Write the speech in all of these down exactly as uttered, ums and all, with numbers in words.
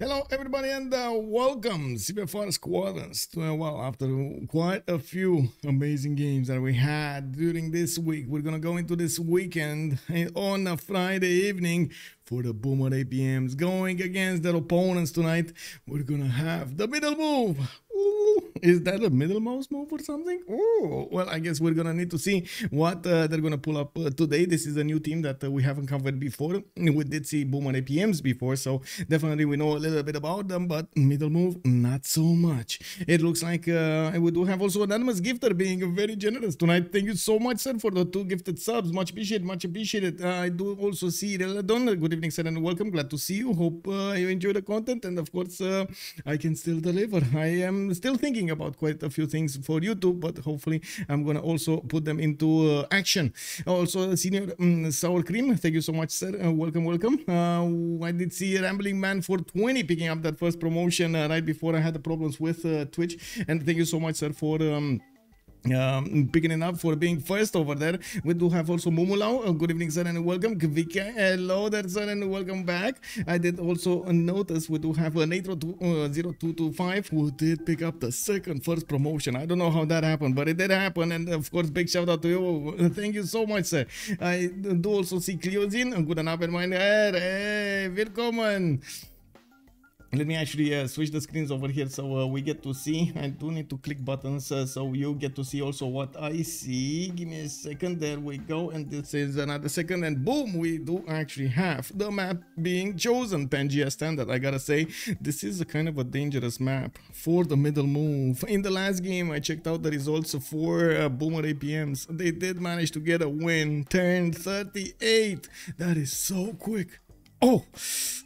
Hello everybody and uh, welcome C P F R Squadrons to a while after quite a few amazing games that we had during this week. We're gonna go into this weekend on a Friday evening for the Boomer A P Ms going against their opponents tonight. We're gonna have the Middle Moove. Ooh, is that a Middle Mouse move or something? Oh, well, I guess we're gonna need to see what uh, they're gonna pull up uh, today. This is a new team that uh, we haven't covered before. We did see Boomer A P Ms before, so definitely we know a little bit about them, but Middle Moove, not so much. It looks like uh, we do have also Anonymous Gifter being very generous tonight. Thank you so much, sir, for the two gifted subs. Much appreciated, much appreciated. Uh, I do also see Reladon. Good evening, sir, and welcome. Glad to see you. Hope uh, you enjoy the content, and of course, uh, I can still deliver. I am still thinking about quite a few things for YouTube, but hopefully I'm gonna also put them into uh, action. Also, Senior um, Sour Cream, thank you so much, sir. Uh, welcome, welcome. Uh, I did see Rambling Man four twenty picking up that first promotion uh, right before I had the problems with uh, Twitch, and thank you so much, sir, for um, Um, picking it up, for being first over there. We do have also Mumulau. Uh, good evening, sir, and welcome. Kvika, hello there, sir, and welcome back. I did also notice we do have a Natro zero two two five who did pick up the second first promotion. I don't know how that happened, but it did happen, and of course, big shout out to you. Thank you so much, sir. I do also see Cleozin. Good and up in mind. Hey, willkommen. Let me actually uh, switch the screens over here so uh, we get to see. I do need to click buttons uh, so you get to see also what I see. Give me a second. There we go. And this is another second. And boom, we do actually have the map being chosen. Pangaea standard. I gotta say, this is a kind of a dangerous map for the Middle Moove. In the last game, I checked out the results for uh, Boomer A P Ms. They did manage to get a win. ten thirty-eight. That is so quick. Oh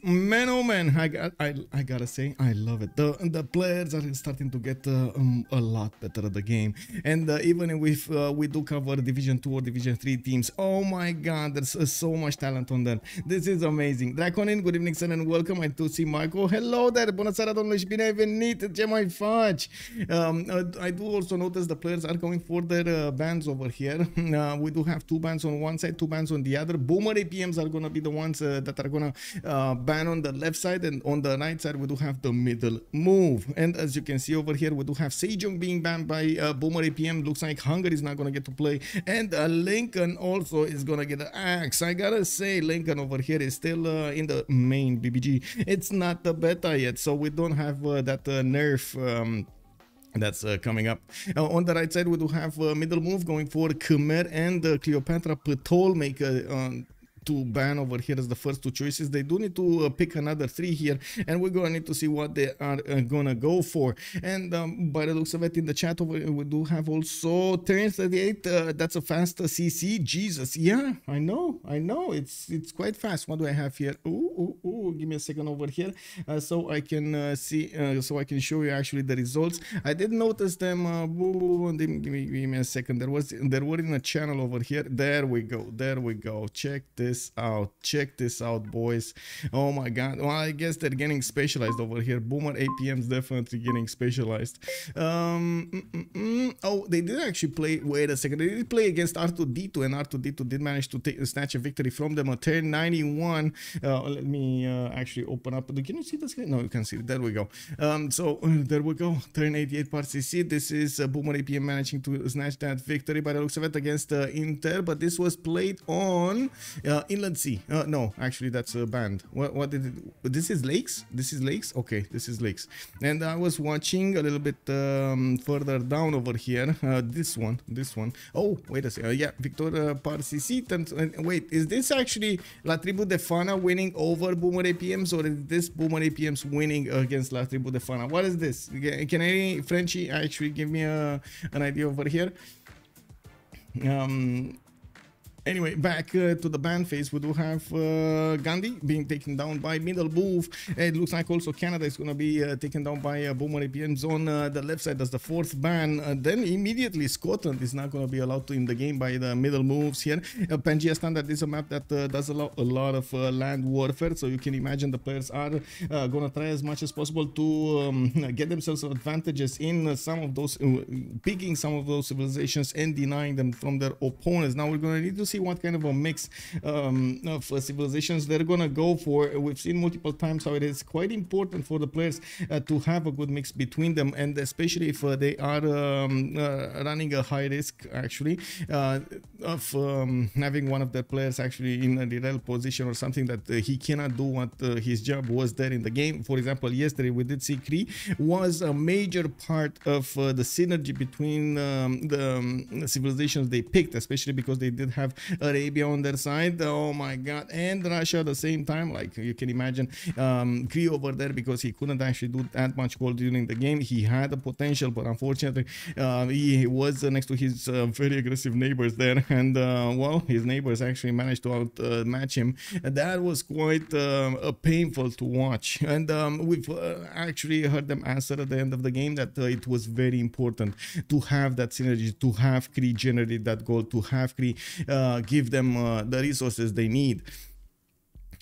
man, oh man, I, got, I, I gotta say, I love it. The, the players are starting to get uh, um, a lot better at the game. And uh, even if uh, we do cover Division two or Division three teams, oh my god, there's uh, so much talent on that. This is amazing. Draconin, good evening, sir, and welcome. I do see Marco. Hello there, bună seara, domnule, și bine ai venit, ce mai faci? Um, I do also notice the players are going for their uh, bans over here. Uh, we do have two bans on one side, two bans on the other. Boomer A P Ms are gonna be the ones uh, that are gonna Uh, ban on the left side, and on the right side we do have the Middle Moove. And as you can see over here, we do have Sejong being banned by uh, Boomer A P M. Looks like Hungary is not gonna get to play, and uh, Lincoln also is gonna get an axe. I gotta say, Lincoln over here is still uh, in the main B B G. It's not the beta yet, so we don't have uh, that uh, nerf um, that's uh, coming up. Uh, on the right side we do have uh, Middle Moove going for Khmer and uh, Cleopatra Ptolemaker. Uh, to ban over here as the first two choices. They do need to uh, pick another three here, and we're gonna need to see what they are uh, gonna go for. And um, by the looks of it, in the chat over we do have also ten thirty-eight. Uh, that's a fast uh, C C. Jesus, yeah, I know, I know, it's it's quite fast. What do I have here? Ooh, ooh, ooh. Give me a second over here uh, so I can uh, see, uh, so I can show you actually the results. I did notice them. Uh, give me, give me a second. There was there were in a channel over here. There we go. There we go. Check this out. Check this out, boys. Oh my god. Well, I guess they're getting specialized over here. Boomer A P Ms definitely getting specialized. Um, mm, mm, mm. Oh, they did actually play. Wait a second. They did play against R two D two, and R two D two did manage to take, snatch a victory from them. A ten ninety-one. Uh, let me uh, actually open up. Can you see the screen? No, you can see it. There we go. Um, so uh, there we go. ten eighty-eight part C C. This is uh, Boomer A P M managing to snatch that victory by the looks of it against uh, Inter, but this was played on uh, Inland Sea. Uh, no, actually, that's a band. What, what did it, this is lakes? This is lakes? Okay, this is lakes. And I was watching a little bit um, further down over here. Uh, this one, this one. Oh, wait a second. Uh, yeah, Victor uh, Parcisi. Uh, wait, is this actually La Tribu de Fana winning over Boomer A P Ms, or is this Boomer A P Ms winning against La Tribu de Fana? What is this? Can any Frenchie actually give me a, an idea over here? Um... Anyway, back uh, to the ban phase, we do have uh, Gandhi being taken down by Middle Moove. It looks like also Canada is going to be uh, taken down by uh, Boomer A P Ms on uh, the left side. That's the fourth ban. Uh, then immediately Scotland is not going to be allowed to in the game by the Middle Mooves here. Uh, Pangaea Standard is a map that uh, does allow a lot of uh, land warfare, so you can imagine the players are uh, going to try as much as possible to um, get themselves advantages in uh, some of those, uh, picking some of those civilizations and denying them from their opponents. Now we're going to need to see see what kind of a mix um, of uh, civilizations they're gonna go for. We've seen multiple times how it is quite important for the players uh, to have a good mix between them, and especially if uh, they are um, uh, running a high risk actually uh, of um, having one of their players actually in a derail position or something that uh, he cannot do what uh, his job was there in the game. For example, yesterday we did see Cree was a major part of uh, the synergy between um, the um, civilizations they picked, especially because they did have Arabia on their side, oh my god, and Russia at the same time. Like you can imagine um, Cree over there, because he couldn't actually do that much goal during the game. He had the potential, but unfortunately uh, he was uh, next to his uh, very aggressive neighbors there, and uh, well, his neighbors actually managed to outmatch uh, him, and that was quite um, uh, painful to watch. And um, we've uh, actually heard them answer at the end of the game that uh, it was very important to have that synergy, to have Cree generate that goal, to have Cree uh, give them uh, the resources they need.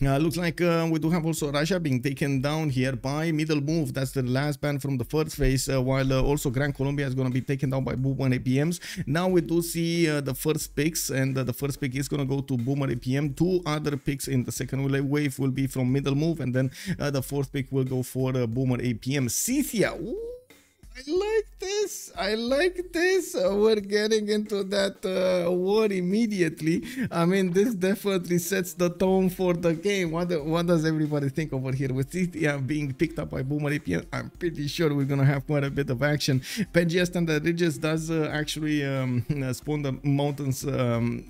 Uh, looks like uh, we do have also Russia being taken down here by Middle Moove. That's the last ban from the first phase, uh, while uh, also Gran Colombia is going to be taken down by Boomer A P Ms. Now we do see uh, the first picks, and uh, the first pick is going to go to Boomer A P M. Two other picks in the second wave will be from Middle Moove, and then uh, the fourth pick will go for uh, Boomer A P M. Scythia! Ooh. I like this, I like this, we're getting into that uh, war immediately. I mean, this definitely sets the tone for the game. What, the, what does everybody think over here? With Scythia being picked up by Boomer A P M, I'm pretty sure we're gonna have quite a bit of action. Pangaea Standard Ridges does uh, actually um, spawn the mountains, um,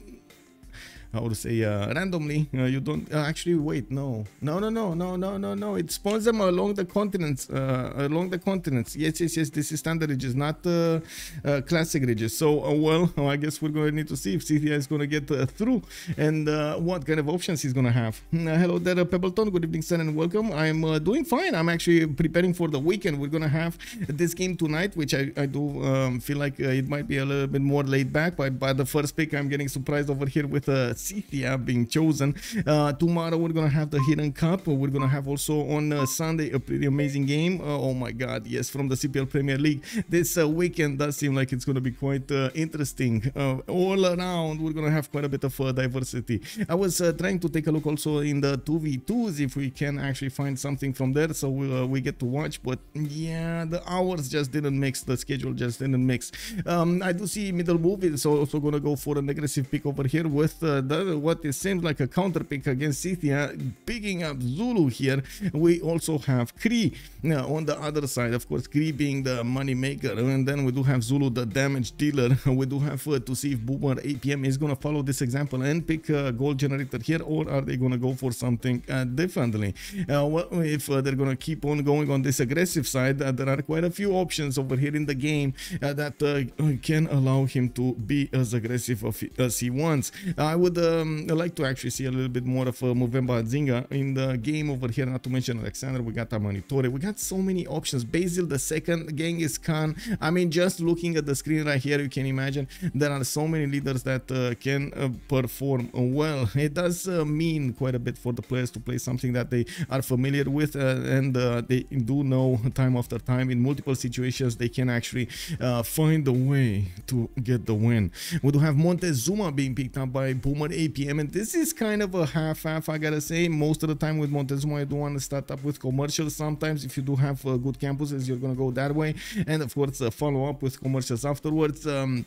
I would say uh, randomly. Uh, you don't uh, actually wait. No, no, no, no, no, no, no, no. It spawns them along the continents. Uh, along the continents. Yes, yes, yes. This is standard ridges, not uh, uh, classic ridges. So, uh, well, I guess we're going to need to see if Scythia is going to get uh, through, and uh, what kind of options he's going to have. Uh, hello there, Pebbleton. Good evening, son, and welcome. I'm uh, doing fine. I'm actually preparing for the weekend. We're going to have this game tonight, which I, I do um, feel like uh, it might be a little bit more laid back. But by the first pick, I'm getting surprised over here with a. Uh, Scythia being chosen. Uh, tomorrow we're gonna have the Hidden Cup. We're gonna have also on uh, Sunday a pretty amazing game. Uh, oh my god, yes, from the C P L Premier League. This uh, weekend does seem like it's gonna be quite uh, interesting. Uh, all around we're gonna have quite a bit of uh, diversity. I was uh, trying to take a look also in the two v twos if we can actually find something from there, so we, uh, we get to watch, but yeah, the hours just didn't mix, the schedule just didn't mix. Um, I do see Middle Moove is also gonna go for an aggressive pick over here with uh, The, what it seems like a counter pick against Scythia, picking up Zulu here. We also have Cree now on the other side, of course, Cree being the money maker, and then we do have Zulu the damage dealer. We do have uh, to see if Boomer A P M is gonna follow this example and pick a gold generator here, or are they gonna go for something uh, differently? Uh, well, if uh, they're gonna keep on going on this aggressive side, uh, there are quite a few options over here in the game uh, that uh, can allow him to be as aggressive as he wants. I would Um, I like to actually see a little bit more of uh, Movember Adzinga in the game over here, not to mention Alexander. We got Amanitore, we got so many options. Basil the Second, Genghis Khan. I mean, just looking at the screen right here, you can imagine there are so many leaders that uh, can uh, perform well. It does uh, mean quite a bit for the players to play something that they are familiar with, uh, and uh, they do know time after time in multiple situations they can actually uh, find a way to get the win. We do have Montezuma being picked up by Boomer A P M, and this is kind of a half-half, I gotta say. Most of the time with Montezuma, I do want to start up with commercials. Sometimes if you do have uh, good campuses, you're gonna go that way, and of course uh, follow up with commercials afterwards, um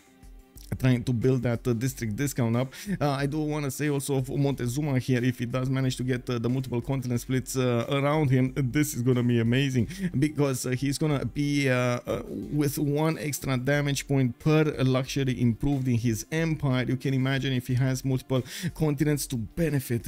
trying to build that uh, district discount up. uh, I do want to say also for Montezuma here, if he does manage to get uh, the multiple continent splits uh, around him, this is going to be amazing, because uh, he's going to be uh, uh, with one extra damage point per luxury improved in his empire. You can imagine if he has multiple continents to benefit,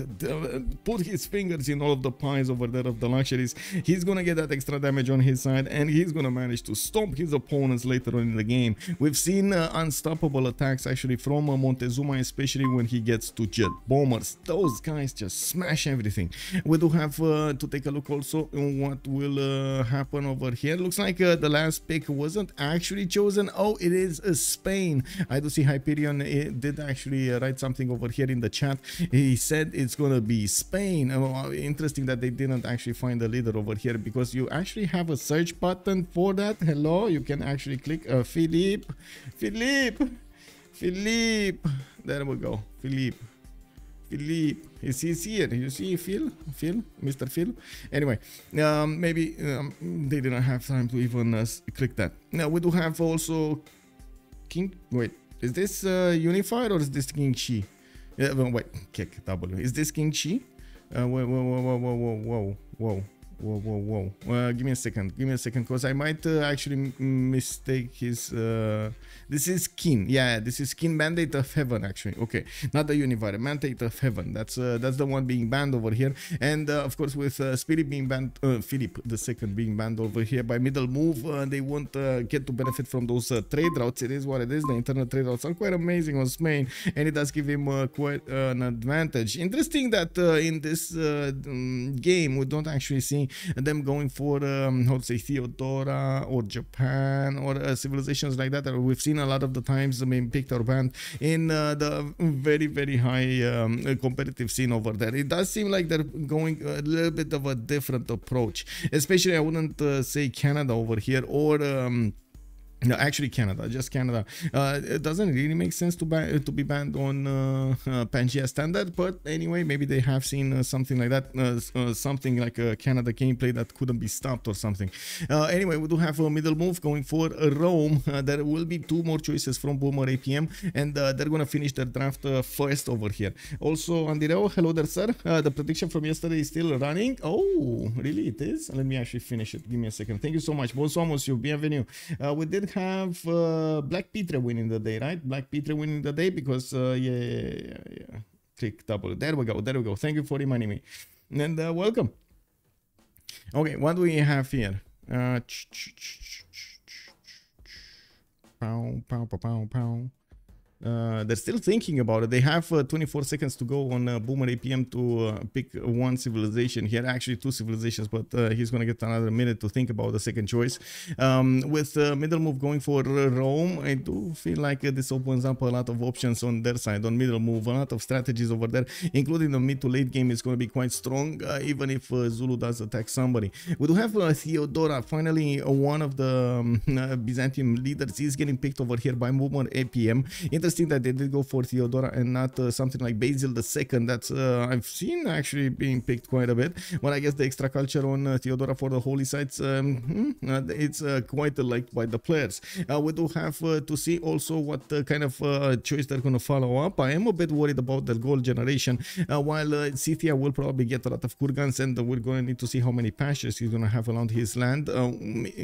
put his fingers in all of the pies over there of the luxuries, he's going to get that extra damage on his side, and he's going to manage to stomp his opponents later on in the game. We've seen uh, unstoppable attacks actually from uh, Montezuma, especially when he gets to jet bombers. Those guys just smash everything. We do have uh, to take a look also on what will uh, happen over here. Looks like uh, the last pick wasn't actually chosen. Oh, it is uh, Spain. I do see Hyperion it did actually uh, write something over here in the chat. He said it's gonna be Spain. Uh, interesting that they didn't actually find a leader over here, because you actually have a search button for that. Hello, you can actually click uh, Philip Philip Philip, there we go. Philip, Philip, is he here? You see, Phil, Phil, Mister Phil. Anyway, um, maybe um, they didn't have time to even uh, click that. Now we do have also King. Wait, is this uh, unified or is this King Chi? Uh, wait, kick W. Is this King Chi? Uh, whoa, whoa, whoa, whoa, whoa, whoa, whoa, whoa, whoa. Uh, give me a second. Give me a second, because I might uh, actually m mistake his. Uh... This is Kin. Yeah, this is Kin, Mandate of Heaven. Actually, okay, not the unified Mandate of Heaven. That's uh, that's the one being banned over here, and uh, of course with uh, Spirit being banned, uh, Philip the Second being banned over here by Middle Moove, uh, they won't uh, get to benefit from those uh, trade routes. It is what it is. The internal trade routes are quite amazing on Spain, and it does give him uh, quite uh, an advantage. Interesting that uh, in this uh, game we don't actually see them going for um, how to say Theodora or Japan or uh, civilizations like that. We've seen a lot of the times the main picked or banned in uh, the very very high um, competitive scene over there. It does seem like they're going a little bit of a different approach, especially I wouldn't uh, say Canada over here, or um no, actually Canada, just Canada. Uh, it doesn't really make sense to, ban to be banned on uh, uh, Pangaea standard, but anyway, maybe they have seen uh, something like that, uh, uh, something like a Canada gameplay that couldn't be stopped or something. Uh, anyway, we do have a Middle Moove going for Rome. Uh, there will be two more choices from Boomer A P M, and uh, they're going to finish their draft uh, first over here. Also, Andireo, hello there, sir. Uh, the prediction from yesterday is still running. Oh, really, it is? Let me actually finish it. Give me a second. Thank you so much. Bonsoir, monsieur. Bienvenue. Uh, we did have uh, Black Petre winning the day, right? Black Petre winning the day because uh, yeah, yeah, yeah, yeah. Click double. There we go. There we go. Thank you for reminding me, and uh, welcome. Okay, what do we have here? Uh, pow, pow, pow, pow, pow. Uh, they're still thinking about it. They have uh, twenty-four seconds to go on uh, Boomer A P M to uh, pick one civilization. He had actually two civilizations, but uh, he's going to get another minute to think about the second choice. Um, with uh, Middle Moove going for Rome, I do feel like uh, this opens up a lot of options on their side, on Middle Moove. A lot of strategies over there, including the mid to late game is going to be quite strong, uh, even if uh, Zulu does attack somebody. We do have uh, Theodora. Finally, uh, one of the um, uh, Byzantium leaders is getting picked over here by Boomer A P M. Interesting that they did go for Theodora and not uh, something like Basil the Second that's uh, I've seen actually being picked quite a bit. Well, I guess the extra culture on uh, Theodora for the holy sites, um, it's uh, quite liked by the players. Uh, we do have uh, to see also what uh, kind of uh, choice they're going to follow up. I am a bit worried about the gold generation. Uh, while uh, Scythia will probably get a lot of Kurgans, and we're going to need to see how many pastures he's going to have around his land, uh,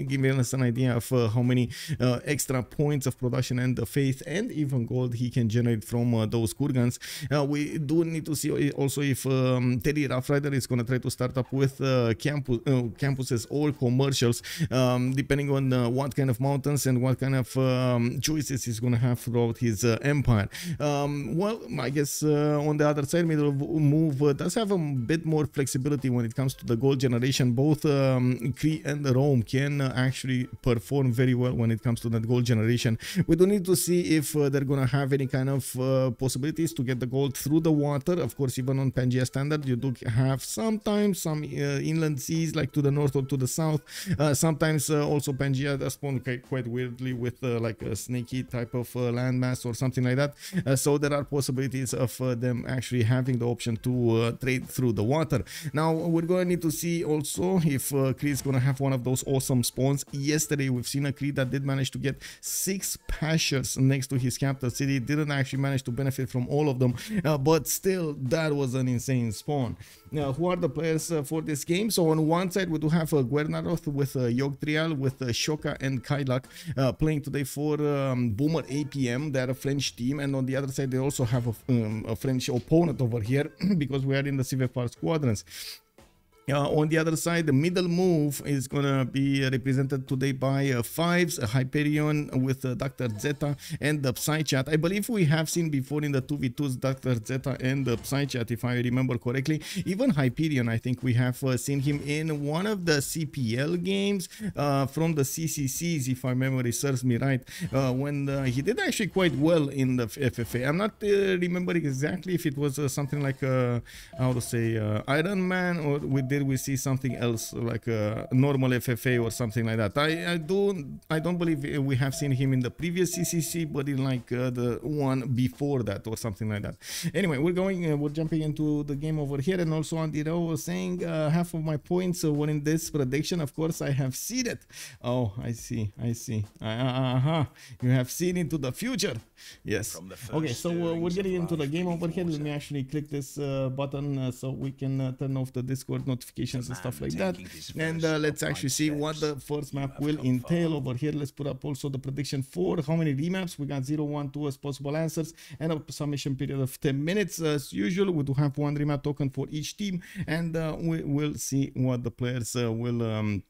giving us an idea of uh, how many uh, extra points of production and the faith and even gold he can generate from uh, those Kurgans. Uh, we do need to see also if um, Teddy Roughrider is going to try to start up with uh, campus, uh, campuses or commercials, um, depending on uh, what kind of mountains and what kind of um, choices he's going to have throughout his uh, empire. Um, well, I guess uh, on the other side, Middle Moove uh, does have a bit more flexibility when it comes to the gold generation. Both um, Cree and Rome can uh, actually perform very well when it comes to that gold generation. We do need to see if uh, they're going to have any kind of uh, possibilities to get the gold through the water. Of course, even on Pangaea standard, you do have sometimes some uh, inland seas like to the north or to the south. Uh, sometimes uh, also Pangaea does spawn quite weirdly with uh, like a snaky type of uh, landmass or something like that. Uh, so there are possibilities of uh, them actually having the option to uh, trade through the water. Now we're going to need to see also if uh, Cree is going to have one of those awesome spawns. Yesterday we've seen a Cree that did manage to get six pastures next to his capital city. Didn't actually manage to benefit from all of them, uh, but still that was an insane spawn. Now, who are the players uh, for this game? So on one side we do have uh, Gwernaroth with uh, Yogdriel, with uh, Shoka and Kailak uh, playing today for um, Boomer A P M. They're a French team, and on the other side they also have a, um, a French opponent over here because we are in the C V F R squadrons. Uh, on the other side, the Middle Moove is going to be represented today by uh, Fivezzz, Hyperion with uh, Doctor Zeta and the Psycheat. I believe we have seen before in the two v twos Doctor Zeta and the Psycheat, if I remember correctly. Even Hyperion, I think we have uh, seen him in one of the C P L games uh, from the C C Cs, if my memory serves me right, uh, when uh, he did actually quite well in the F F A. I'm not uh, remembering exactly if it was uh, something like, uh, how to say, uh, Iron Man, or we did until we see something else, like a normal F F A or something like that. I, I don't I don't believe we have seen him in the previous C C C, but in like uh, the one before that or something like that. Anyway, we're going, uh, we're jumping into the game over here, and also Andy Rowe was saying uh, half of my points were in this prediction. Of course, I have seen it. Oh, I see, I see. Uh huh. You have seen into the future. Yes. Okay, so uh, we're getting into the game over here. Let me actually click this uh, button uh, so we can uh, turn off the Discord notifications and stuff like that. And uh, let's actually see what the first map will entail over here. Let's put up also the prediction for how many remaps. We got zero, one, two as possible answers and a summation period of ten minutes. As usual, we do have one remap token for each team, and uh, we will see what the players uh, will... Um,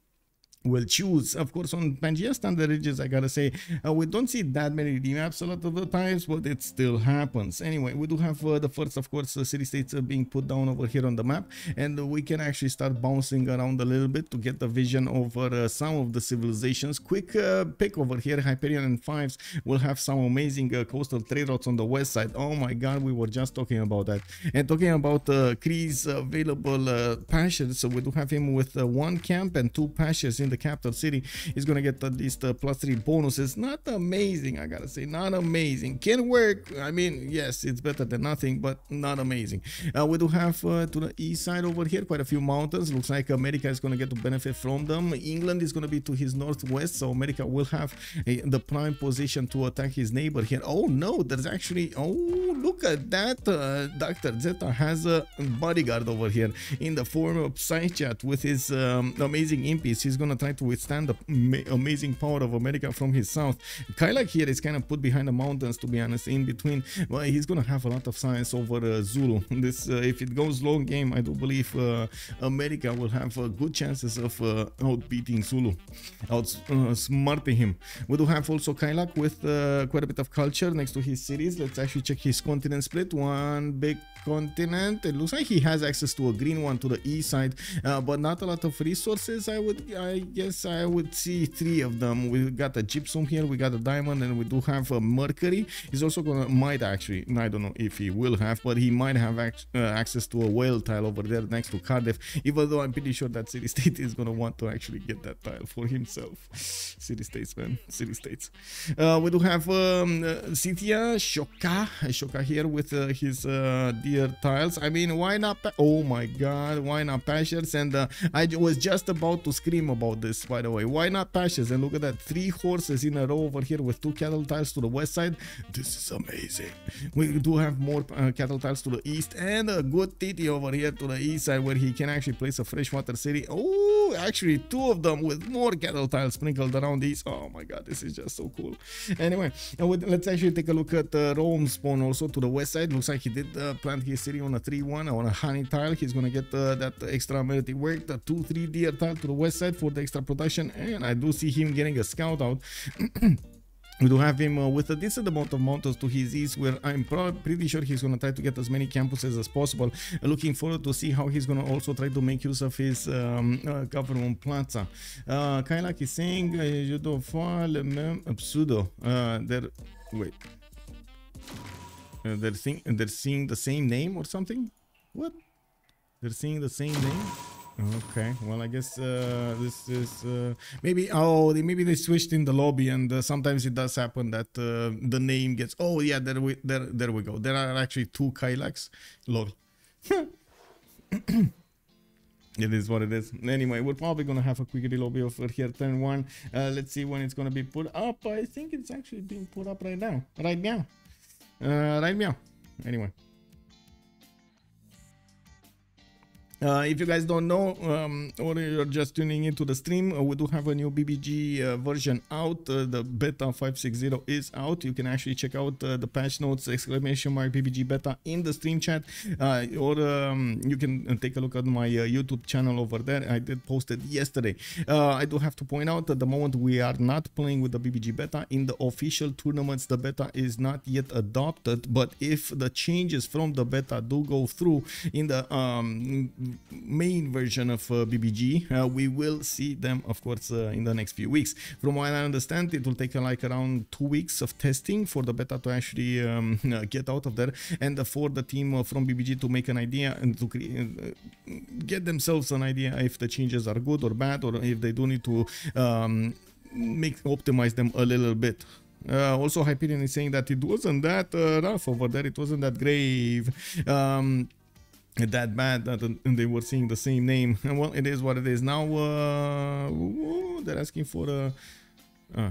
will choose. Of course, on Pangaea standard regions, I gotta say, uh, we don't see that many remaps a lot of the times, but it still happens. Anyway, we do have uh, the first, of course, uh, city states uh, being put down over here on the map, and uh, we can actually start bouncing around a little bit to get the vision over uh, some of the civilizations. Quick uh, pick over here, Hyperion and Fivezzz will have some amazing uh, coastal trade routes on the west side. Oh my god, we were just talking about that. And talking about uh, Cree's available uh, passions, so we do have him with uh, one camp and two passions in the capital city. Is gonna get at least uh, plus three bonuses. Not amazing, I gotta say, not amazing. Can work, I mean, yes, it's better than nothing, but not amazing. Uh, we do have uh, to the east side over here quite a few mountains. Looks like America is gonna get to benefit from them. England is gonna be to his northwest, so America will have a, the prime position to attack his neighbor here. Oh no, there's actually, oh, look at that. uh, Doctor Zeta has a bodyguard over here in the form of Psycheat with his um, amazing impies. He's gonna try to withstand the amazing power of America from his south. Kailak here is kind of put behind the mountains, to be honest, in between. Well, he's gonna have a lot of science over uh, Zulu. This, uh, if it goes long game, I do believe uh, America will have uh, good chances of uh, outbeating Zulu, outsmarting uh, him. We do have also Kailak with uh, quite a bit of culture next to his cities. Let's actually check his continent split. One big continent. It looks like he has access to a green one to the east side, uh, but not a lot of resources. I would, I guess, I would see three of them. We got a gypsum here, we got a diamond, and we do have a mercury. He's also gonna might actually, I don't know if he will have, but he might have ac uh, access to a whale tile over there next to Cardiff. Even though I'm pretty sure that city state is gonna want to actually get that tile for himself. City states, man, city states. Uh, we do have um, uh, Scythia, Shoka, Shoka here with uh, his uh, dear tiles. I mean, why not? Oh my god, why not Pashers? And uh, I was just about to scream about this, by the way. Why not Pashers? And look at that, three horses in a row over here with two cattle tiles to the west side. This is amazing. We do have more uh, cattle tiles to the east, and a good titi over here to the east side where he can actually place a freshwater city. Oh, actually two of them with more cattle tiles sprinkled around these. Oh my god, this is just so cool. Anyway, let's actually take a look at uh, Rome spawn also to the west side. Looks like he did uh, plant his city on a three one, on a honey tile. He's gonna get uh, that extra amenity work, the two three deer tile to the west side for the extra production, and I do see him getting a scout out. We do have him uh, with a decent amount of mountains to his east, where I'm pretty sure he's going to try to get as many campuses as possible. Uh, looking forward to see how he's going to also try to make use of his um, uh, government plaza. Uh, Kailak is saying, je dois faire le même pseudo. Uh, there, wait. Uh, they're, think they're seeing the same name or something? What? They're seeing the same name? Okay, well, I guess uh, this is uh, maybe, oh, they, maybe they switched in the lobby, and uh, sometimes it does happen that uh, the name gets, oh yeah, there we, there, there we go. There are actually two Kailaks. Lol. It is what it is. Anyway, we're probably going to have a quick lobby over here, turn one. Uh, let's see when it's going to be put up. I think it's actually being put up right now. Right now. Uh, right meow. Anyway, uh, if you guys don't know, um, or you're just tuning into the stream, uh, we do have a new B B G uh, version out. Uh, the beta five six zero is out. You can actually check out uh, the patch notes exclamation mark B B G beta in the stream chat, uh, or um, you can take a look at my uh, YouTube channel over there. I did post it yesterday. Uh, I do have to point out that the moment we are not playing with the B B G beta in the official tournaments. The beta is not yet adopted, but if the changes from the beta do go through in the um, main version of uh, B B G. Uh, we will see them, of course, uh, in the next few weeks. From what I understand, it will take uh, like around two weeks of testing for the beta to actually um, get out of there, and uh, for the team uh, from B B G to make an idea and to uh, get themselves an idea if the changes are good or bad, or if they do need to um, make optimize them a little bit. Uh, also, Hyperion is saying that it wasn't that uh, rough over there, it wasn't that grave, um, that bad, that uh, they were seeing the same name. Well, it is what it is. Now, uh, ooh, they're asking for a... Uh,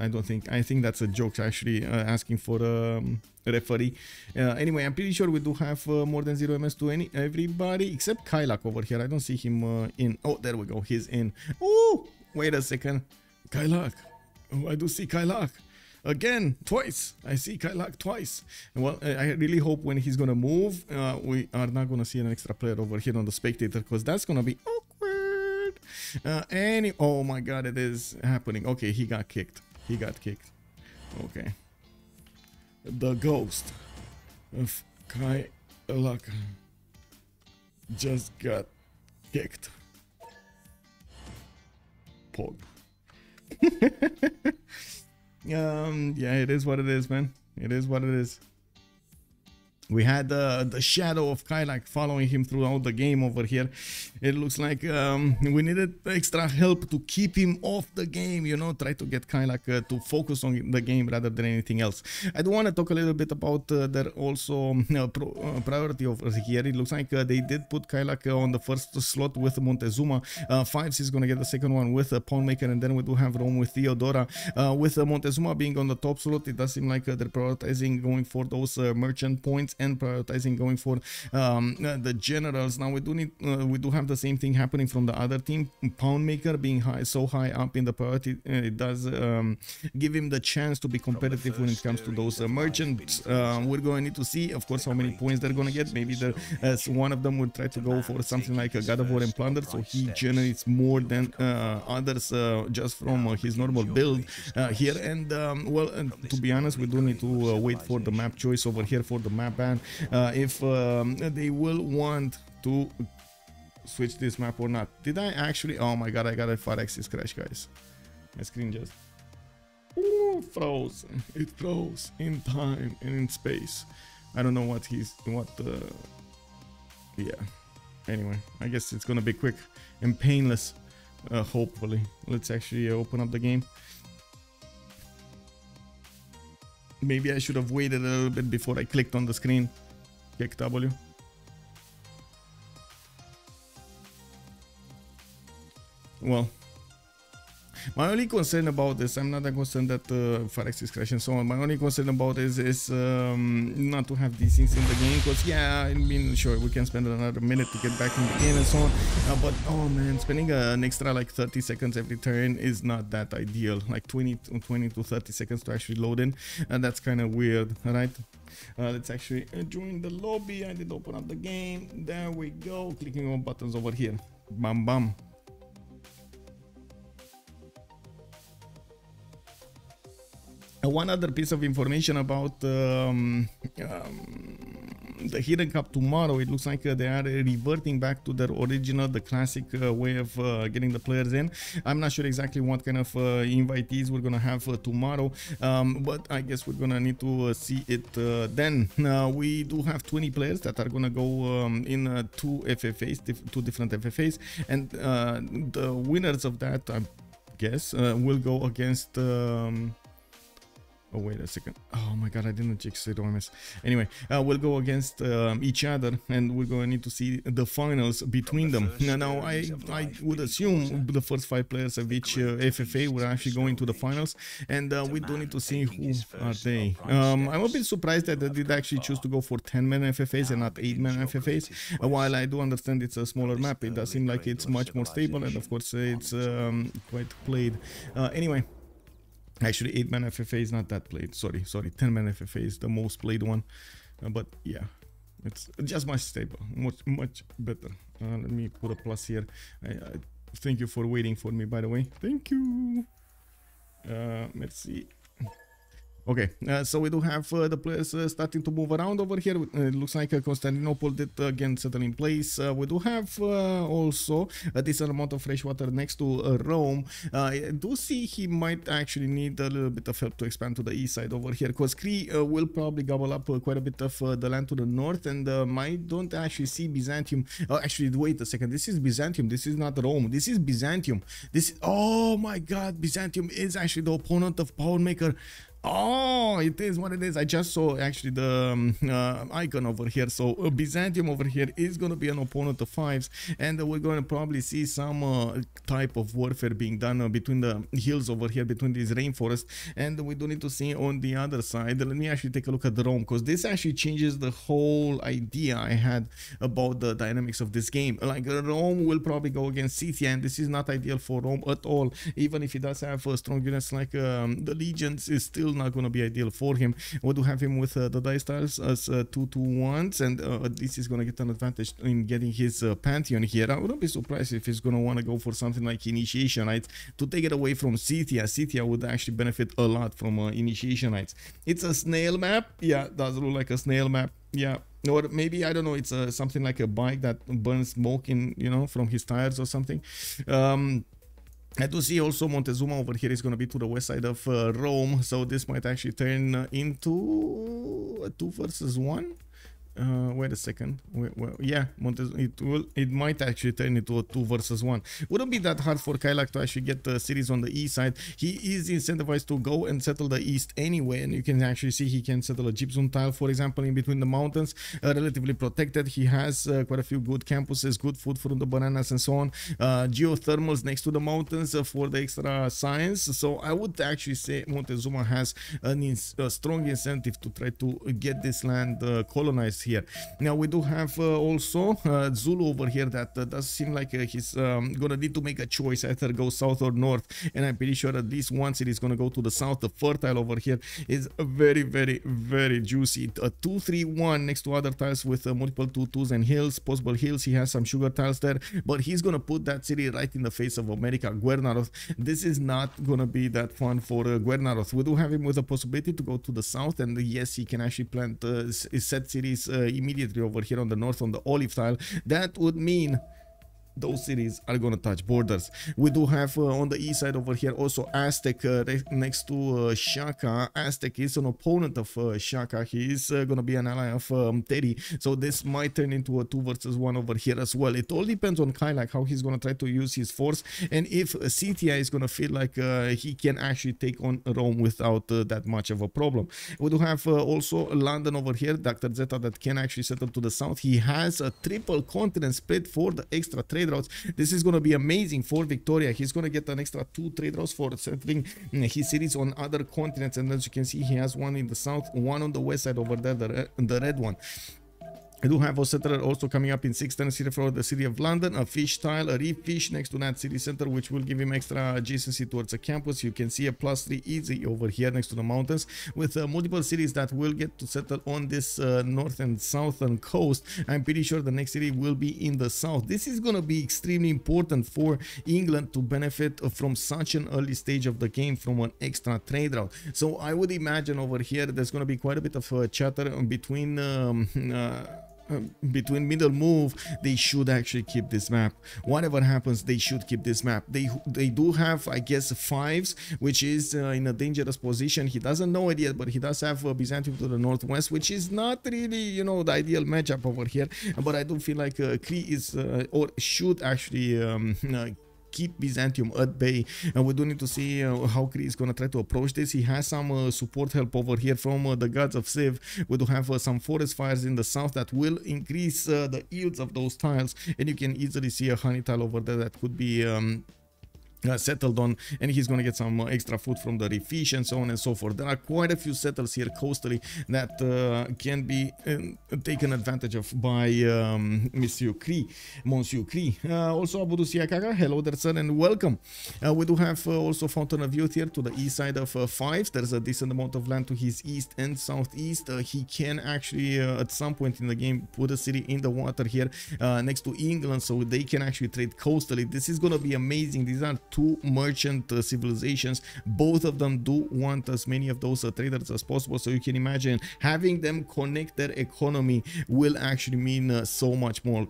I don't think, I think that's a joke, actually, uh, asking for a um, referee. Uh, anyway, I'm pretty sure we do have uh, more than zero M S to any everybody, except Kailak over here. I don't see him uh, in. Oh, there we go, he's in. Oh, wait a second. Kailak. Oh, I do see Kailak. Again, twice. I see Kailak twice. Well, I really hope when he's gonna move, uh, we are not gonna see an extra player over here on the spectator, because that's gonna be awkward. Uh, any, oh my god, it is happening. Okay, he got kicked. He got kicked. Okay. The ghost of Kailak just got kicked. Pog. Um, yeah, it is what it is, man. It is what it is. We had uh, the shadow of Kailak following him throughout the game over here. It looks like um, we needed extra help to keep him off the game, you know, try to get Kailak uh, to focus on the game rather than anything else. I do want to talk a little bit about uh, their also uh, pro uh, priority over here. It looks like uh, they did put Kailak uh, on the first slot with Montezuma. Uh, Fivezzz is going to get the second one with uh, Pawnmaker, and then we do have Rome with Theodora. Uh, with uh, Montezuma being on the top slot, it does seem like uh, they're prioritizing going for those uh, merchant points and prioritizing going for um, uh, the generals. Now we do need, uh, we do have the same thing happening from the other team. Poundmaker being high, so high up in the priority, uh, it does um, give him the chance to be competitive when it comes to those uh, merchants. Uh, we're going to need to see, of course, how many points they're going to get. Maybe as one of them would try to go for something like a God of War and Plunder, so he generates more than uh, others uh, just from uh, his normal build uh, here. And um, well, uh, to be honest, we do need to uh, wait for the map choice over here for the map. Uh, if um, they will want to switch this map or not. Did I actually? Oh my god, I got a far axis crash, guys. My screen just ooh, froze. It froze in time and in space. I don't know what he's what uh, yeah. Anyway, I guess it's gonna be quick and painless, uh, hopefully. Let's actually open up the game. Maybe I should have waited a little bit before I clicked on the screen. Click W. Well, my only concern about this, I'm not that concerned that uh, Forex is crashing and so on. My only concern about this is um, not to have these things in the game. Because, yeah, I mean, sure, we can spend another minute to get back in the game and so on. Uh, but, oh man, spending uh, an extra like thirty seconds every turn is not that ideal. Like twenty to thirty seconds to actually load in. And that's kind of weird, right? Uh, let's actually join the lobby. I did open up the game. There we go. Clicking on buttons over here. Bam, bam. One other piece of information about um, um, the Hidden Cup tomorrow. It looks like uh, they are reverting back to their original, the classic uh, way of uh, getting the players in. I'm not sure exactly what kind of uh, invitees we're gonna have uh, tomorrow, um, but I guess we're gonna need to uh, see it uh, then. Uh, we do have twenty players that are gonna go um, in uh, two F F As, dif two different F F As, and uh, the winners of that, I guess, uh, will go against. Um, Oh, wait a second. Oh my god, I didn't check Zeta O M S. Anyway, uh, we'll go against um, each other, and we're going to need to see the finals between them. Now, now I, I would assume the first five players of each uh, F F A will actually go into the finals, and uh, we do need to see who are they. Um, I'm a bit surprised that they did actually choose to go for ten-man F F As and not eight-man F F As. Uh, while I do understand it's a smaller map, it does seem like it's much more stable, and of course it's um, quite played. Uh, anyway. Actually, eight-man F F A is not that played. Sorry, sorry. ten-man F F A is the most played one. Uh, but yeah, it's just much stable, much, much better. Uh, let me put a plus here. I, I thank you for waiting for me, by the way. Thank you. Uh, let's see. Okay, uh, so we do have uh, the players uh, starting to move around over here. Uh, it looks like uh, Constantinople did uh, again settle in place. Uh, we do have uh, also a decent amount of fresh water next to uh, Rome. Uh, I do see he might actually need a little bit of help to expand to the east side over here, because Cree uh, will probably gobble up uh, quite a bit of uh, the land to the north, and um, I don't actually see Byzantium. Uh, actually, wait a second. This is Byzantium. This is not Rome. This is Byzantium. This is... Oh my god, Byzantium is actually the opponent of Powermaker. Oh, it is what it is. I just saw actually the um, uh, icon over here. So uh, Byzantium over here is going to be an opponent of Fivezzz, and uh, we're going to probably see some uh, type of warfare being done uh, between the hills over here, between these rainforests. And we do need to see on the other side. Let me actually take a look at Rome, because this actually changes the whole idea I had about the dynamics of this game. Like Rome will probably go against Scythia, and this is not ideal for Rome at all. Even if he does have uh, strong units like um, the legions, is still not going to be ideal for him. We do have him with uh, the dice stars as uh, two two ones, and uh, at least he's going to get an advantage in getting his uh, pantheon here. I wouldn't be surprised if he's going to want to go for something like initiation rites to take it away from Scythia. Scythia would actually benefit a lot from uh, initiation rites. It's a snail map. Yeah, it does look like a snail map. Yeah. Or maybe, I don't know, it's uh, something like a bike that burns smoke in, you know, from his tires or something. Um... I do see also Montezuma over here is going to be to the west side of uh, Rome, so this might actually turn uh, into a two versus one. Uh, wait a second. Wait, well, yeah, Montezuma, it will. It might actually turn into a two versus one. Wouldn't be that hard for Kailak to actually get the cities on the east side. He is incentivized to go and settle the east anyway, and you can actually see he can settle a gypsum tile, for example, in between the mountains, uh, relatively protected. He has uh, quite a few good campuses, good food from the bananas and so on. Uh, geothermals next to the mountains uh, for the extra science. So I would actually say Montezuma has an ins a strong incentive to try to get this land uh, colonized. Here. Now we do have uh, also uh, Zulu over here that uh, does seem like uh, he's um, gonna need to make a choice, either go south or north, and I'm pretty sure at least once it is gonna go to the south. The fertile over here is very very very juicy, a two three one next to other tiles with uh, multiple two twos and hills, possible hills. He has some sugar tiles there, but he's gonna put that city right in the face of America, Gwernaroth. This is not gonna be that fun for uh, Gwernaroth. We do have him with a possibility to go to the south, and uh, yes, he can actually plant uh, set cities Uh, immediately over here on the north on the olive tile. That would mean those cities are going to touch borders. We do have uh, on the east side over here also Aztec uh, next to uh, Shoka. Aztec is an opponent of uh, Shoka. He is uh, going to be an ally of um, Terry. So this might turn into a two versus one over here as well. It all depends on Kailak, how he's going to try to use his force, and if Scythia is going to feel like uh, he can actually take on Rome without uh, that much of a problem. We do have uh, also London over here, Doctor Zeta, that can actually settle to the south. He has a triple continent split for the extra trade routes. This is going to be amazing for Victoria. He's going to get an extra two trade routes for settling his cities on other continents, and as you can see, he has one in the south, one on the west side over there, the, the red one. I do have a settler also coming up in six turns here for the city of London, a fish tile, a reef fish next to that city center, which will give him extra adjacency towards a campus. You can see a plus three easy over here next to the mountains, with uh, multiple cities that will get to settle on this uh, north and southern coast. I'm pretty sure the next city will be in the south. This is going to be extremely important for England to benefit from such an early stage of the game, from an extra trade route. So I would imagine over here there's going to be quite a bit of uh, chatter between um, uh, between Middle Moove. They should actually keep this map. Whatever happens, they should keep this map. They they do have, I guess, Fivezzz, which is uh, in a dangerous position. He doesn't know it yet, but he does have uh, Byzantium to the northwest, which is not really, you know, the ideal matchup over here. But I do feel like uh, Cree is uh, or should actually um, uh, keep Byzantium at bay, and we do need to see uh, how Cree is going to try to approach this. He has some uh, support help over here from uh, the gods of Civ. We do have uh, some forest fires in the south that will increase uh, the yields of those tiles, and you can easily see a honey tile over there that could be um, Uh, settled on, and he's going to get some uh, extra food from the reef fish and so on and so forth. There are quite a few settlers here coastally that uh, can be uh, taken advantage of by um, Monsieur Cree, Monsieur Cree. Uh, also, Abu Dusiakaka, hello there, sir, and welcome. Uh, we do have uh, also Fountain of Youth here to the east side of uh, Fivezzz. There's a decent amount of land to his east and southeast. Uh, he can actually, uh, at some point in the game, put a city in the water here uh, next to England, so they can actually trade coastally. This is going to be amazing. These are two two merchant uh, civilizations. Both of them do want as many of those uh, traders as possible, so you can imagine having them connect their economy will actually mean uh, so much more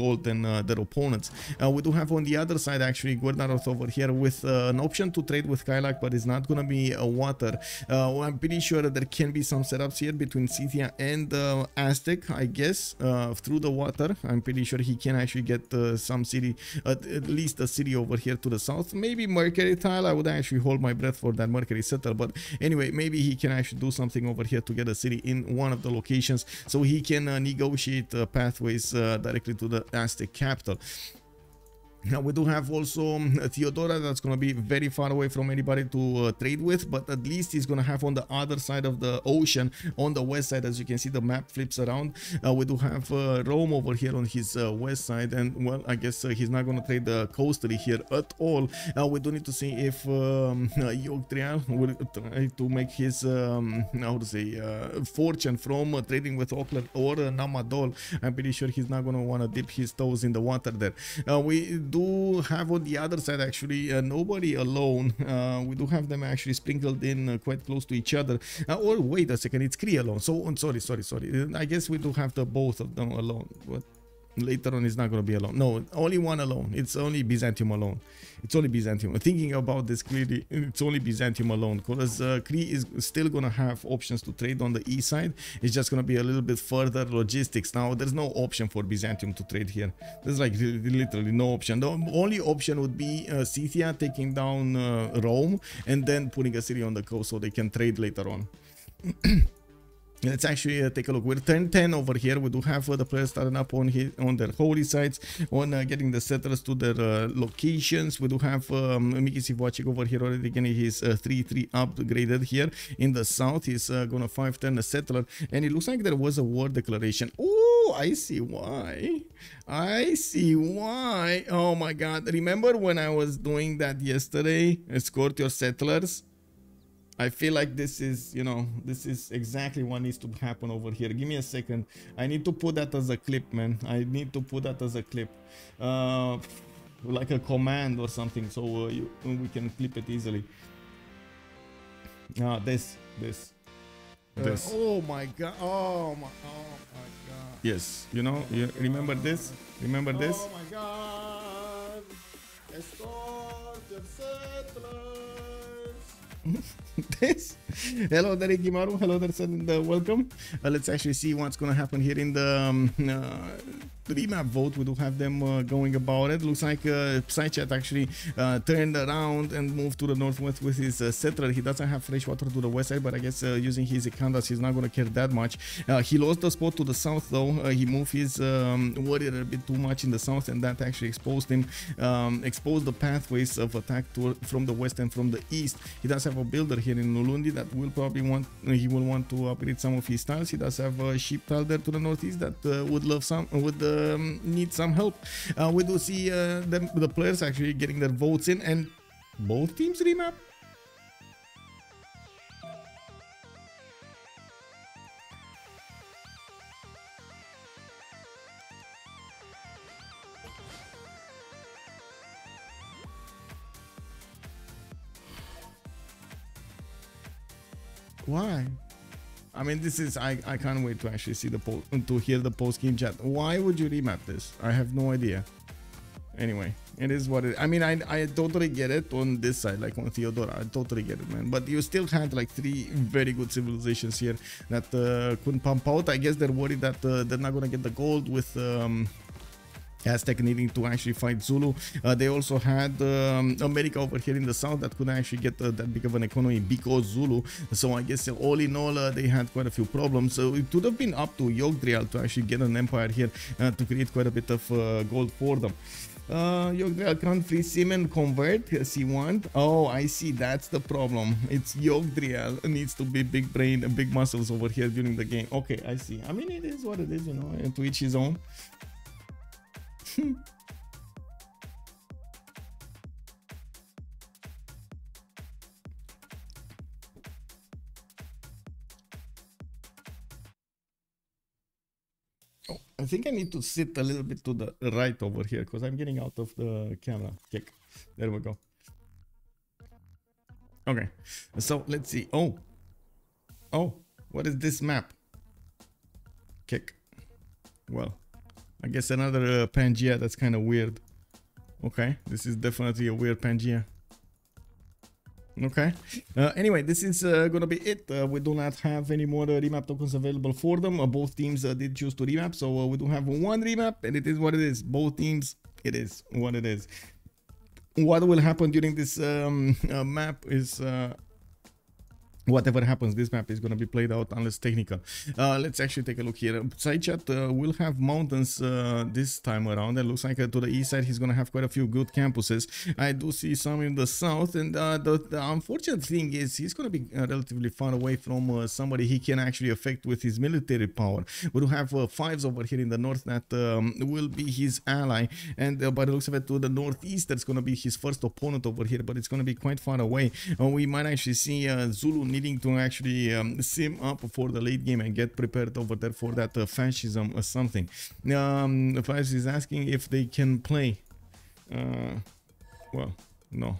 gold than uh, their opponents. Uh, we do have on the other side actually Gwernaroth over here with uh, an option to trade with Kailak, but it's not going to be uh, water. Uh, well, I'm pretty sure that there can be some setups here between Scythia and uh, Aztec, I guess, uh, through the water. I'm pretty sure he can actually get uh, some city, at, at least a city over here to the south. Maybe Mercury tile, I would actually hold my breath for that Mercury settle, but anyway, maybe he can actually do something over here to get a city in one of the locations, so he can uh, negotiate uh, pathways uh, directly to the Aztec capital. Now we do have also Theodora that's going to be very far away from anybody to uh, trade with, but at least he's going to have on the other side of the ocean, on the west side, as you can see the map flips around. Uh, we do have uh, Rome over here on his uh, west side, and well, I guess uh, he's not going to trade uh, coastally here at all. Uh, we do need to see if um, uh, Yogdriel will try to make his um, how to say uh, fortune from uh, trading with Auckland or uh, Namadol. I'm pretty sure he's not going to want to dip his toes in the water there. Uh, we do have on the other side actually uh, nobody alone. Uh, we do have them actually sprinkled in uh, quite close to each other. Uh, or wait a second, it's Cree alone. So I'm sorry, sorry, sorry. I guess we do have the both of them alone. What? Later on, it's not going to be alone. No, only one alone. It's only Byzantium alone. It's only Byzantium. Thinking about this clearly, it's only Byzantium alone, because uh, Cree is still going to have options to trade on the east side. It's just going to be a little bit further logistics. Now, there's no option for Byzantium to trade here. There's like literally no option. The only option would be uh, Scythia taking down uh, Rome and then putting a city on the coast so they can trade later on. Let's actually uh, take a look. We're ten ten over here. We do have uh, the players starting up on his, on their holy sites, on uh, getting the settlers to their uh, locations. We do have um, Mikisiwatchik over here already getting his three three uh, upgraded here in the south. He's uh, going to five ten a settler, and it looks like there was a war declaration. Oh, I see why. I see why. Oh my God. Remember when I was doing that yesterday? Escort your settlers. I feel like this is, you know, this is exactly what needs to happen over here. Give me a second. I need to put that as a clip, man. I need to put that as a clip. Uh, like a command or something, so uh, you, we can clip it easily. Ah, this, this, this. Uh, oh my God. Oh my, oh my God. Yes, you know, you remember this? Remember this? Oh my God. Escort your settlers. This hello there, Ikimaru. Hello there, and uh, welcome. Uh, let's actually see what's gonna happen here in the um, uh, remap vote. We do have them uh, going about it. Looks like uh, Psycheat actually uh, turned around and moved to the northwest with his uh, settler. He doesn't have fresh water to the west side, but I guess uh, using his Ikandas, he's not gonna care that much. Uh, he lost the spot to the south though. Uh, he moved his um, warrior a bit too much in the south, and that actually exposed him, um, exposed the pathways of attack to, from the west and from the east. He does have a builder here in Ulundi that will probably want, he will want to upgrade some of his tiles. He does have a sheep tile there to the northeast that uh, would love some, would um, need some help. Uh, we do see uh, them, the players actually getting their votes in, and both teams remap. Why? I mean, this is I, I can't wait to actually see the poll, to hear the post game chat. Why would you remap this? I have no idea. Anyway, it is what it. I mean, I I totally get it on this side, like on Theodora. I totally get it, man. But you still had like three very good civilizations here that uh, couldn't pump out. I guess they're worried that uh, they're not gonna get the gold with. Um, Aztec needing to actually fight Zulu. Uh, they also had um, America over here in the south that couldn't actually get uh, that big of an economy because Zulu. So I guess uh, all in all, uh, they had quite a few problems. So it would have been up to Yogdriel to actually get an empire here uh, to create quite a bit of uh, gold for them. Uh, Yogdriel can't free Seaman convert as he want. Oh, I see. That's the problem. It's Yogdriel needs to be big brain and big muscles over here during the game. Okay, I see. I mean, it is what it is, you know, and to each his own. Oh, I think I need to sit a little bit to the right over here because I'm getting out of the camera. Check. There we go. Okay, so let's see. Oh, oh, what is this map? Kick. Well, I guess another uh, Pangaea. That's kind of weird. Okay, this is definitely a weird Pangaea. Okay, uh, anyway, this is uh, gonna be it. Uh, we do not have any more uh, remap tokens available for them. Uh, both teams uh, did choose to remap, so uh, we do have one remap, and it is what it is. Both teams, it is what it is. What will happen during this um, uh, map is... Uh, whatever happens, this map is going to be played out unless technical. Uh, let's actually take a look here. Psycheat uh, will have mountains uh, this time around. It looks like uh, to the east side he's going to have quite a few good campuses. I do see some in the south, and uh, the, the unfortunate thing is he's going to be uh, relatively far away from uh, somebody he can actually affect with his military power. We do have uh, Fivezzz over here in the north that um, will be his ally, and uh, by the looks of it, to the northeast that's going to be his first opponent over here, but it's going to be quite far away. Uh, we might actually see uh, Zulu needing to actually um, sim up for the late game and get prepared over there for that uh, fascism or something. Um, Fivezzz is asking if they can play. Uh, well, no.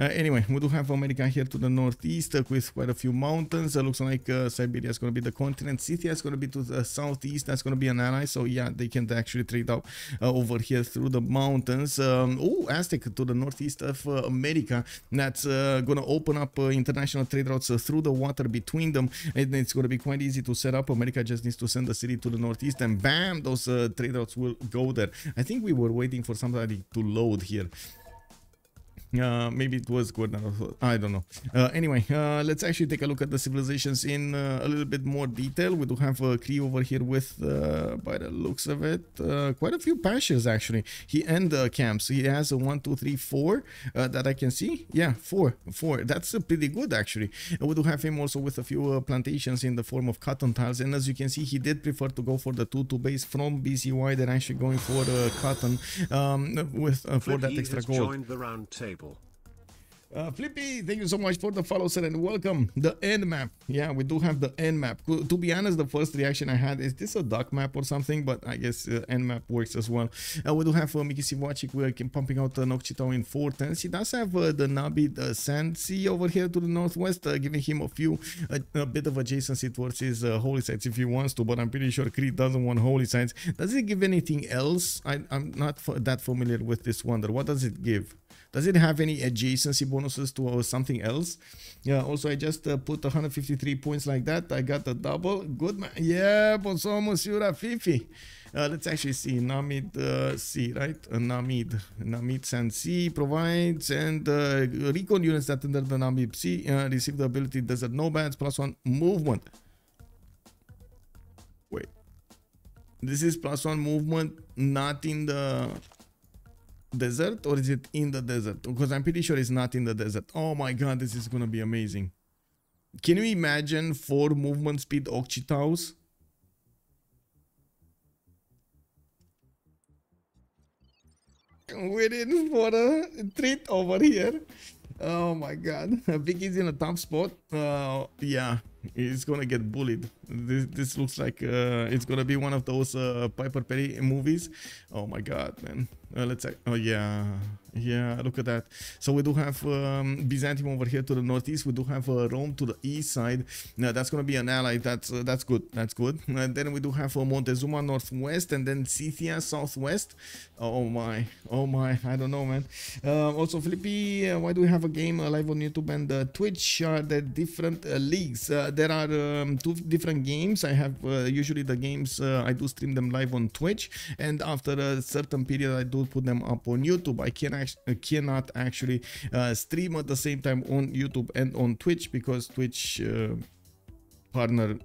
Uh, anyway, we do have America here to the northeast uh, with quite a few mountains. It uh, looks like uh, Siberia is going to be the continent. Scythia is going to be to the southeast. That's going to be an ally. So, yeah, they can actually trade up uh, over here through the mountains. Um, oh, Aztec to the northeast of uh, America. That's uh, going to open up uh, international trade routes uh, through the water between them. And it's going to be quite easy to set up. America just needs to send a city to the northeast, and bam, those uh, trade routes will go there. I think we were waiting for somebody to load here. Uh, maybe it was Gwernaroth, I don't know. Uh, anyway, uh, let's actually take a look at the civilizations in uh, a little bit more detail. We do have uh, Cree over here with, uh, by the looks of it, uh, quite a few pashas actually. He and uh, camps. He has a one, two, three, four uh, that I can see. Yeah, four, four. That's uh, pretty good actually. And we do have him also with a few uh, plantations in the form of cotton tiles. And as you can see, he did prefer to go for the two two base from B C Y than actually going for uh, cotton um, with uh, for that extra gold. Joined the round table. Uh, Flippy, thank you so much for the follow, sir, and welcome. The end map. Yeah, we do have the end map. To be honest, the first reaction I had is this a duck map or something, but I guess uh, end map works as well. Uh, we do have uh, Mikisiwatchik. We're pumping out uh, Noctitao in four tens. He does have uh, the Nabi the Sand Sea over here to the northwest, uh, giving him a few, uh, a bit of adjacency towards his uh, holy sites if he wants to, but I'm pretty sure Cree doesn't want holy sites. Does it give anything else? I, I'm not f that familiar with this wonder. What does it give? Does it have any adjacency bonuses to or something else? Yeah, also I just uh, put one hundred fifty-three points like that. I got a double. Good man. Yeah, bonsoir, monsieur Afifi. Uh, let's actually see. Namid uh, C, right? Uh, Namid. Namid Sand C provides and uh, recon units that under the Namib C uh, receive the ability Desert Nomads plus one movement. Wait. This is plus one movement, not in the... desert, or is it in the desert? Because I'm pretty sure it's not in the desert. Oh my god, this is gonna be amazing. Can you imagine four movement speed Occhitaus? We're in for a treat over here. Oh my god, Vic is in a top spot. Uh, yeah, he's gonna get bullied. This, this looks like uh, it's gonna be one of those uh, Piper Perry movies. Oh my god, man. Uh, let's say, oh yeah, yeah, look at that. So we do have um, Byzantium over here to the northeast. We do have uh, Rome to the east side. Now that's gonna be an ally. That's uh, that's good. That's good. And then we do have uh, Montezuma northwest, and then Scythia southwest. Oh my, oh my, I don't know, man. Uh, also, Flippy, uh, why do we have a game uh, live on YouTube and uh, Twitch? Are there different uh, leagues? Uh, there are um, two different games. I have uh, usually the games uh, I do stream them live on Twitch, and after a certain period I do put them up on YouTube. I can act uh, cannot actually uh, stream at the same time on YouTube and on Twitch because Twitch uh, partner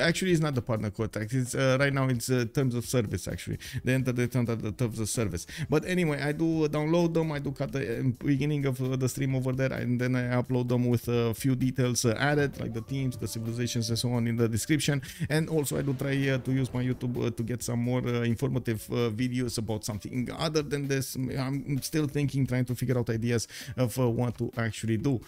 actually is not the partner contract. It's uh, right now it's uh, terms of service actually. They enter the terms of service. But anyway, I do download them. I do cut the beginning of the stream over there, and then I upload them with a few details uh, added, like the teams, the civilizations, and so on in the description. And also I do try uh, to use my YouTube uh, to get some more uh, informative uh, videos about something other than this. I'm still thinking, trying to figure out ideas of uh, what to actually do.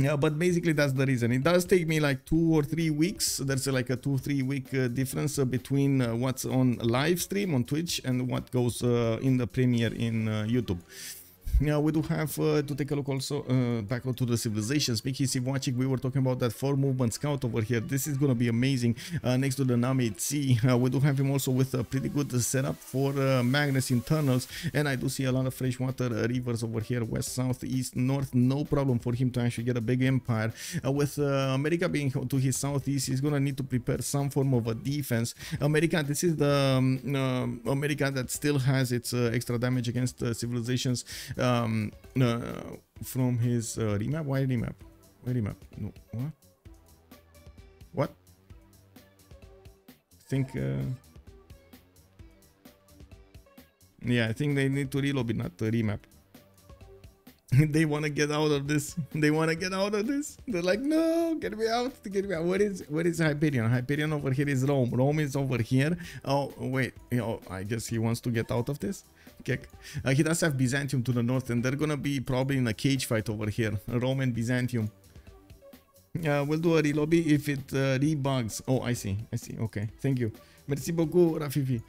Yeah, but basically that's the reason. It does take me like two or three weeks. There's like a two, three week uh, difference uh, between uh, what's on live stream on Twitch and what goes uh, in the premiere in uh, YouTube. Now we do have uh, to take a look also uh, back onto the civilizations. Mikisiwatchik, we were talking about that four movement scout over here. This is going to be amazing. Uh, next to the Namitsi, uh, we do have him also with a pretty good setup for uh, Magnus internals, and I do see a lot of freshwater rivers over here, west, south, east, north. No problem for him to actually get a big empire. Uh, with uh, America being to his southeast, he's going to need to prepare some form of a defense. America, this is the um, uh, America that still has its uh, extra damage against uh, civilizations um, uh, from his uh, remap. Why remap? Why remap? No. What? What? I think... Uh... Yeah, I think they need to reload it, not uh, remap. They want to get out of this. They want to get out of this. They're like, no, get me out, get me out. What is, what is Hyperion? Hyperion over here is Rome. Rome is over here. Oh, wait. You know, I guess he wants to get out of this. Kick. Uh, he does have Byzantium to the north, and they're going to be probably in a cage fight over here. Rome and Byzantium. Uh, we'll do a relobby if it uh, rebugs. Oh, I see. I see. Okay. Thank you. Merci beaucoup, Rafifi.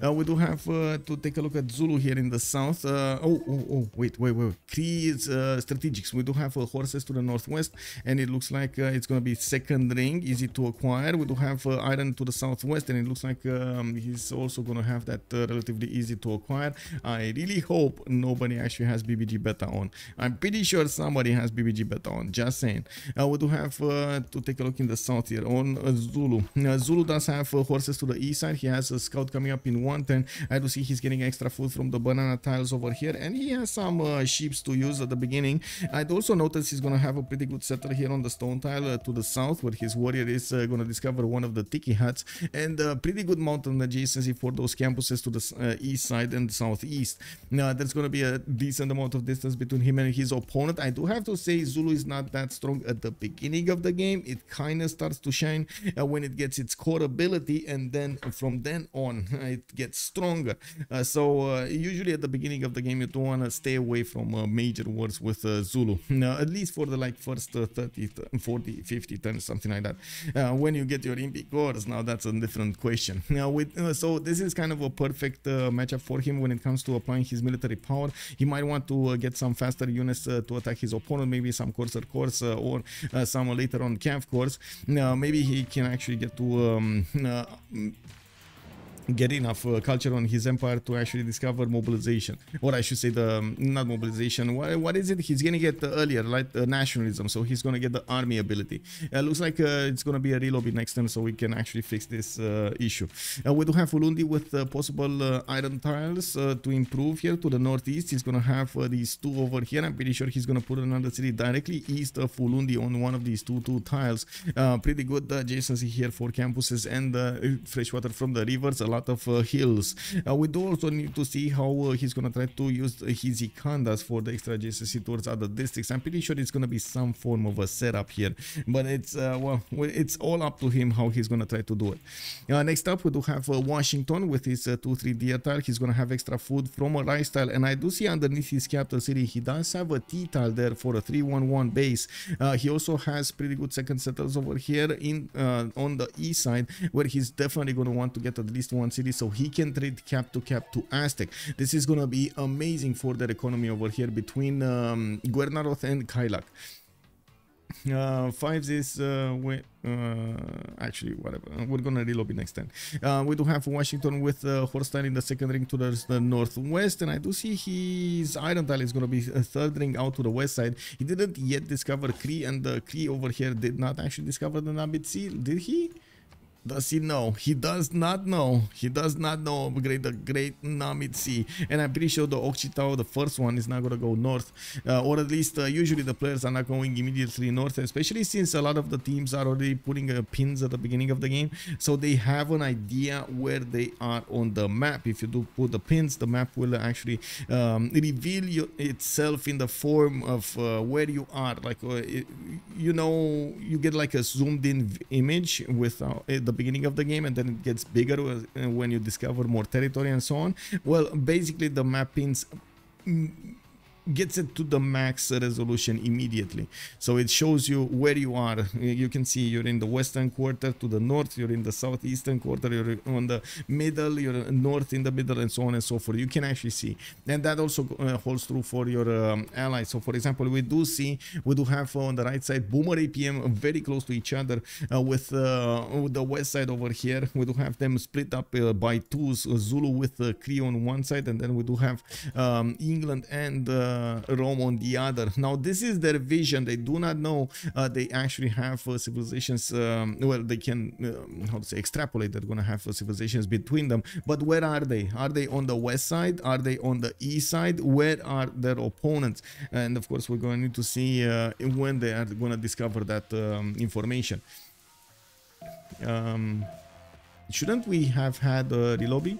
Uh, we do have uh, to take a look at Zulu here in the south. Uh, oh, oh, oh, wait, wait, wait. Cree is uh, strategics. We do have uh, horses to the northwest, and it looks like uh, it's going to be second ring, easy to acquire. We do have uh, iron to the southwest, and it looks like um, he's also going to have that uh, relatively easy to acquire. I really hope nobody actually has B B G beta on. I'm pretty sure somebody has B B G beta on, just saying. Uh, we do have uh, to take a look in the south here on uh, Zulu. Uh, Zulu does have uh, horses to the east. Side. He has a scout coming up in one ten. I do see he's getting extra food from the banana tiles over here, and he has some uh, sheeps to use at the beginning. I'd also notice he's gonna have a pretty good settler here on the stone tile uh, to the south, where his warrior is uh, gonna discover one of the tiki huts, and uh, pretty good mountain adjacency for those campuses to the uh, east side and southeast. Now there's gonna be a decent amount of distance between him and his opponent. I do have to say Zulu is not that strong at the beginning of the game. It kind of starts to shine uh, when it gets its core ability, and then from then on it gets stronger. Uh, so uh, usually at the beginning of the game you don't want to stay away from uh, major wars with uh, Zulu, uh, at least for the like first uh, thirty, forty, fifty turns, something like that. Uh, when you get your impi cores, now that's a different question. Now with uh, so this is kind of a perfect uh, matchup for him when it comes to applying his military power. He might want to uh, get some faster units uh, to attack his opponent, maybe some coarser cores uh, or uh, some later on calf cores. Now uh, maybe he can actually get to um, uh, get enough uh, culture on his empire to actually discover mobilization, or I should say the um, not mobilization, what, what is it he's gonna get uh, earlier, like uh, nationalism. So he's gonna get the army ability. Uh, looks like uh, it's gonna be a reload next time, so we can actually fix this uh, issue. Uh, we do have Ulundi with uh, possible uh, iron tiles uh, to improve here to the northeast. He's gonna have uh, these two over here. I'm pretty sure he's gonna put another city directly east of Ulundi on one of these two two tiles. Uh, pretty good adjacency here for campuses and uh, fresh water from the rivers. A lot of uh, hills. Uh, we do also need to see how uh, he's gonna try to use uh, his Ikandas for the extra adjacency towards other districts. I'm pretty sure it's gonna be some form of a setup here, but it's uh, well, it's all up to him how he's gonna try to do it. Uh, next up, we do have uh, Washington with his uh, two three D tile. He's gonna have extra food from a rice tile, and I do see underneath his capital city he does have a T tile there for a three one one base. Uh, he also has pretty good second settlers over here in uh, on the east side, where he's definitely gonna want to get at least one city so he can trade cap to cap to Aztec. This is gonna be amazing for their economy over here between um, Gwernaroth and Kailak. Uh, Fivezzz is uh, wait, uh, actually whatever. We're gonna reload it next time. Uh, we do have Washington with uh, horse tile in the second ring to the, the northwest, and I do see his iron tile is gonna be a third ring out to the west side. He didn't yet discover Cree, and the Cree over here did not actually discover the Nabit Sea, did he? Does he know? He does not know. He does not know great, the great Namit Sea. And I'm pretty sure the Occitao, the first one, is not going to go north. Uh, or at least uh, usually the players are not going immediately north, especially since a lot of the teams are already putting uh, pins at the beginning of the game. So they have an idea where they are on the map. If you do put the pins, the map will actually um, reveal you, itself in the form of uh, where you are. Like, uh, it, you know, you get like a zoomed in image with uh, the beginning of the game, and then it gets bigger when you discover more territory and so on. Well, basically the map pins gets it to the max resolution immediately. So it shows you where you are. You can see you're in the western quarter, to the north, you're in the southeastern quarter, you're on the middle, you're north in the middle, and so on and so forth. You can actually see. And that also uh, holds true for your um, allies. So for example, we do see, we do have uh, on the right side, Boomer A P M very close to each other uh, with, uh, with the west side over here. We do have them split up uh, by twos, uh, Zulu with uh, Cree on one side, and then we do have um, England and uh, Rome on the other. Now this is their vision. They do not know uh, they actually have uh, civilizations, um, well, they can um, how to say, extrapolate, they're going to have uh, civilizations between them. But where are they? Are they on the west side? Are they on the east side? Where are their opponents? And of course we're going to need to see uh, when they are going to discover that um, information. Um, shouldn't we have had a relobby?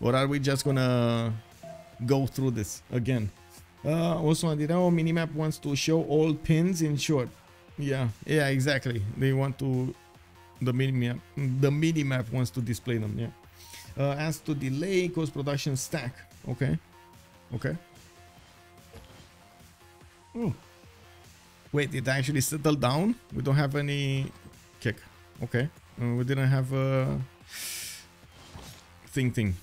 Or are we just gonna go through this again? Uh, also, Adirao Minimap wants to show all pins in short. Yeah, yeah, exactly. They want to, the minimap, the minimap wants to display them. Yeah. Uh, as to delay, cause production stack. Okay, okay. Ooh. Wait, it actually settled down. We don't have any kick. Okay, uh, we didn't have a thing thing.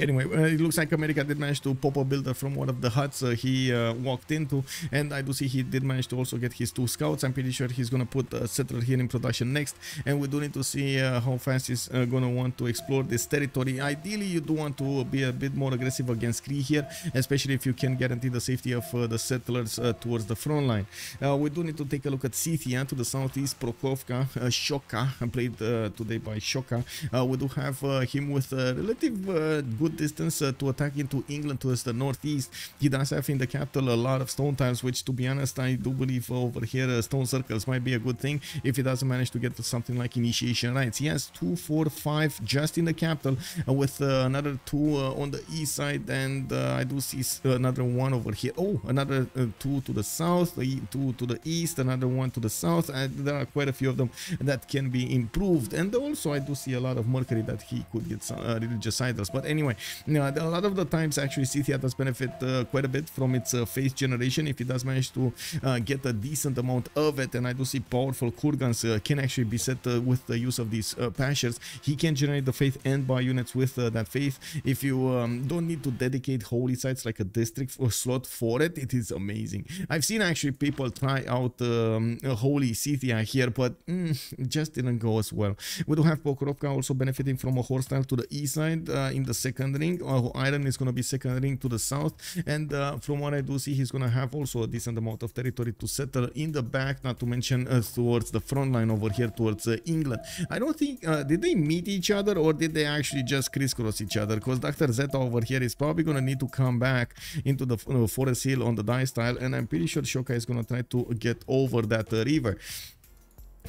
Anyway, it looks like America did manage to pop a builder from one of the huts uh, he uh, walked into, and I do see he did manage to also get his two scouts. I'm pretty sure he's gonna put a settler here in production next, and we do need to see uh, how fast he's uh, gonna want to explore this territory. Ideally, you do want to be a bit more aggressive against Cree here, especially if you can guarantee the safety of uh, the settlers uh, towards the front line. Uh, we do need to take a look at Scythia to the southeast, Pokrovka, uh, Shoka, played uh, today by Shoka. Uh, we do have uh, him with a relative uh, good distance uh, to attack into England towards the northeast. He does have in the capital a lot of stone tiles, which to be honest I do believe over here uh, stone circles might be a good thing if he doesn't manage to get to something like initiation rights. He has two, four, five just in the capital uh, with uh, another two uh, on the east side, and uh, I do see another one over here. Oh, another uh, two to the south, two to the east, another one to the south, and there are quite a few of them that can be improved. And also I do see a lot of mercury that he could get some uh, religious idols. But anyway, now, a lot of the times actually Scythia does benefit uh, quite a bit from its uh, faith generation if it does manage to uh, get a decent amount of it. And I do see powerful Kurgans uh, can actually be set uh, with the use of these uh, pashers. He can generate the faith and buy units with uh, that faith. If you um, don't need to dedicate holy sites like a district or slot for it, it is amazing. I've seen actually people try out um, a holy Scythia here, but mm, it just didn't go as well. We do have Pokrovka also benefiting from a horse tile to the east side uh, in the second ring. Oh, Iron is going to be second ring to the south, and uh, from what I do see, he's going to have also a decent amount of territory to settle in the back, not to mention uh, towards the front line over here towards uh, England. I don't think uh, did they meet each other, or did they actually just crisscross each other? Because Doctor Zeta over here is probably going to need to come back into the uh, forest hill on the dice tile, and I'm pretty sure Shoka is going to try to get over that uh, river.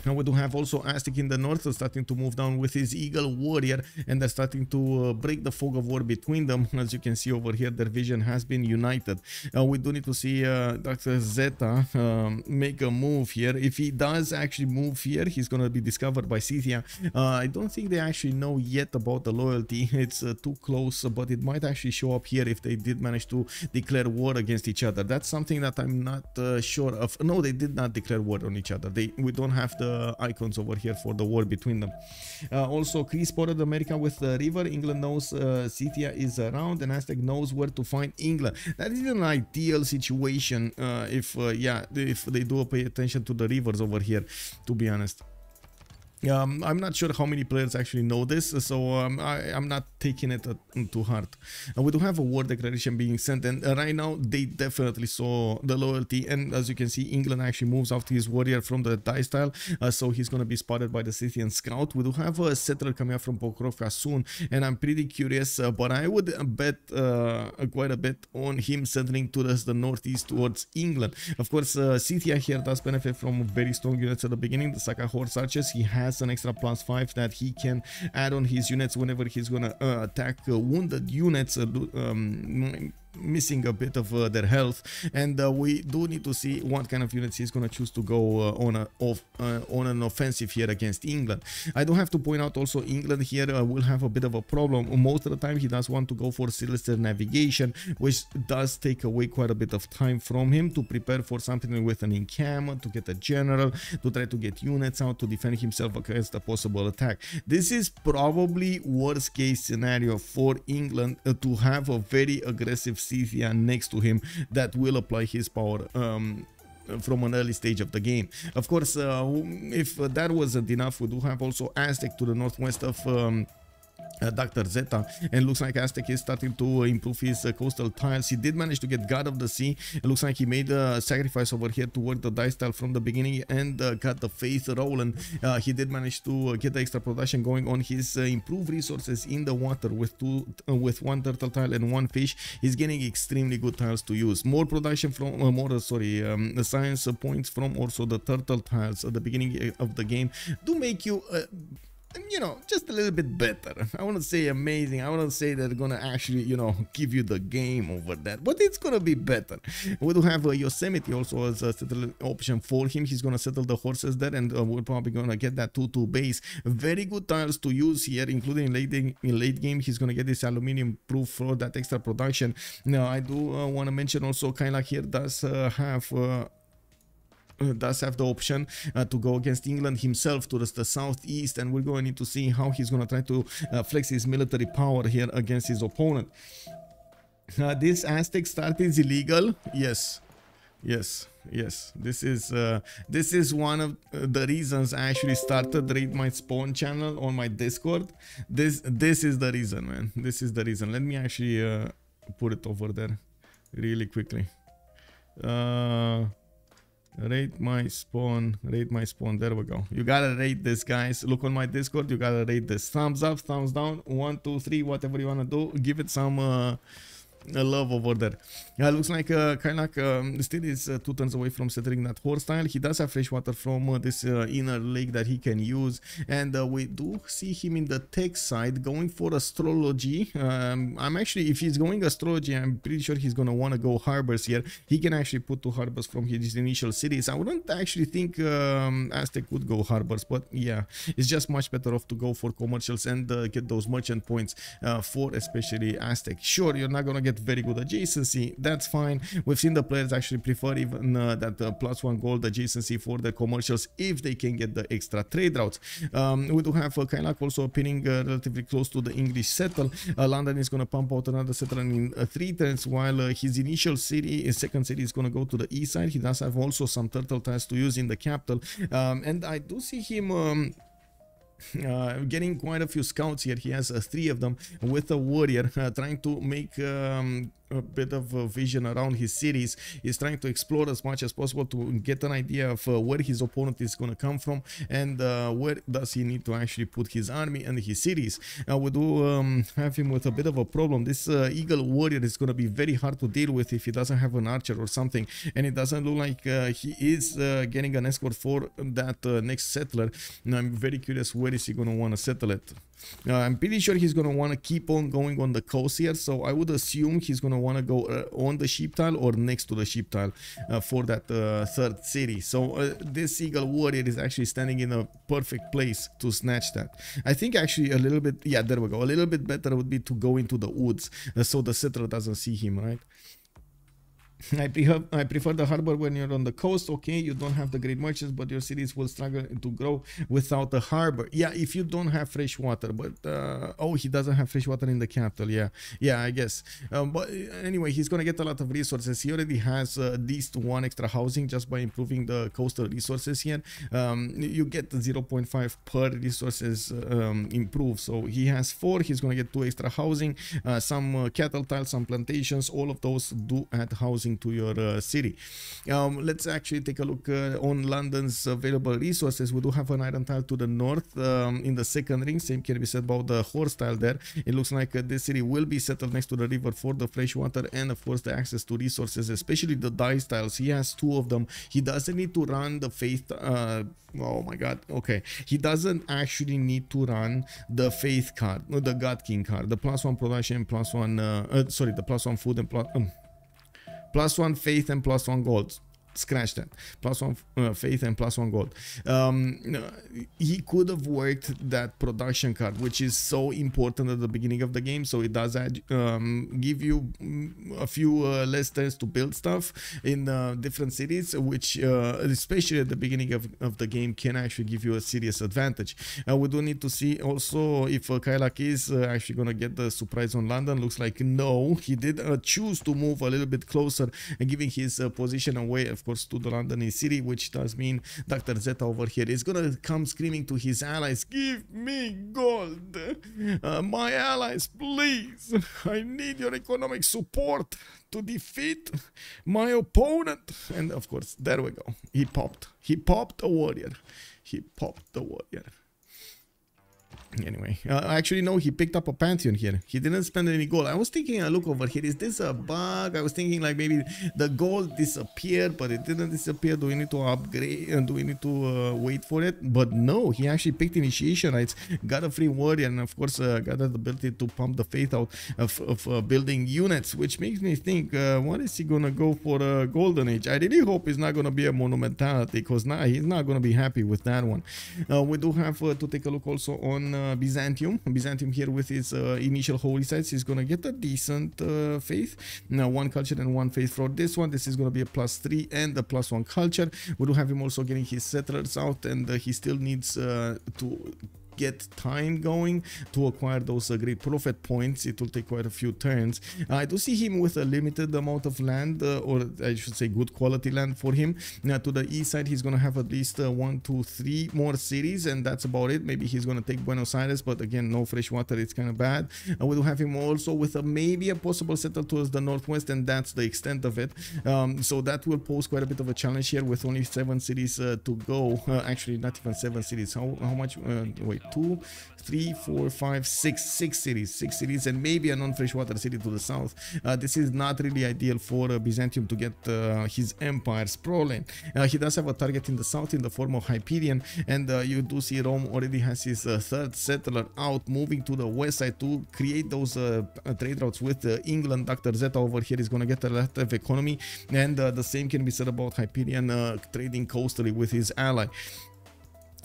Now we do have also Aztec in the north starting to move down with his Eagle Warrior, and they're starting to uh, break the fog of war between them. As you can see over here, their vision has been united. Uh, we do need to see uh, Doctor Zeta um, make a move here. If he does actually move here, he's going to be discovered by Scythia. Uh, I don't think they actually know yet about the loyalty. It's uh, too close, but it might actually show up here if they did manage to declare war against each other. That's something that I'm not uh, sure of. No, they did not declare war on each other. They we don't have the Uh, icons over here for the war between them. Uh, also, Cree spotted America with the river. England knows uh, Scythia is around, and Aztec knows where to find England. That is an ideal situation uh, if, uh, yeah, if they do pay attention to the rivers over here, to be honest. Um, I'm not sure how many players actually know this, so um, I, I'm not taking it uh, to heart. Uh, we do have a war declaration being sent, and uh, right now they definitely saw the loyalty, and as you can see, England actually moves after his warrior from the dice tile, uh, so he's going to be spotted by the Scythian scout. We do have a settler coming up from Pokrovka soon, and I'm pretty curious, uh, but I would bet uh, quite a bit on him settling towards the northeast towards England. Of course, uh, Scythia here does benefit from very strong units at the beginning, the Saka Horse Archers. He has an extra plus five that he can add on his units whenever he's gonna uh, attack uh, wounded units. Uh, um, missing a bit of uh, their health, and uh, we do need to see what kind of units he's going to choose to go uh, on a, off, uh, on an offensive here against England. I do have to point out also England here uh, will have a bit of a problem. Most of the time he does want to go for Silistern navigation, which does take away quite a bit of time from him to prepare for something with an encampment, to get a general, to try to get units out to defend himself against a possible attack. This is probably worst case scenario for England, uh, to have a very aggressive Scythia next to him that will apply his power um from an early stage of the game. Of course, uh, if that wasn't enough, we do have also Aztec to the northwest of um Uh, Doctor Zeta, and looks like Aztec is starting to uh, improve his uh, coastal tiles. He did manage to get God of the Sea. It looks like he made a sacrifice over here to work the dice tile from the beginning and uh, got the faith roll, and uh, he did manage to uh, get the extra production going on his uh, improved resources in the water with two uh, with one turtle tile and one fish. He's getting extremely good tiles to use. More production from uh, more uh, sorry um, the science uh, points from also the turtle tiles at the beginning of the game do make you uh, you know, just a little bit better. I want to say amazing. I want to say they're gonna actually, you know, give you the game over that, but it's gonna be better. We do have uh, Yosemite also as a settle option for him. He's gonna settle the horses there, and uh, we're probably gonna get that two two base. Very good tiles to use here, including late in late game. He's gonna get this aluminium proof for that extra production. Now, I do uh, want to mention also Kailak here does uh, have. Uh, does have the option uh, to go against England himself to the southeast, and we're going to need to see how he's going to try to uh, flex his military power here against his opponent. Uh, this Aztec start is illegal. Yes, yes, yes. This is uh, this is one of the reasons I actually started Raid My Spawn channel on my Discord. This this is the reason, man. This is the reason. Let me actually uh, put it over there really quickly. Uh, Raid my spawn, raid my spawn, there we go. You gotta raid this, guys. Look on my Discord, you gotta raid this. Thumbs up, thumbs down, one, two, three, whatever you wanna do, give it some uh, love over there. Yeah, looks like uh, Kailak um, still is uh, two turns away from settling that horse tile. He does have fresh water from uh, this uh, inner lake that he can use, and uh, we do see him in the tech side going for astrology. um, I'm actually, if he's going astrology, I'm pretty sure he's gonna want to go harbors here. He can actually put two harbors from his initial cities. I wouldn't actually think um, Aztec would go harbors, but yeah, it's just much better off to go for commercials and uh, get those merchant points uh, for especially Aztec. Sure, you're not gonna get very good adjacency, that's fine. We've seen the players actually prefer even uh, that uh, plus one gold adjacency for the commercials if they can get the extra trade routes. Um, we do have uh, Kailak also appearing uh, relatively close to the English settle. Uh, London is going to pump out another settler in uh, three turns, while uh, his initial city, his second city, is going to go to the east side. He does have also some turtle tiles to use in the capital, um, and I do see him um, Uh, getting quite a few scouts here. He has uh, three of them with a warrior, uh, trying to make um, a bit of a vision around his cities. He's trying to explore as much as possible to get an idea of uh, where his opponent is going to come from, and uh, where does he need to actually put his army and his cities. Uh, we do um, have him with a bit of a problem. This uh, eagle warrior is going to be very hard to deal with if he doesn't have an archer or something, and it doesn't look like uh, he is uh, getting an escort for that uh, next settler. Now I'm very curious where is he going to want to settle it. Uh, I'm pretty sure he's going to want to keep on going on the coast here, so I would assume he's going to want to go uh, on the sheep tile or next to the sheep tile uh, for that uh, third city. So uh, this eagle warrior is actually standing in a perfect place to snatch that. I think actually a little bit, yeah, there we go, a little bit better would be to go into the woods uh, so the settler doesn't see him, right? I prefer, I prefer the harbor when you're on the coast. Okay, you don't have the great merchants, but your cities will struggle to grow without the harbor. Yeah, if you don't have fresh water. But uh, oh, he doesn't have fresh water in the capital. Yeah, yeah, I guess. Um, but anyway, he's gonna get a lot of resources. He already has uh, at least one extra housing just by improving the coastal resources here. Um, you get zero point five per resources um, improved. So he has four. He's gonna get two extra housing, uh, some uh, cattle tiles, some plantations. All of those do add housing passing to your uh, city. Um, let's actually take a look uh, on London's available resources. We do have an iron tile to the north um, in the second ring. Same can be said about the horse tile there. It looks like uh, this city will be settled next to the river for the fresh water and of course the access to resources, especially the dice tiles. He has two of them. He doesn't need to run the faith uh, oh my god, okay, he doesn't actually need to run the faith card, no, the god king card, the plus one production, plus one uh, uh, sorry, the plus one food and plus, um, plus one faith and plus one gold. Scratch that. Plus one uh, faith and plus one gold. Um, he could have worked that production card, which is so important at the beginning of the game. So it does add, um, give you a few uh, less turns to build stuff in uh, different cities, which uh, especially at the beginning of, of the game can actually give you a serious advantage. Uh, we do need to see also if uh, Kailak is uh, actually going to get the surprise on London. Looks like no. He did uh, choose to move a little bit closer and giving his uh, position away, of course, to the London city, which does mean Doctor Zeta over here is gonna come screaming to his allies, give me gold, uh, my allies, please, I need your economic support to defeat my opponent. And of course, there we go, he popped, he popped a warrior, he popped the warrior. Anyway, uh, actually no, he picked up a pantheon here. He didn't spend any gold. I was thinking, I look over here, is this a bug? I was thinking like maybe the gold disappeared, but it didn't disappear. Do we need to upgrade and do we need to uh, wait for it? But no, he actually picked initiation rights, got a free warrior, and of course uh, got the ability to pump the faith out of, of uh, building units, which makes me think, uh, what is he gonna go for a uh, golden age? I really hope it's not gonna be a monumentality, because now nah, he's not gonna be happy with that one. Uh, we do have uh, to take a look also on Uh, Byzantium. Byzantium here with his uh, initial holy sites is gonna get a decent uh, faith. Now one culture and one faith for this one. This is gonna be a plus three and a plus one culture. We do have him also getting his settlers out, and uh, he still needs uh, to get time going to acquire those uh, great profit points. It will take quite a few turns. Uh, I do see him with a limited amount of land, uh, or I should say good quality land for him. Now to the east side, he's going to have at least uh, one, two, three more cities, and that's about it. Maybe he's going to take Buenos Aires, but again, no fresh water. It's kind of bad. Uh, we do have him also with a, maybe a possible settle towards the northwest, and that's the extent of it. Um, so that will pose quite a bit of a challenge here with only seven cities uh, to go. Uh, actually, not even seven cities. How, how much? Uh, wait. Two, three, four, five, six, six cities, six cities, and maybe a non-freshwater city to the south. Uh, this is not really ideal for uh, Byzantium to get uh, his empire sprawling. Uh, he does have a target in the south in the form of Hyperion, and uh, you do see Rome already has his uh, third settler out, moving to the west side to create those uh, trade routes with uh, England. Doctor Zeta over here is going to get a lot of economy, and uh, the same can be said about Hyperion uh, trading coastally with his ally.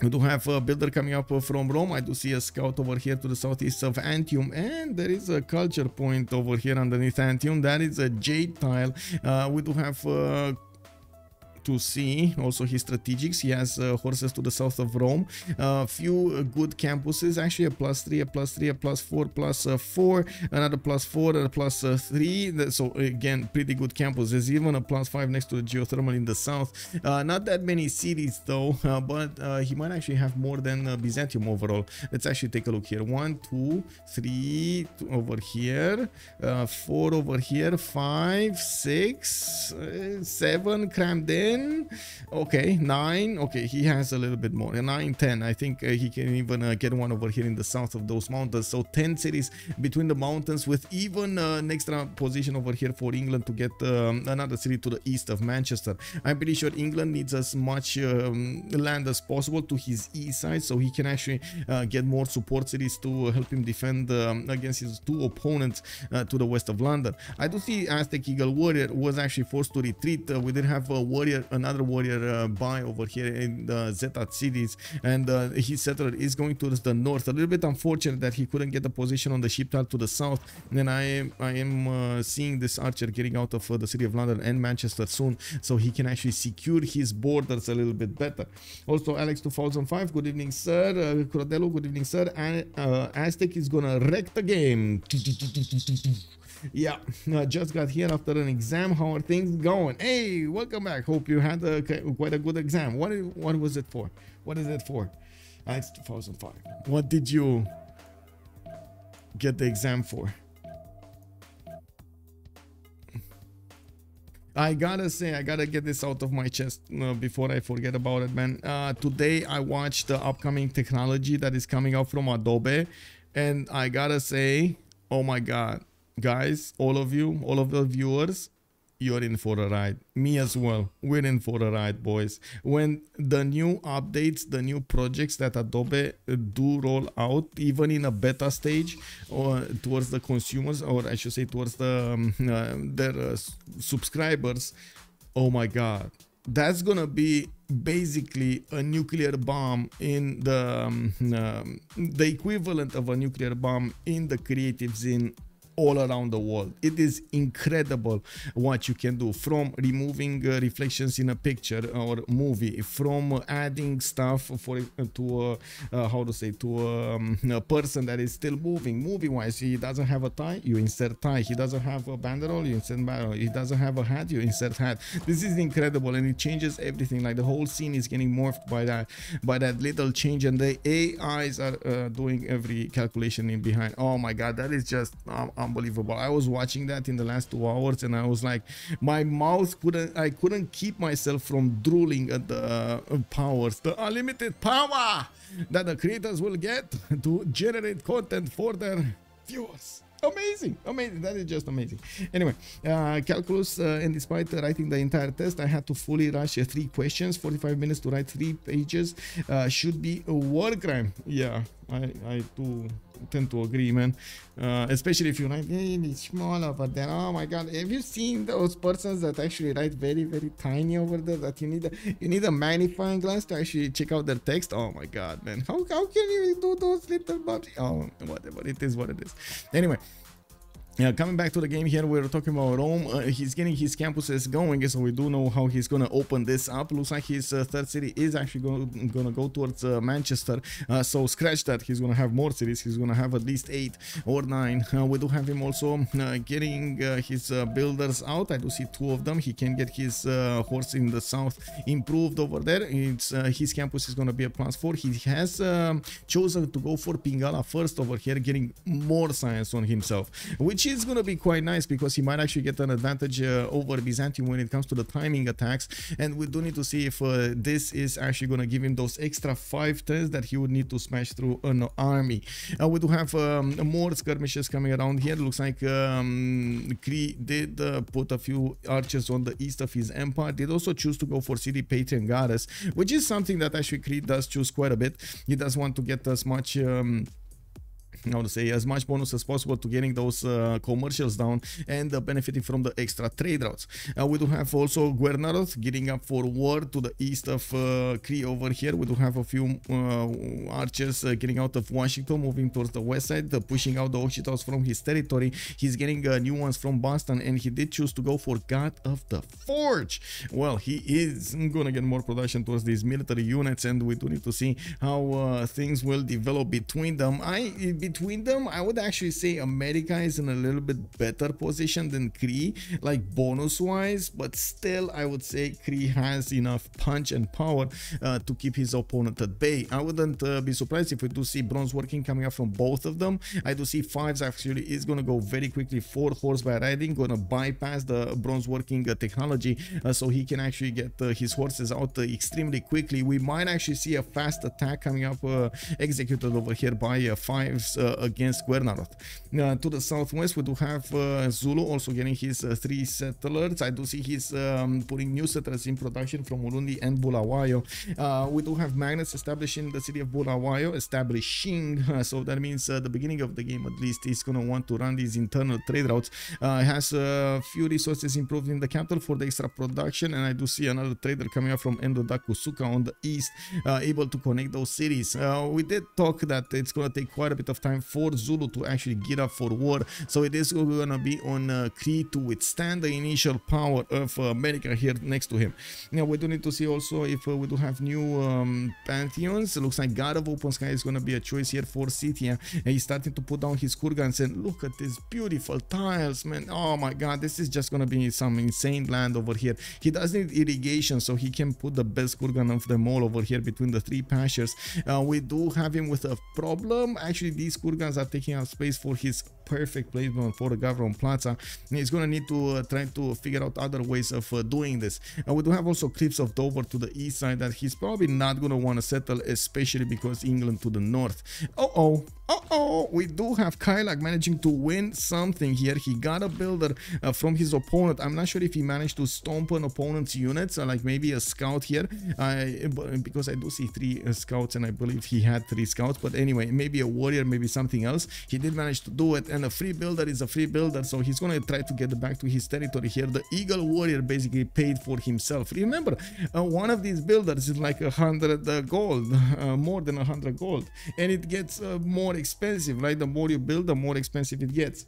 We do have a builder coming up from Rome. I do see a scout over here to the southeast of Antium, and there is a culture point over here underneath Antium. That is a jade tile. Uh, we do have uh, to see also his strategics. He has uh, horses to the south of Rome. A uh, few good campuses, actually a plus three, a plus three, a plus four, plus uh, four, another plus four, and a plus uh, three. So again, pretty good campus. There's even a plus five next to the geothermal in the south. Uh, not that many cities though, uh, but uh, he might actually have more than uh, Byzantium overall. Let's actually take a look here. One, two, three two over here, uh, four over here, five, six, uh, seven crammed in. Okay, nine. Okay, he has a little bit more. nine, ten. I think uh, he can even uh, get one over here in the south of those mountains. So ten cities between the mountains, with even uh, an extra position over here for England to get um, another city to the east of Manchester. I'm pretty sure England needs as much um, land as possible to his east side, so he can actually uh, get more support cities to help him defend um, against his two opponents uh, to the west of London. I do see Aztec Eagle Warrior was actually forced to retreat. Uh, we did have a warrior, another warrior uh, buy over here in the Zeta cities, and uh, his settler is going towards the north. A little bit unfortunate that he couldn't get a position on the ship tile to the south, and then I am, I am uh, seeing this archer getting out of uh, the city of London and Manchester soon, so he can actually secure his borders a little bit better. Also Alex two thousand five, good evening sir. uh, Crodello, good evening sir. And uh, Aztec is gonna wreck the game. Yeah, uh, just got here after an exam. How are things going? Hey, welcome back. Hope you had a, quite a good exam. What what was it for? What is it for? Uh, it's two thousand five. What did you get the exam for? I gotta say, I gotta get this out of my chest uh, before I forget about it, man. Uh, today I watched the upcoming technology that is coming out from Adobe, and I gotta say, oh my god, guys, all of you, all of the viewers, you're in for a ride. Me as well. We're in for a ride, boys. When the new updates, the new projects that Adobe do roll out, even in a beta stage or towards the consumers, or I should say towards the um, uh, their uh, subscribers, oh my god, that's gonna be basically a nuclear bomb in the um, um, the equivalent of a nuclear bomb in the creative scene all around the world. It is incredible what you can do, from removing uh, reflections in a picture or movie, from adding stuff for uh, to uh, uh, how to say to um, a person that is still moving. Movie wise, he doesn't have a tie, you insert tie. He doesn't have a banderole, you insert banderole. He doesn't have a hat, you insert hat. This is incredible, and it changes everything. Like, the whole scene is getting morphed by that by that little change, and the A Is are uh, doing every calculation in behind. Oh my god, that is just um, unbelievable. I was watching that in the last two hours and I was like, my mouth couldn't, I couldn't keep myself from drooling at the uh, powers, the unlimited power that the creators will get to generate content for their viewers. Amazing, amazing, that is just amazing. Anyway, uh, calculus, uh, and despite writing the entire test, I had to fully rush uh, three questions, forty-five minutes to write three pages, uh, should be a war crime. Yeah, I, I do tend to agree, man, uh, especially if you write really small over there. Oh my god, have you seen those persons that actually write very, very tiny over there, that you need a, you need a magnifying glass to actually check out their text? Oh my god, man, how, how can you do those little bubbles? Oh, whatever, it is what it is. Anyway, yeah, coming back to the game here, we're talking about Rome. Uh, he's getting his campuses going, so we do know how he's gonna open this up. Looks like his uh, third city is actually gonna, gonna go towards uh, Manchester, uh, so scratch that. He's gonna have more cities. He's gonna have at least eight or nine. Uh, we do have him also uh, getting uh, his uh, builders out. I do see two of them. He can get his uh, horse in the south improved over there. It's uh, his campus is gonna be a plus four. He has uh, chosen to go for Pangaea first over here, getting more science on himself, which is going to be quite nice, because he might actually get an advantage uh, over Byzantium when it comes to the timing attacks. And we do need to see if uh, this is actually going to give him those extra five turns that he would need to smash through an army. Uh, we do have um, more skirmishes coming around here. Looks like um, Cree did uh, put a few archers on the east of his empire. Did also choose to go for city patron goddess, which is something that actually Cree does choose quite a bit. He does want to get as much um, how to say, as much bonus as possible to getting those uh, commercials down and uh, benefiting from the extra trade routes. Uh, we do have also Gwernaroth getting up for war to the east of uh, Cree over here. We do have a few uh, archers uh, getting out of Washington, moving towards the west side, uh, pushing out the Occitos from his territory. He's getting uh, new ones from Boston, and he did choose to go for God of the Forge. Well, he is gonna get more production towards these military units, and we do need to see how uh, things will develop between them. I it, Between them, I would actually say America is in a little bit better position than Cree, like bonus-wise, but still I would say Cree has enough punch and power uh, to keep his opponent at bay. I wouldn't uh, be surprised if we do see bronze working coming up from both of them. I do see Fivezzz actually is going to go very quickly for horseback riding, going to bypass the bronze working uh, technology, uh, so he can actually get uh, his horses out uh, extremely quickly. We might actually see a fast attack coming up, uh, executed over here by uh, Fivezzz Uh, against Gwernaroth. Uh, to the southwest, we do have uh, Zulu also getting his uh, three settlers. I do see he's um, putting new settlers in production from Ulundi and Bulawayo. Uh, we do have Magnus establishing the city of Bulawayo, establishing. Uh, so that means uh, the beginning of the game, at least, he's going to want to run these internal trade routes. Uh, has a uh, few resources improved in the capital for the extra production, and I do see another trader coming up from Endodakusuka on the east, uh, able to connect those cities. Uh, we did talk that it's going to take quite a bit of time for Zulu to actually get up for war, so it is going to be on uh, Cree to withstand the initial power of uh, America here next to him. Now we do need to see also if uh, we do have new um, pantheons. It looks like God of Open Sky is going to be a choice here for Scythia, and he's starting to put down his Kurgans, and look at these beautiful tiles, man. Oh my god, this is just going to be some insane land over here. He does need irrigation, so he can put the best Kurgan of them all over here between the three pastures. Uh, we do have him with a problem. Actually, these these Kurgans are taking up space for his perfect placement for the Gavron Plaza, and he's gonna need to uh, try to figure out other ways of uh, doing this. And we do have also clips of Dover to the east side that he's probably not gonna want to settle, especially because England to the north. Uh oh, uh oh, we do have Kailak managing to win something here. He got a builder uh, from his opponent. I'm not sure if he managed to stomp an opponent's units, uh, like maybe a scout here, uh, because I do see three uh, scouts, and I believe he had three scouts. But anyway, maybe a warrior, maybe something else. He did manage to do it. And a free builder is a free builder, so he's gonna try to get back to his territory here. The eagle warrior basically paid for himself. Remember, uh, one of these builders is like a hundred uh, gold, uh, more than a hundred gold, and it gets uh, more expensive, right? The more you build, the more expensive it gets.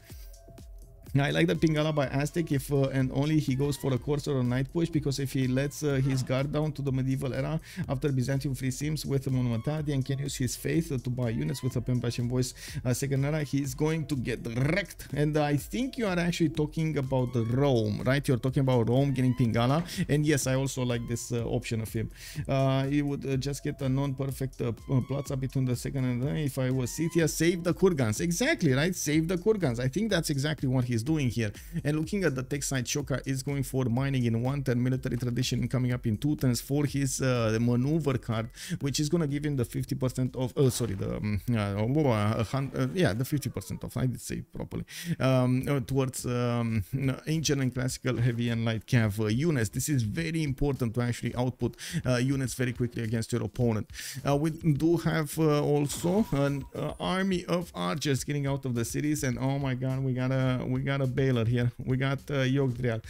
I like the Pingala by Aztec if uh, and only he goes for a Corsair or a Night Push, because if he lets uh, his guard down to the medieval era after Byzantium free sims with the Monumentality and can use his faith uh, to buy units with a Pembash voice uh, second era, he's going to get wrecked. And uh, I think you are actually talking about Rome, right? You're talking about Rome getting Pingala, and yes, I also like this uh, option of him. Uh, he would uh, just get a non-perfect uh, plaza between the second and uh, if I was Scythia, save the Kurgans. Exactly, right? Save the Kurgans. I think that's exactly what he's doing here. And looking at the tech side, Shoka is going for mining in one turn, military tradition coming up in two turns for his uh, maneuver card, which is going to give him the fifty percent of oh sorry the um, uh, uh, uh, yeah the fifty percent of, I did say it properly, um, towards um, ancient and classical heavy and light cav uh, units. This is very important to actually output uh, units very quickly against your opponent. Uh, we do have uh, also an uh, army of archers getting out of the cities, and oh my god, we gotta we gotta a Baylor here. We got uh, Yogdriel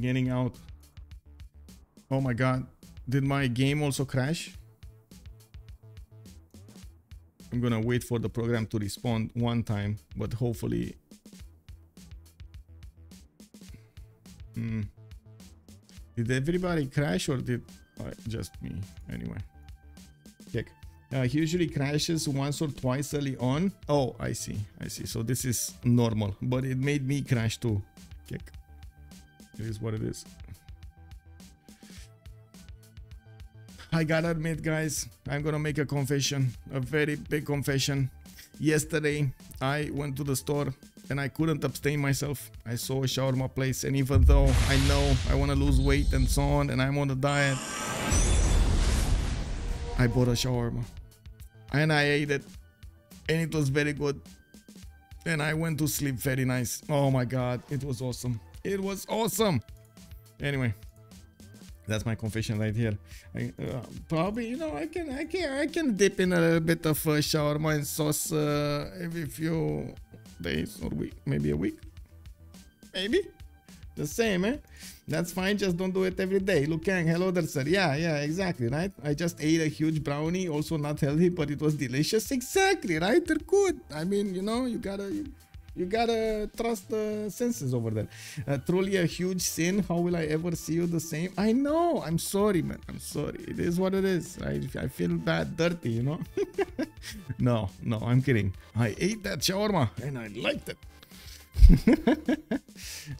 getting out. Oh my god, did my game also crash? I'm gonna wait for the program to respond one time, but hopefully mm. Did everybody crash, or did uh, just me? Anyway, check. Uh, he usually crashes once or twice early on. Oh, I see, I see. So this is normal, but it made me crash too. Kick. It is what it is. I gotta admit, guys, I'm gonna make a confession, a very big confession. Yesterday, I went to the store and I couldn't abstain myself. I saw a shawarma place, and even though I know I wanna lose weight and so on, and I'm on a diet, I bought a shawarma. And I ate it, and it was very good, and I went to sleep very nice. Oh my god, it was awesome, it was awesome. Anyway, that's my confession right here. I, uh, probably, you know, I can I can I can dip in a little bit of uh, shawarma and sauce uh, every few days or week, maybe a week, maybe the same, eh? That's fine, just don't do it every day. Lukang, hello there, sir. Yeah, yeah, exactly, right? I just ate a huge brownie, also not healthy, but it was delicious. Exactly, right? They're good. I mean, you know, you gotta... You You gotta trust the senses over there. Uh, truly a huge sin. How will I ever see you the same? I know. I'm sorry, man. I'm sorry. It is what it is. I, I feel bad, dirty, you know? No, no, I'm kidding. I ate that shawarma and I liked it.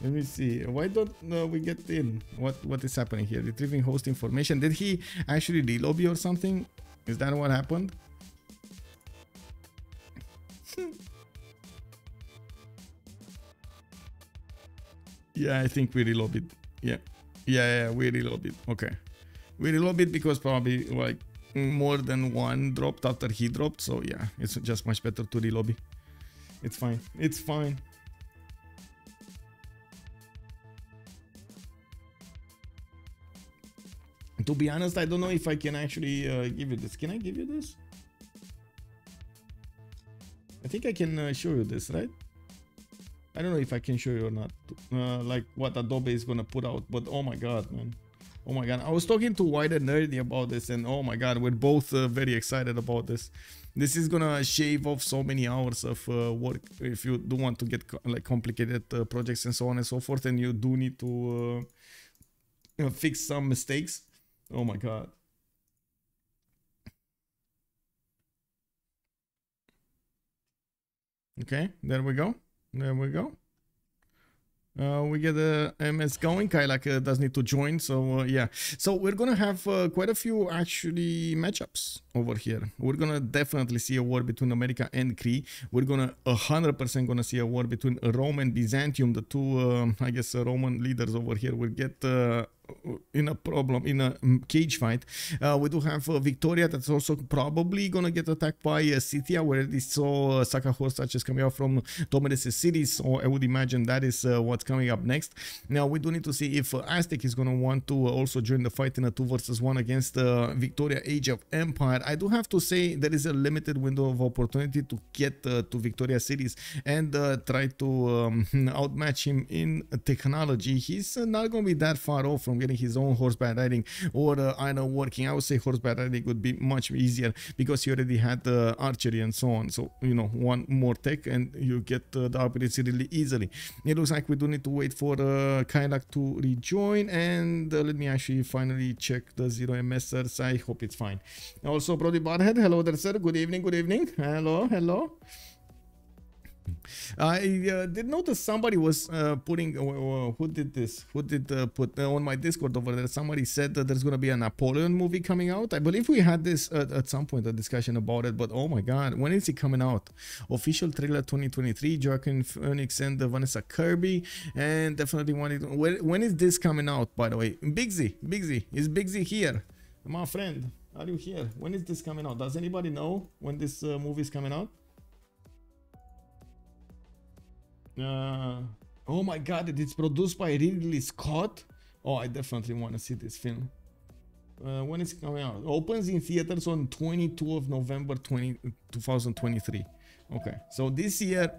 Let me see. Why don't uh, we get in? What what is happening here? Retrieving host information. Did he actually relobby or something? Is that what happened? Yeah, I think we relobbied. Yeah, yeah, yeah, we relobbied. Okay, we relobbied because probably like more than one dropped after he dropped. So yeah, it's just much better to relobby. It's fine. It's fine. To be honest, I don't know if I can actually uh, give you this. Can I give you this? I think I can uh, show you this, right? I don't know if I can show you or not, uh, like what Adobe is gonna put out, but oh my god, man. Oh my god, I was talking to White and Nerdy about this, and oh my god, we're both uh, very excited about this. This is gonna shave off so many hours of uh, work if you do want to get co like complicated uh, projects and so on and so forth, and you do need to uh, fix some mistakes. Oh my god. Okay, there we go. There we go. Uh, we get the uh, M S going. Kailak uh, does need to join, so uh, yeah. So we're gonna have uh, quite a few actually matchups over here. We're gonna definitely see a war between America and Cree. We're gonna one hundred percent gonna see a war between Rome and Byzantium. The two, um, I guess, uh, Roman leaders over here will get uh, in a problem, in a cage fight. Uh, we do have uh, Victoria that's also probably gonna get attacked by uh, Scythia, where they saw uh, Saka horse touches coming out from Tomedes' cities, so I would imagine that is uh, what's coming up next. Now we do need to see if uh, Aztec is gonna want to uh, also join the fight in a two versus one against uh, Victoria, Age of Empire. I do have to say there is a limited window of opportunity to get uh, to Victoria cities and uh, try to um, outmatch him in technology. He's uh, not gonna be that far off from getting his own horseback riding or uh, iron working. I would say horseback riding would be much easier because you already had uh, archery and so on. So, you know, one more tech and you get uh, the ability really easily. It looks like we do need to wait for uh, Kailak to rejoin. And uh, let me actually finally check the zero M S ers. I hope it's fine. Also, Brody Barhead. Hello there, sir. Good evening. Good evening. Hello. Hello. I uh, did notice somebody was uh, putting uh, uh, who did this who did uh, put uh, on my Discord over there. Somebody said that there's gonna be a Napoleon movie coming out. I believe we had this uh, at some point a discussion about it, but oh my god, when is it coming out? Official trailer twenty twenty-three. Joaquin Phoenix and uh, Vanessa Kirby, and definitely wanted. When, when is this coming out, by the way? Bigsy, Bigsy, is Bigsy here, my friend? Are you here? When is this coming out? Does anybody know when this uh, movie is coming out? Uh, oh my god, it's produced by Ridley Scott. Oh, I definitely want to see this film. Uh, when is it coming out? Opens in theaters on twenty-second of November twenty twenty-three. Okay, so this year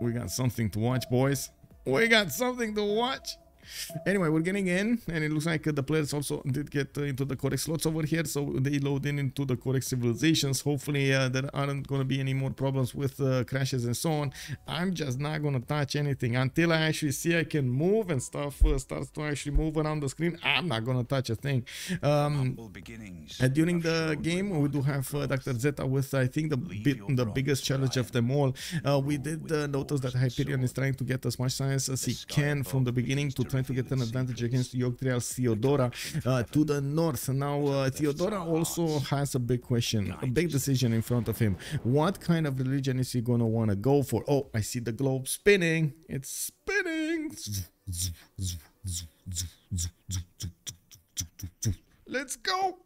we got something to watch, boys. We got something to watch. Anyway, we're getting in, and it looks like the players also did get uh, into the correct slots over here, so they load in into the correct civilizations. Hopefully uh, there aren't going to be any more problems with uh, crashes and so on. I'm just not going to touch anything until I actually see I can move and stuff uh, starts to actually move around the screen. I'm not going to touch a thing. Um, uh, during the game we do have uh, Doctor Zeta with, I think, the bi the biggest challenge of them all. Uh, we did uh, notice that Hyperion is trying to get as much science as he can from the beginning to trying to get an advantage against Yogdriel's Theodora uh, to the north. Now, uh, Theodora also has a big question, a big decision in front of him. What kind of religion is he going to want to go for? Oh, I see the globe spinning. It's spinning. Let's go.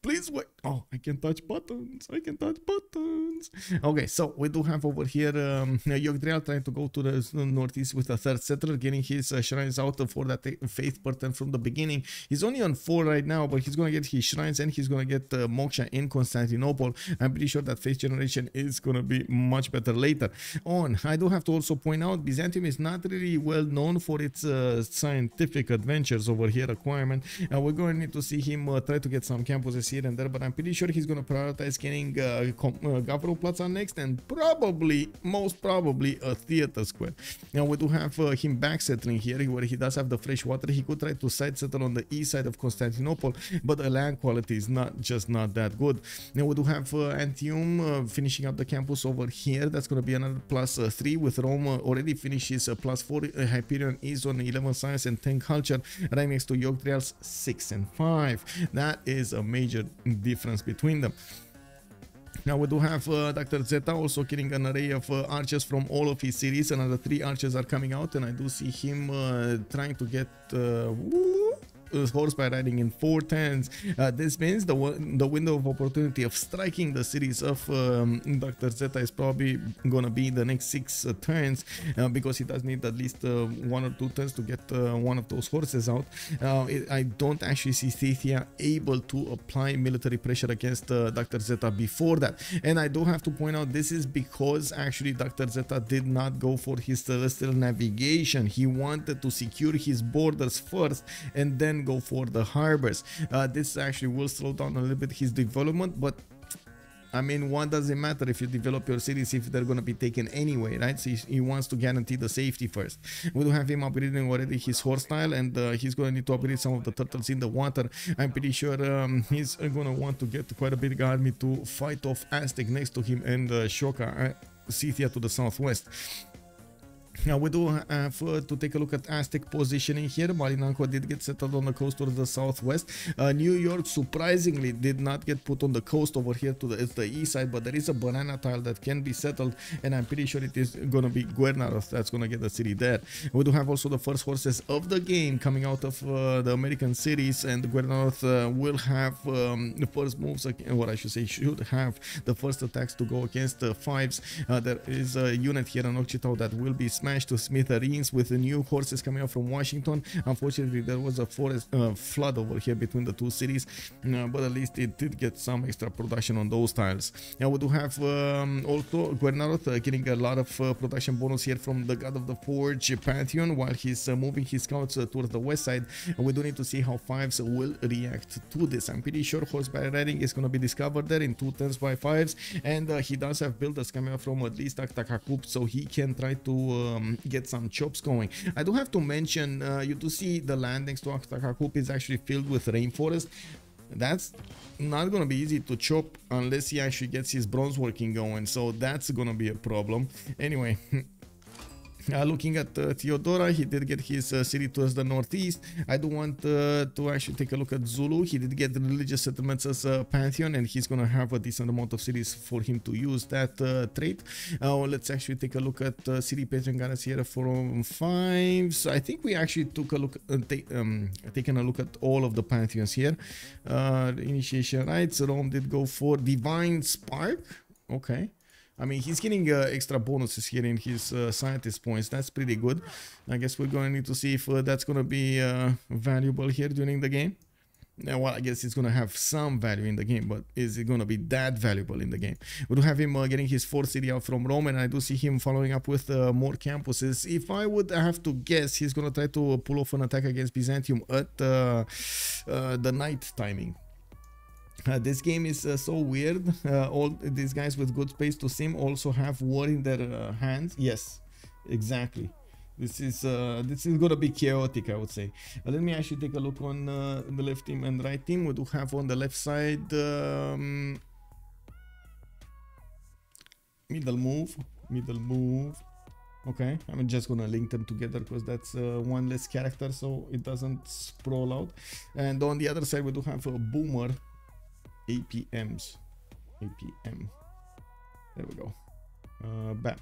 Please wait. Oh, I can touch buttons. I can touch buttons. Okay, so we do have over here um, Yogdriel trying to go to the northeast with a third settler, getting his uh, shrines out for that faith pattern from the beginning. He's only on four right now, but he's going to get his shrines and he's going to get uh, Moksha in Constantinople. I'm pretty sure that faith generation is going to be much better later on. I do have to also point out Byzantium is not really well known for its uh, scientific adventures over here requirement. Uh, we're going to need to see him uh, try to get some campuses here and there, but I'm pretty sure he's going to prioritize getting uh, uh, Gavro Plaza next, and probably, most probably, a theater square. Now we do have uh, him back settling here, where he does have the fresh water. He could try to side settle on the east side of Constantinople, but the land quality is not just not that good. Now we do have uh, Antium uh, finishing up the campus over here. That's going to be another plus uh, three, with Rome uh, already finishes uh, plus four. Uh, Hyperion is on eleven science and ten culture, right next to Yogdriel's six and five. That is a major difference between them. Now we do have uh, Doctor Zeta also getting an array of uh, archers from all of his series. Another three archers are coming out, and I do see him uh, trying to get uh, horseback riding in four tens. Uh, this means the the window of opportunity of striking the series of um, Doctor Zeta is probably gonna be the next six uh, turns, uh, because he does need at least uh, one or two turns to get uh, one of those horses out. Uh, it, I don't actually see Scythia able to apply military pressure against uh, Doctor Zeta before that, and I do have to point out this is because actually Doctor Zeta did not go for his terrestrial navigation. He wanted to secure his borders first and then go for the harbors. Uh, this actually will slow down a little bit his development, but I mean, what does it matter if you develop your cities if they're going to be taken anyway, right? So he, he wants to guarantee the safety first. We do have him upgrading already his horse style, and uh, he's going to need to upgrade some of the turtles in the water. I'm pretty sure um, he's going to want to get quite a big army to fight off Aztec next to him and uh, Shoka, uh, Scythia to the southwest. Now we do have uh, to take a look at Aztec positioning here. Malinalco did get settled on the coast or the southwest. Uh, New York surprisingly did not get put on the coast over here to the, the east side, but there is a banana tile that can be settled, and I'm pretty sure it is going to be Gwernaroth that's going to get the city there. We do have also the first horses of the game coming out of uh, the American cities, and Gwernaroth uh, will have um, the first moves, what I should say, should have the first attacks to go against the Fivezzz. Uh, there is a unit here in Occitan that will be smashed to smithereens with the new horses coming out from Washington. Unfortunately, there was a forest uh, flood over here between the two cities, uh, but at least it did get some extra production on those tiles. Now we do have um, also Gwernaroth uh, getting a lot of uh, production bonus here from the God of the Forge Pantheon while he's uh, moving his scouts uh, towards the west side. Uh, we do need to see how Fivezzz will react to this. I'm pretty sure horseback riding is going to be discovered there in two turns by Fivezzz, and uh, he does have builders coming out from at least Taktakakub, so he can try to um, get some chops going. I do have to mention, uh, you do see the landings to Taktakakub is actually filled with rainforest. That's not going to be easy to chop unless he actually gets his bronze working going, so that's going to be a problem. Anyway, Uh, looking at uh, Theodora, he did get his uh, city towards the northeast. I do want uh, to actually take a look at Zulu. He did get the religious settlements as a pantheon, and he's going to have a decent amount of cities for him to use that uh, trait. Uh, let's actually take a look at uh, city patron gunners here from Fivezzz. So I think we actually took a look, uh, um, taken a look at all of the pantheons here. Uh, initiation rites, Rome did go for Divine Spark. Okay. I mean, he's getting uh, extra bonuses here in his uh, scientist points. That's pretty good. I guess we're going to need to see if uh, that's going to be uh, valuable here during the game. Now, well, I guess it's going to have some value in the game, but is it going to be that valuable in the game? We do have him uh, getting his fourth city out from Rome, and I do see him following up with uh, more campuses. If I would have to guess, he's going to try to pull off an attack against Byzantium at uh, uh, the night timing. Uh, this game is uh, so weird. Uh, all these guys with good space to sim also have war in their uh, hands. Yes, exactly. This is uh, this is gonna be chaotic, I would say. Uh, let me actually take a look on uh, the left team and right team. We do have on the left side um, Middle Moove, Middle Moove. Okay, I'm just gonna link them together because that's uh, one less character, so it doesn't sprawl out. And on the other side, we do have a Boomer A P Ms, A P M, there we go, uh, bam,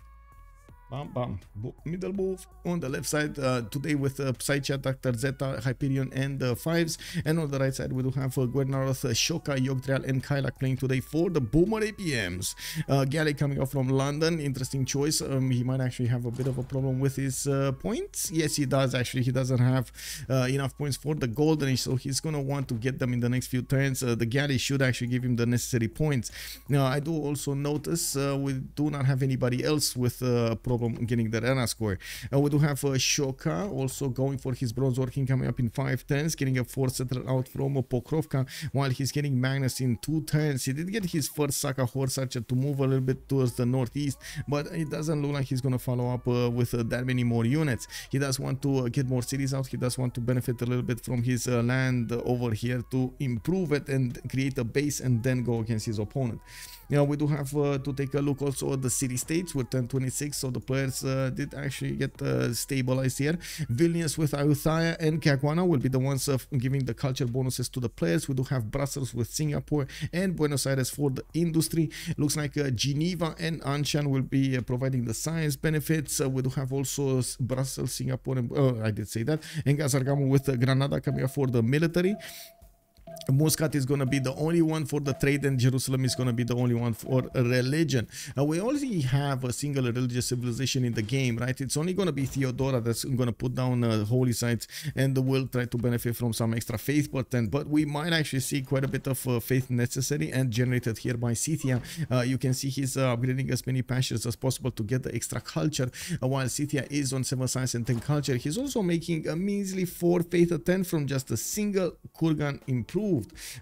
bam, bam, Bo Middle Moove on the left side, uh, today with uh, Psycheat, Doctor Zeta, Hyperion and uh, Fivezzz, and on the right side we do have uh, Gwernaroth, uh, Shoka, Yogdriel and Kailak playing today for the Boomer A P Ms. Uh, Gallic coming off from London, interesting choice. Um, he might actually have a bit of a problem with his uh, points. Yes, he does actually, he doesn't have uh, enough points for the Golden, so he's going to want to get them in the next few turns. Uh, the Gallic should actually give him the necessary points. Now, I do also notice uh, we do not have anybody else with uh, problem getting the arena score. Uh, we do have uh, Shoka also going for his bronze working coming up in five turns, getting a fourth settler out from uh, Pokrovka while he's getting Magnus in two turns. He did get his first Saka horse archer to move a little bit towards the northeast, but it doesn't look like he's going to follow up uh, with uh, that many more units. He does want to uh, get more cities out. He does want to benefit a little bit from his uh, land over here to improve it and create a base and then go against his opponent. Now we do have uh, to take a look also at the city states with ten twenty-six, so the players uh, did actually get uh, stabilized here. Vilnius with Ayutthaya and Caguana will be the ones uh, giving the culture bonuses to the players. We do have Brussels with Singapore and Buenos Aires for the industry. Looks like uh, Geneva and Anshan will be uh, providing the science benefits. Uh, we do have also Brussels, Singapore, and, uh, I did say that, and Gazargamu with uh, Granada coming up for the military. Muscat is going to be the only one for the trade, and Jerusalem is going to be the only one for religion. Uh, we already have a single religious civilization in the game, right? It's only going to be Theodora that's going to put down uh, holy sites and will try to benefit from some extra faith, but then, but we might actually see quite a bit of uh, faith necessary and generated here by Scythia. Uh, you can see he's uh, upgrading as many pastures as possible to get the extra culture. Uh, while Scythia is on seven science and ten culture, he's also making a measly four faith attempt from just a single Kurgan improvement.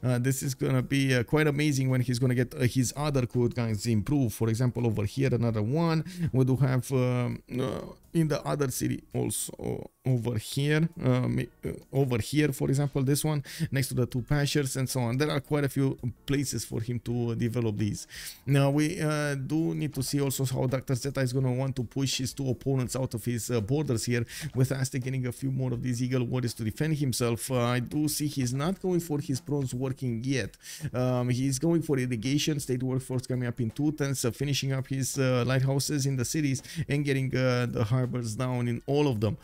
Uh, this is going to be uh, quite amazing when he's going to get uh, his other Kurgans improved. For example, over here, another one. We do have um, uh, in the other city also over here, um, over here, for example, this one next to the two pastures and so on. There are quite a few places for him to develop these. Now we uh, do need to see also how Doctor Zeta is going to want to push his two opponents out of his uh, borders here, with Aztec getting a few more of these eagle warriors to defend himself. Uh, I do see he's not going for his bronze working yet. Um, he's going for irrigation, state workforce coming up in two tenths, uh, finishing up his uh, lighthouses in the cities and getting uh, the harbors down in all of them.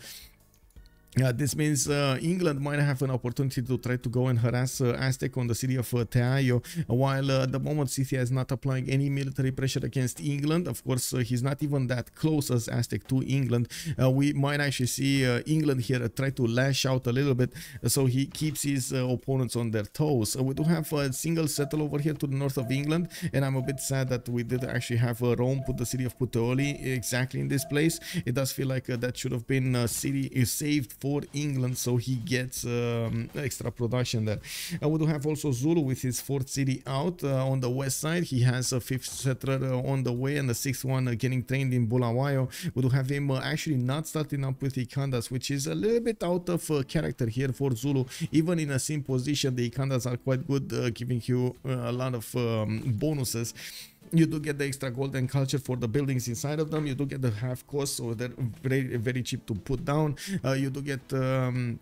Uh, this means uh, England might have an opportunity to try to go and harass uh, Aztec on the city of uh, Teayo, while uh, at the moment Scythia is not applying any military pressure against England. Of course, uh, he's not even that close as Aztec to England. Uh, we might actually see uh, England here uh, try to lash out a little bit, uh, so he keeps his uh, opponents on their toes. Uh, we do have a single settle over here to the north of England, and I'm a bit sad that we did actually have uh, Rome put the city of Puteoli exactly in this place. It does feel like uh, that should have been uh, city is saved for England, so he gets um, extra production there. Uh, we do have also Zulu with his fourth city out uh, on the west side. He has a fifth settler uh, on the way and the sixth one uh, getting trained in Bulawayo. We do have him uh, actually not starting up with Ikandas, which is a little bit out of uh, character here for Zulu. Even in a sim position, the Ikandas are quite good, uh, giving you uh, a lot of um, bonuses. You do get the extra gold and culture for the buildings inside of them. You do get the half cost, so they're very, very cheap to put down. Uh, you do get... Um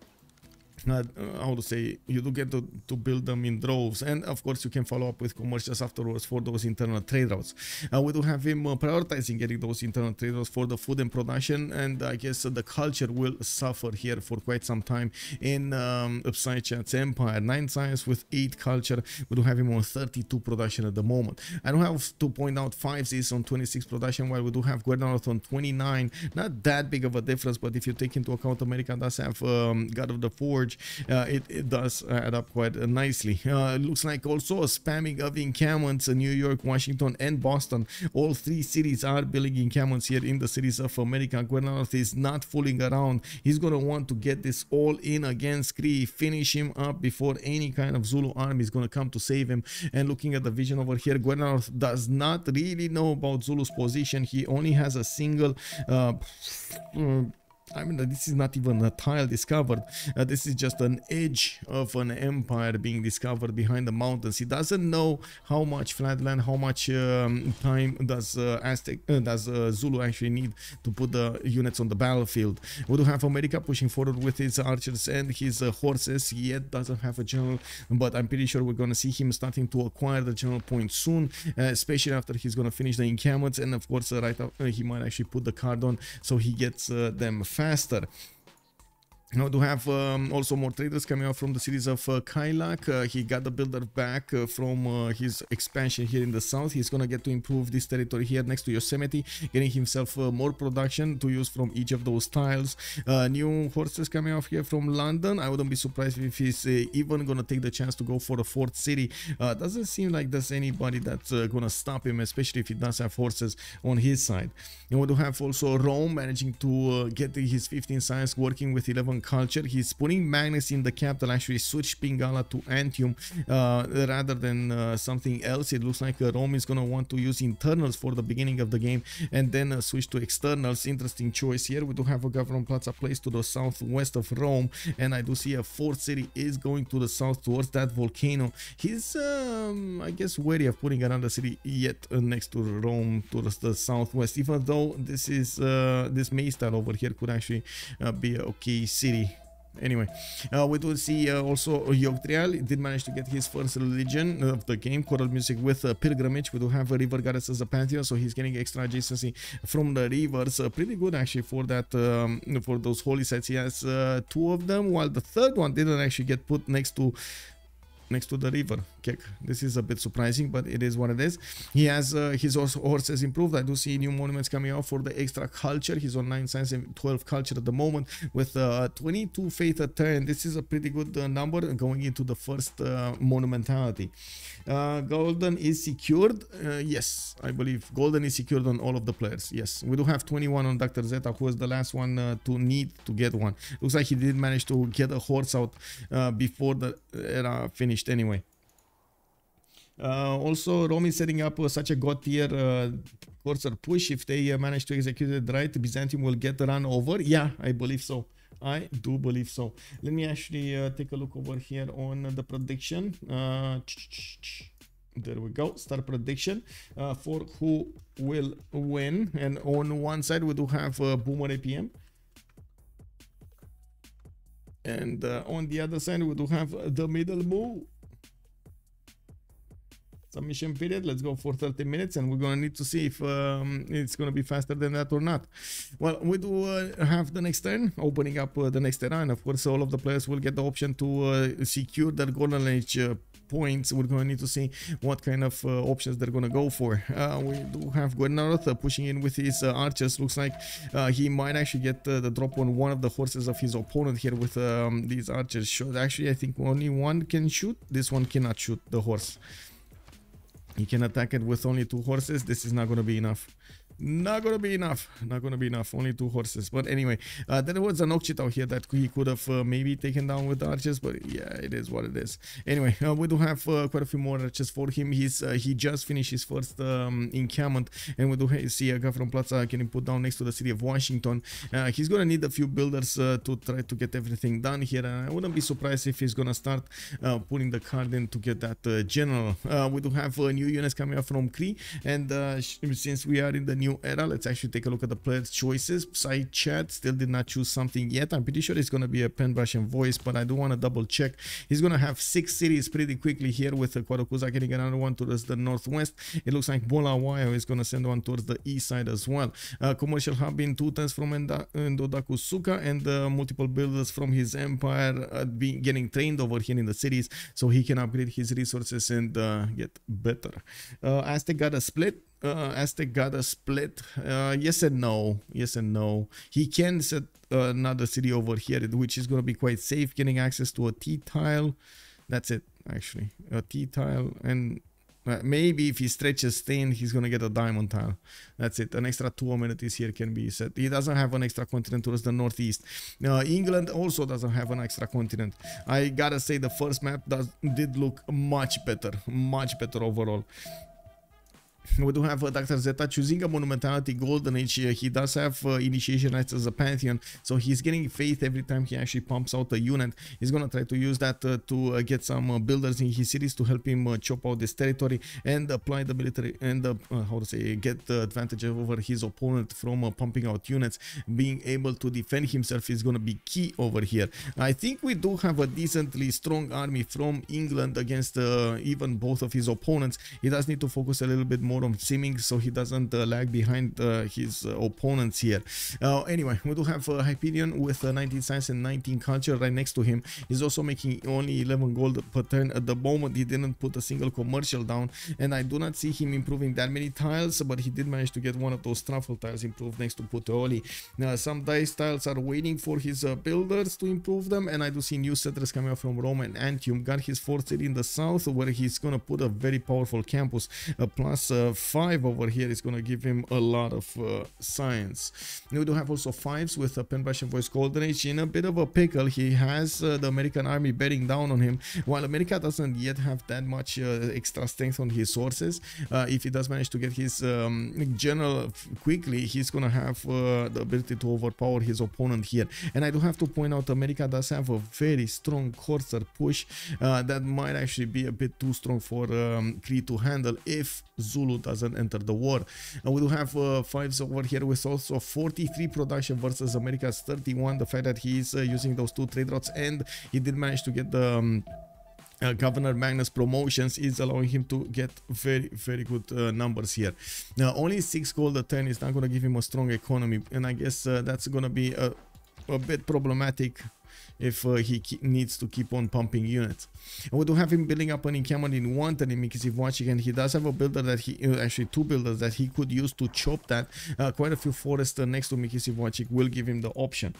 Not, uh, how to say, you do get to, to build them in droves, and of course you can follow up with commercials afterwards for those internal trade routes. Uh, we do have him uh, prioritizing getting those internal trade routes for the food and production, and I guess uh, the culture will suffer here for quite some time in um, Psycheat's empire. Nine science with eight culture. We do have him on thirty-two production at the moment. I don't have to point out Fivezzz is on twenty-six production, while we do have Gwernaroth on twenty-nine. Not that big of a difference, but if you take into account America does have um, God of the Forge, Uh, it, it does add up quite uh, nicely. Uh, looks like also a spamming of encampments in New York, Washington, and Boston. All three cities are building encampments here in the cities of America. Gwernaroth is not fooling around. He's going to want to get this all in against Cree, finish him up before any kind of Zulu army is going to come to save him. And looking at the vision over here, Gwernaroth does not really know about Zulu's position. He only has a single... Uh, I mean, this is not even a tile discovered. Uh, this is just an edge of an empire being discovered behind the mountains. He doesn't know how much flatland, how much um, time does uh, Aztec, uh, does uh, Zulu actually need to put the units on the battlefield. We do have America pushing forward with his archers and his uh, horses. He yet doesn't have a general, but I'm pretty sure we're going to see him starting to acquire the general point soon, uh, especially after he's going to finish the encampments. And of course, uh, right up, uh, he might actually put the card on, so he gets uh, them faster. Now do have um, also more traders coming out from the cities of uh, Kailak. Uh, he got the builder back uh, from uh, his expansion here in the south. He's gonna get to improve this territory here next to Yosemite, getting himself uh, more production to use from each of those tiles. Uh, new horses coming off here from London. I wouldn't be surprised if he's uh, even gonna take the chance to go for a fourth city. Uh, doesn't seem like there's anybody that's uh, gonna stop him, especially if he does have horses on his side. Now we do have also Rome managing to uh, get his fifteen science working with eleven culture. He's putting Magnus in the capital, actually switch Pingala to Antium uh, rather than uh, something else. It looks like uh, Rome is going to want to use internals for the beginning of the game and then uh, switch to externals. Interesting choice here. We do have a Gavron Plaza place to the southwest of Rome, and I do see a fourth city is going to the south towards that volcano. He's um, I guess wary of putting another city yet uh, next to Rome towards the southwest, even though this is uh, this May style over here could actually uh, be a okay city. Anyway, uh, we do see uh, also Yogdriel did manage to get his first religion of the game, choral music with uh, pilgrimage. We do have a river goddess as a pantheon, so he's getting extra adjacency from the rivers. Uh, pretty good actually for that, um, for those holy sites. He has uh, two of them, while the third one didn't actually get put next to next to the river. Kick. This is a bit surprising, but it is what it is. He has uh, his horses improved. I do see new monuments coming out for the extra culture. He's on nine science and twelve culture at the moment with uh, twenty-two faith at ten. This is a pretty good uh, number going into the first uh, monumentality. Uh, golden is secured. Uh, yes, I believe golden is secured on all of the players. Yes, we do have twenty-one on Doctor Zeta, who was the last one uh, to need to get one. Looks like he did manage to get a horse out uh, before the era finished. Anyway, uh, also Rome is setting up uh, such a god tier uh, quarter push. If they uh, manage to execute it right, Byzantium will get run over. Yeah, I believe so. I do believe so. Let me actually uh, take a look over here on the prediction. Uh, there we go. Start prediction uh, for who will win. And on one side, we do have uh, Boomer A P M. And uh, on the other side, we do have the Middle Moove. Submission period, let's go for thirty minutes, and we're gonna need to see if um, it's gonna be faster than that or not. Well, we do uh, have the next turn opening up uh, the next era, and of course all of the players will get the option to uh, secure their golden age uh, points. We're gonna need to see what kind of uh, options they're gonna go for. Uh, we do have Gwernaroth uh, pushing in with his uh, archers. Looks like uh, he might actually get uh, the drop on one of the horses of his opponent here with um, these archers. Should actually, I think only one can shoot. This one cannot shoot the horse. He can attack it with only two horses. This is not going to be enough. Not going to be enough. Not going to be enough. Only two horses. But anyway, uh, there was an Okchitau here that he could have uh, maybe taken down with archers. But yeah, it is what it is. Anyway, uh, we do have uh, quite a few more archers for him. He's uh, He just finished his first um, encampment. And we do see a guy from Plaza getting put down next to the city of Washington. Uh, he's going to need a few builders uh, to try to get everything done here. And I wouldn't be surprised if he's going to start uh, putting the card in to get that uh, general. Uh, we do have uh, new units coming up from Cree. And uh, since we are in the new era, let's actually take a look at the players' choices. Psycheat still did not choose something yet. I'm pretty sure it's going to be a pen, brush, and voice, but I do want to double check. He's going to have six cities pretty quickly here with uh, Kwarokuza getting another one towards the northwest. It looks like Bulawayo is going to send one towards the east side as well. Uh, commercial hub in two turns from Endodaku Suka, and uh, multiple builders from his empire uh, being getting trained over here in the cities so he can upgrade his resources and uh, get better. Uh, Aztec got a split. Uh, Aztec got a split. Uh, yes and no. Yes and no. He can set uh, another city over here, which is going to be quite safe, getting access to a T-tile. That's it, actually. A T-tile. And uh, maybe if he stretches Stain, he's going to get a diamond tile. That's it. An extra two amenities here can be set. He doesn't have an extra continent towards the northeast. Uh, England also doesn't have an extra continent. I got to say the first map does, did look much better. Much better overall. We do have uh, Doctor Zeta choosing a Monumentality Golden Age. He does have uh, Initiation Rites as a Pantheon, so he's getting faith every time he actually pumps out a unit. He's going to try to use that uh, to uh, get some uh, builders in his cities to help him uh, chop out this territory and apply the military and, uh, uh, how to say, get the advantage over his opponent from uh, pumping out units. Being able to defend himself is going to be key over here. I think we do have a decently strong army from England against uh, even both of his opponents. He does need to focus a little bit more on seeming so he doesn't uh, lag behind uh, his uh, opponents here. Uh, anyway, we do have uh, Hyperion with uh, nineteen science and nineteen culture right next to him. He's also making only eleven gold per turn at the moment. He didn't put a single commercial down, and I do not see him improving that many tiles, but he did manage to get one of those truffle tiles improved next to Puteoli. Now, some dice tiles are waiting for his uh, builders to improve them, and I do see new settlers coming up from Rome and Antium. Got his fourth city in the south where he's going to put a very powerful campus. Uh, plus uh, five over here is going to give him a lot of uh, science. We do have also Fivezzz with a pen, brush, and voice golden age in a bit of a pickle. He has uh, the American army bearing down on him. While America doesn't yet have that much uh, extra strength on his sources, uh, if he does manage to get his um, general quickly, he's going to have uh, the ability to overpower his opponent here. And I do have to point out America does have a very strong Corsair push uh, that might actually be a bit too strong for um, Cree to handle if Zulu doesn't enter the war. Uh, we do have uh, Fivezzz over here with also forty-three production versus America's thirty-one. The fact that he is uh, using those two trade routes, and he did manage to get the um, Uh, Governor Magnus promotions is allowing him to get very, very good uh, numbers here. Now, only six gold a turn is not going to give him a strong economy, and I guess uh, that's going to be a, a bit problematic if uh, he needs to keep on pumping units. And we do have him building up an encampment in one turn in Mikisiwatchik, and he does have a builder that he, uh, actually two builders that he could use to chop that. Uh, quite a few forests uh, next to Mikisiwatchik will give him the option.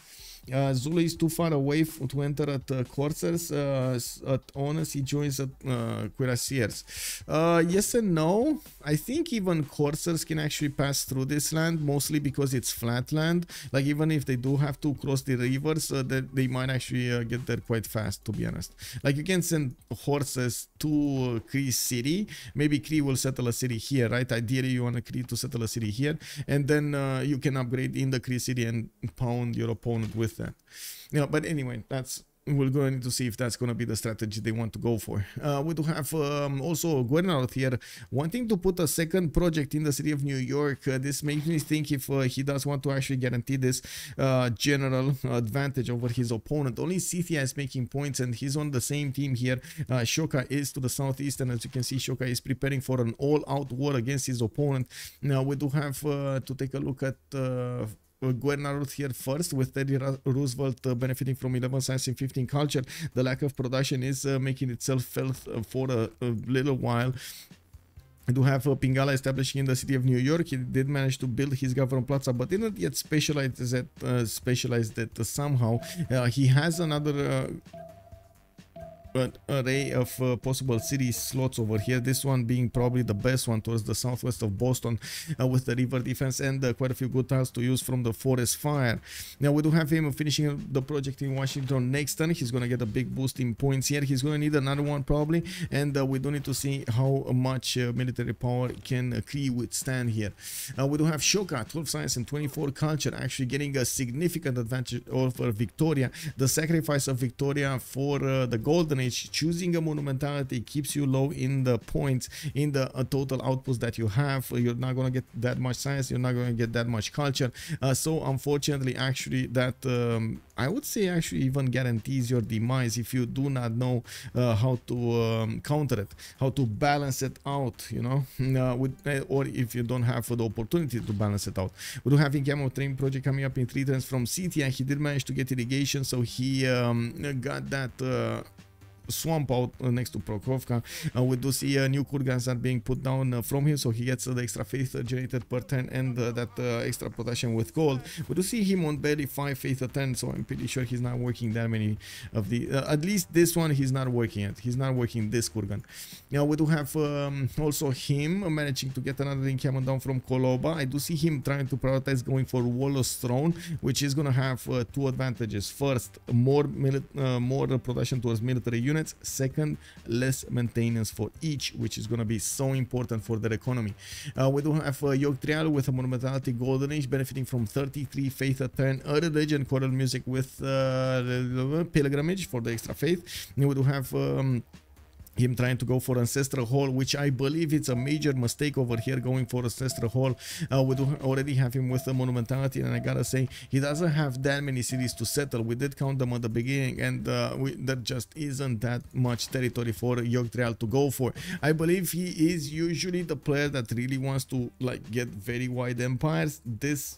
Uh, Zulu is too far away f to enter at uh, Corsairs. Uh, at Onus, he joins at uh, Cuirassiers. Uh, yes and no. I think even Corsairs can actually pass through this land, mostly because it's flat land. Like, even if they do have to cross the rivers, uh, they, they might actually uh, get there quite fast, to be honest. Like, you can send horses to uh, Cree city. Maybe Cree will settle a city here, right? Ideally, you want a Cree to settle a city here. And then uh, you can upgrade in the Cree city and pound your opponent with that. You know, but anyway, that's we're going to see if that's going to be the strategy they want to go for. Uh, we do have um, also Gwernaroth here wanting to put a second project in the city of New York. Uh, this makes me think if uh, he does want to actually guarantee this uh, general advantage over his opponent. Only Scythia is making points and he's on the same team here. Uh, Shoka is to the southeast, and as you can see, Shoka is preparing for an all-out war against his opponent. Now we do have uh, to take a look at... Uh, Gwernaroth here first, with Teddy Roosevelt uh, benefiting from eleven science and fifteen culture. The lack of production is uh, making itself felt uh, for a, a little while. We do have uh, Pangaea establishing in the city of New York. He did manage to build his government plaza, but didn't yet specialize that, uh, specialize that uh, somehow. Uh, he has another... Uh, an array of uh, possible city slots over here, this one being probably the best one towards the southwest of Boston, uh, with the river defense and uh, quite a few good tiles to use from the forest fire. Now we do have him finishing the project in Washington next turn. He's going to get a big boost in points here. He's going to need another one probably, and uh, we do need to see how much uh, military power can uh, Cree withstand here. Uh, we do have Shoka, twelve science and twenty-four culture, actually getting a significant advantage over Victoria. The sacrifice of Victoria for uh, the golden age, choosing a monumentality keeps you low in the points, in the uh, total outputs that you have. You're not going to get that much science, you're not going to get that much culture, uh, so unfortunately actually that um, I would say actually even guarantees your demise if you do not know uh, how to um, counter it, how to balance it out, you know, uh, with, or if you don't have the opportunity to balance it out. We do have in Camo Train project coming up in three turns from Scythia, and he did manage to get irrigation, so he um, got that uh, swamp out uh, next to Pokrovka. Uh, we do see uh, new Kurgans are being put down uh, from him, so he gets uh, the extra faith uh, generated per turn and uh, that uh, extra protection with gold. We do see him on barely five faith a turn, so I'm pretty sure he's not working that many of the uh, at least this one he's not working it. He's not working this Kurgan. Now we do have um, also him managing to get another encampment down from Koloba. I do see him trying to prioritize going for Wallace Throne, which is going to have uh, two advantages. First, more uh, more production towards military units. Second, less maintenance for each, which is going to be so important for their economy. Uh, we do have uh, Yog Trial with a monumentality golden age benefiting from thirty-three faith a turn, a religion choral music with uh, pilgrimage for the extra faith. And we do have um, him trying to go for Ancestral Hall, which I believe it's a major mistake over here going for Ancestral Hall. Uh, we do already have him with the Monumentality, and I gotta say, he doesn't have that many cities to settle. We did count them at the beginning, and uh, we, there just isn't that much territory for Yogdriel to go for. I believe he is usually the player that really wants to like get very wide empires. This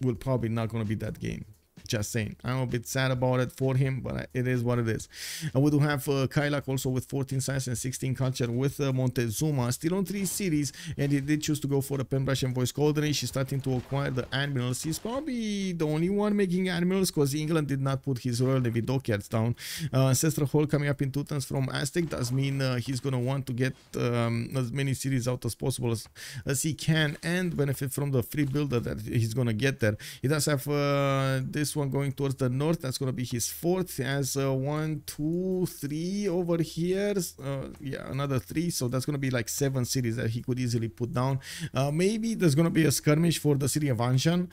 will probably not gonna be that game. Just saying, I'm a bit sad about it for him, but it is what it is. And we do have uh, Kailak also with fourteen science and sixteen culture with uh, Montezuma still on three cities, and he did choose to go for the Pembrush and Voice Golden Age. He's starting to acquire the admirals. He's probably the only one making admirals because England did not put his Royal Navy dockyards down. Uh, Ancestral Hall coming up in two turns from Aztec does mean uh, he's going to want to get um, as many cities out as possible as, as he can and benefit from the free builder that he's going to get there. He does have uh, this one going towards the north. That's going to be his fourth. He has uh, one, two, three over here. Uh, yeah, another three. So that's going to be like seven cities that he could easily put down. Uh, maybe there's going to be a skirmish for the city of Anshan.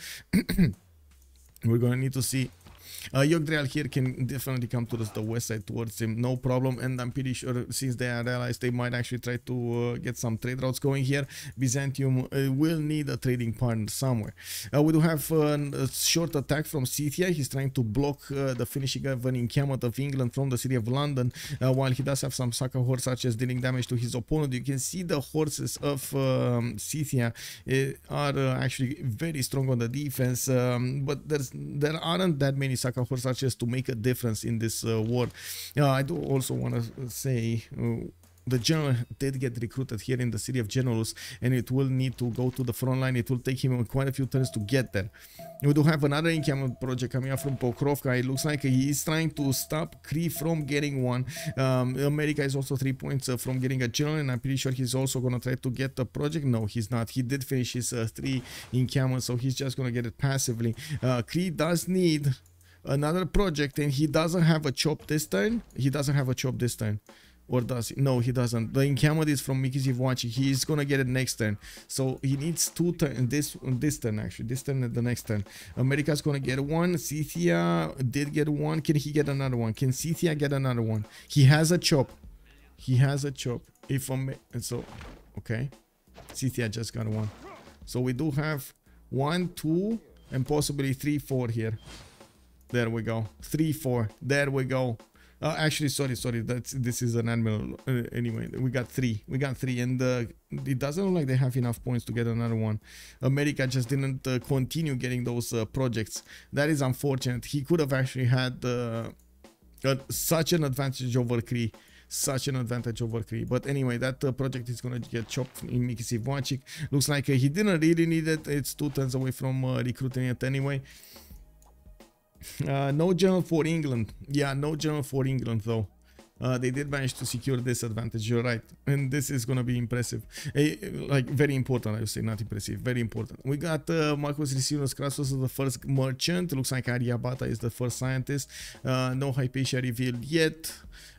We're going to need to see. Uh, Yogdriel here can definitely come towards the west side towards him, no problem, and I'm pretty sure since they are allies, they might actually try to uh, get some trade routes going here. Byzantium uh, will need a trading partner somewhere. Uh, we do have uh, a short attack from Scythia. He's trying to block uh, the finishing of an encampment of England from the city of London, uh, while he does have some Saka horse archers dealing damage to his opponent. You can see the horses of um, Scythia uh, are uh, actually very strong on the defense, um, but there's there aren't that many Saka horse archers to make a difference in this uh, war. Uh, I do also want to say uh, The general did get recruited here in the city of Generals, and it will need to go to the front line. It will take him quite a few turns to get there. We do have another encampment project coming up from Pokrovka. It looks like he is trying to stop Cree from getting one. Um, America is also three points uh, from getting a general, and I'm pretty sure he's also going to try to get the project. No, he's not. He did finish his uh, three encampments, so he's just going to get it passively. Uh, Cree does need another project, and he doesn't have a chop this turn. He doesn't have a chop this turn. Or does he? No, he doesn't. The encampment is from Mikisiwatchik. He is gonna get it next turn. So he needs two turn this this turn actually. This turn and the next turn. America's gonna get one. Scythia did get one. Can he get another one? Can Scythia get another one? He has a chop. He has a chop. If I'm and so okay. Scythia just got one. So we do have one, two, and possibly three, four here. There we go. Three, four. There we go. Uh, actually, sorry, sorry. That's this is an admiral. Uh, anyway, we got three. We got three, and uh, it doesn't look like they have enough points to get another one. America just didn't uh, continue getting those uh, projects. That is unfortunate. He could have actually had uh, got such an advantage over Cree, such an advantage over Cree. But anyway, that uh, project is gonna get chopped in Mikisiwatchik. Looks like uh, he didn't really need it. It's two turns away from uh, recruiting it anyway. Uh, no general for England. Yeah, no general for England though. Uh, they did manage to secure this advantage, you're right. And this is going to be impressive. A, like, very important, I would say, not impressive, very important. We got uh, Marcos Ricinos Crassos, the first merchant. Looks like Ariabata is the first scientist. Uh, no Hypatia revealed yet.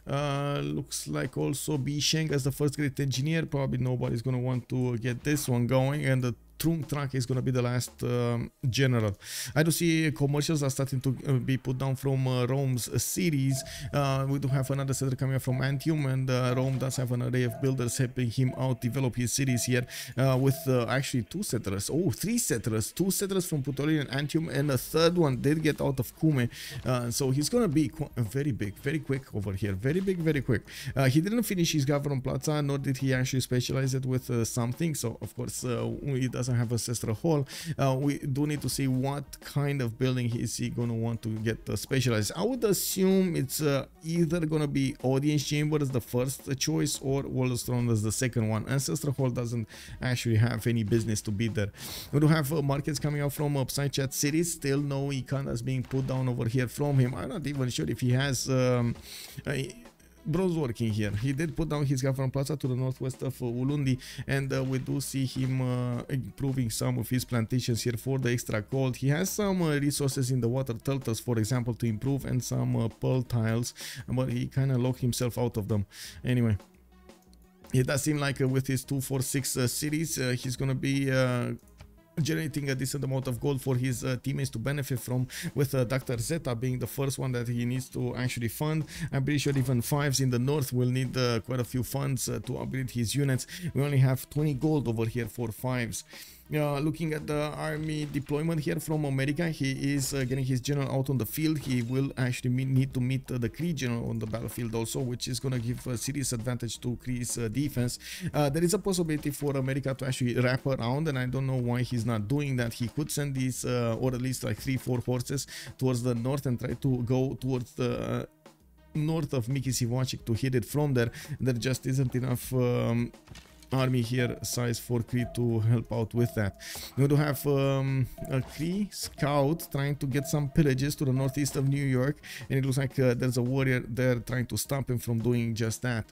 Uh, looks like also Bisheng as the first great engineer. Probably nobody's going to want to get this one going. And the Trunk Track is going to be the last um, general. I do see commercials are starting to uh, be put down from uh, Rome's uh, series. Uh, we do have another settler coming up from Antium, and uh, Rome does have an array of builders helping him out develop his cities here uh, with uh, actually two settlers. Oh, three settlers. Two settlers from Puteoli and Antium, and a third one did get out of Cume. Uh, so he's going to be very big, very quick over here. Very big, very quick. Uh, he didn't finish his Gavron Plaza, nor did he actually specialize it with uh, something. So, of course, uh, he doesn't have ancestral hall. Uh, we do need to see what kind of building is he gonna want to get uh, specialized. I would assume it's uh, either gonna be audience chamber as the first choice or Wallace Throne as the second one. Ancestral hall doesn't actually have any business to be there. We do have uh, markets coming out from uh, Psycheat cities. Still no Ikanda is being put down over here from him. I'm not even sure if he has um, a, Bro's working here. He did put down his Gavron Plaza to the northwest of uh, Ulundi, and uh, we do see him uh, improving some of his plantations here for the extra gold. He has some uh, resources in the water turtles, for example, to improve, and some uh, pearl tiles, but he kind of locked himself out of them. Anyway, it does seem like uh, with his two four six uh, cities, uh, he's gonna be uh, generating a decent amount of gold for his uh, teammates to benefit from, with uh, Doctor Zeta being the first one that he needs to actually fund. I'm pretty sure even Fivezzz in the north will need uh, quite a few funds uh, to upgrade his units. We only have twenty gold over here for Fivezzz. Uh, looking at the army deployment here from America, he is uh, getting his general out on the field. He will actually meet, need to meet uh, the Cree general on the battlefield also, which is going to give a serious advantage to Cree's uh, defense. Uh, there is a possibility for America to actually wrap around, and I don't know why he's not doing that. He could send these uh, or at least like three, four horses towards the north and try to go towards the uh, north of Mikisiwatchik to hit it from there. There just isn't enough Um, army here size for Cree to help out with that. We do have um, a Cree scout trying to get some pillages to the northeast of New York, and it looks like uh, there's a warrior there trying to stop him from doing just that.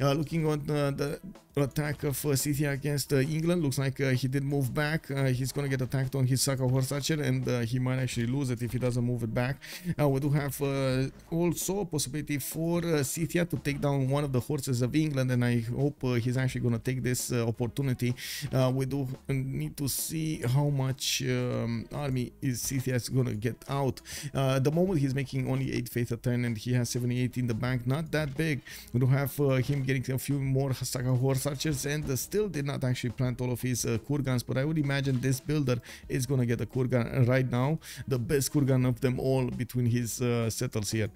Uh, looking on uh, the attack of uh, Scythia against uh, England, looks like uh, he did move back. Uh, he's gonna get attacked on his Saka horse archer, and uh, he might actually lose it if he doesn't move it back. Uh, we do have uh, also a possibility for uh, Scythia to take down one of the horses of England, and I hope uh, he's actually gonna take this uh, opportunity. Uh, we do need to see how much um, army is Scythia gonna get out. Uh, at the moment he's making only eight faith a turn, and he has seventy-eight in the bank. Not that big. We do have uh, him getting a few more Saka horse archers, and uh, still did not actually plant all of his uh, Kurgans, but I would imagine this builder is gonna get a Kurgan right now, the best Kurgan of them all between his uh, settlers here.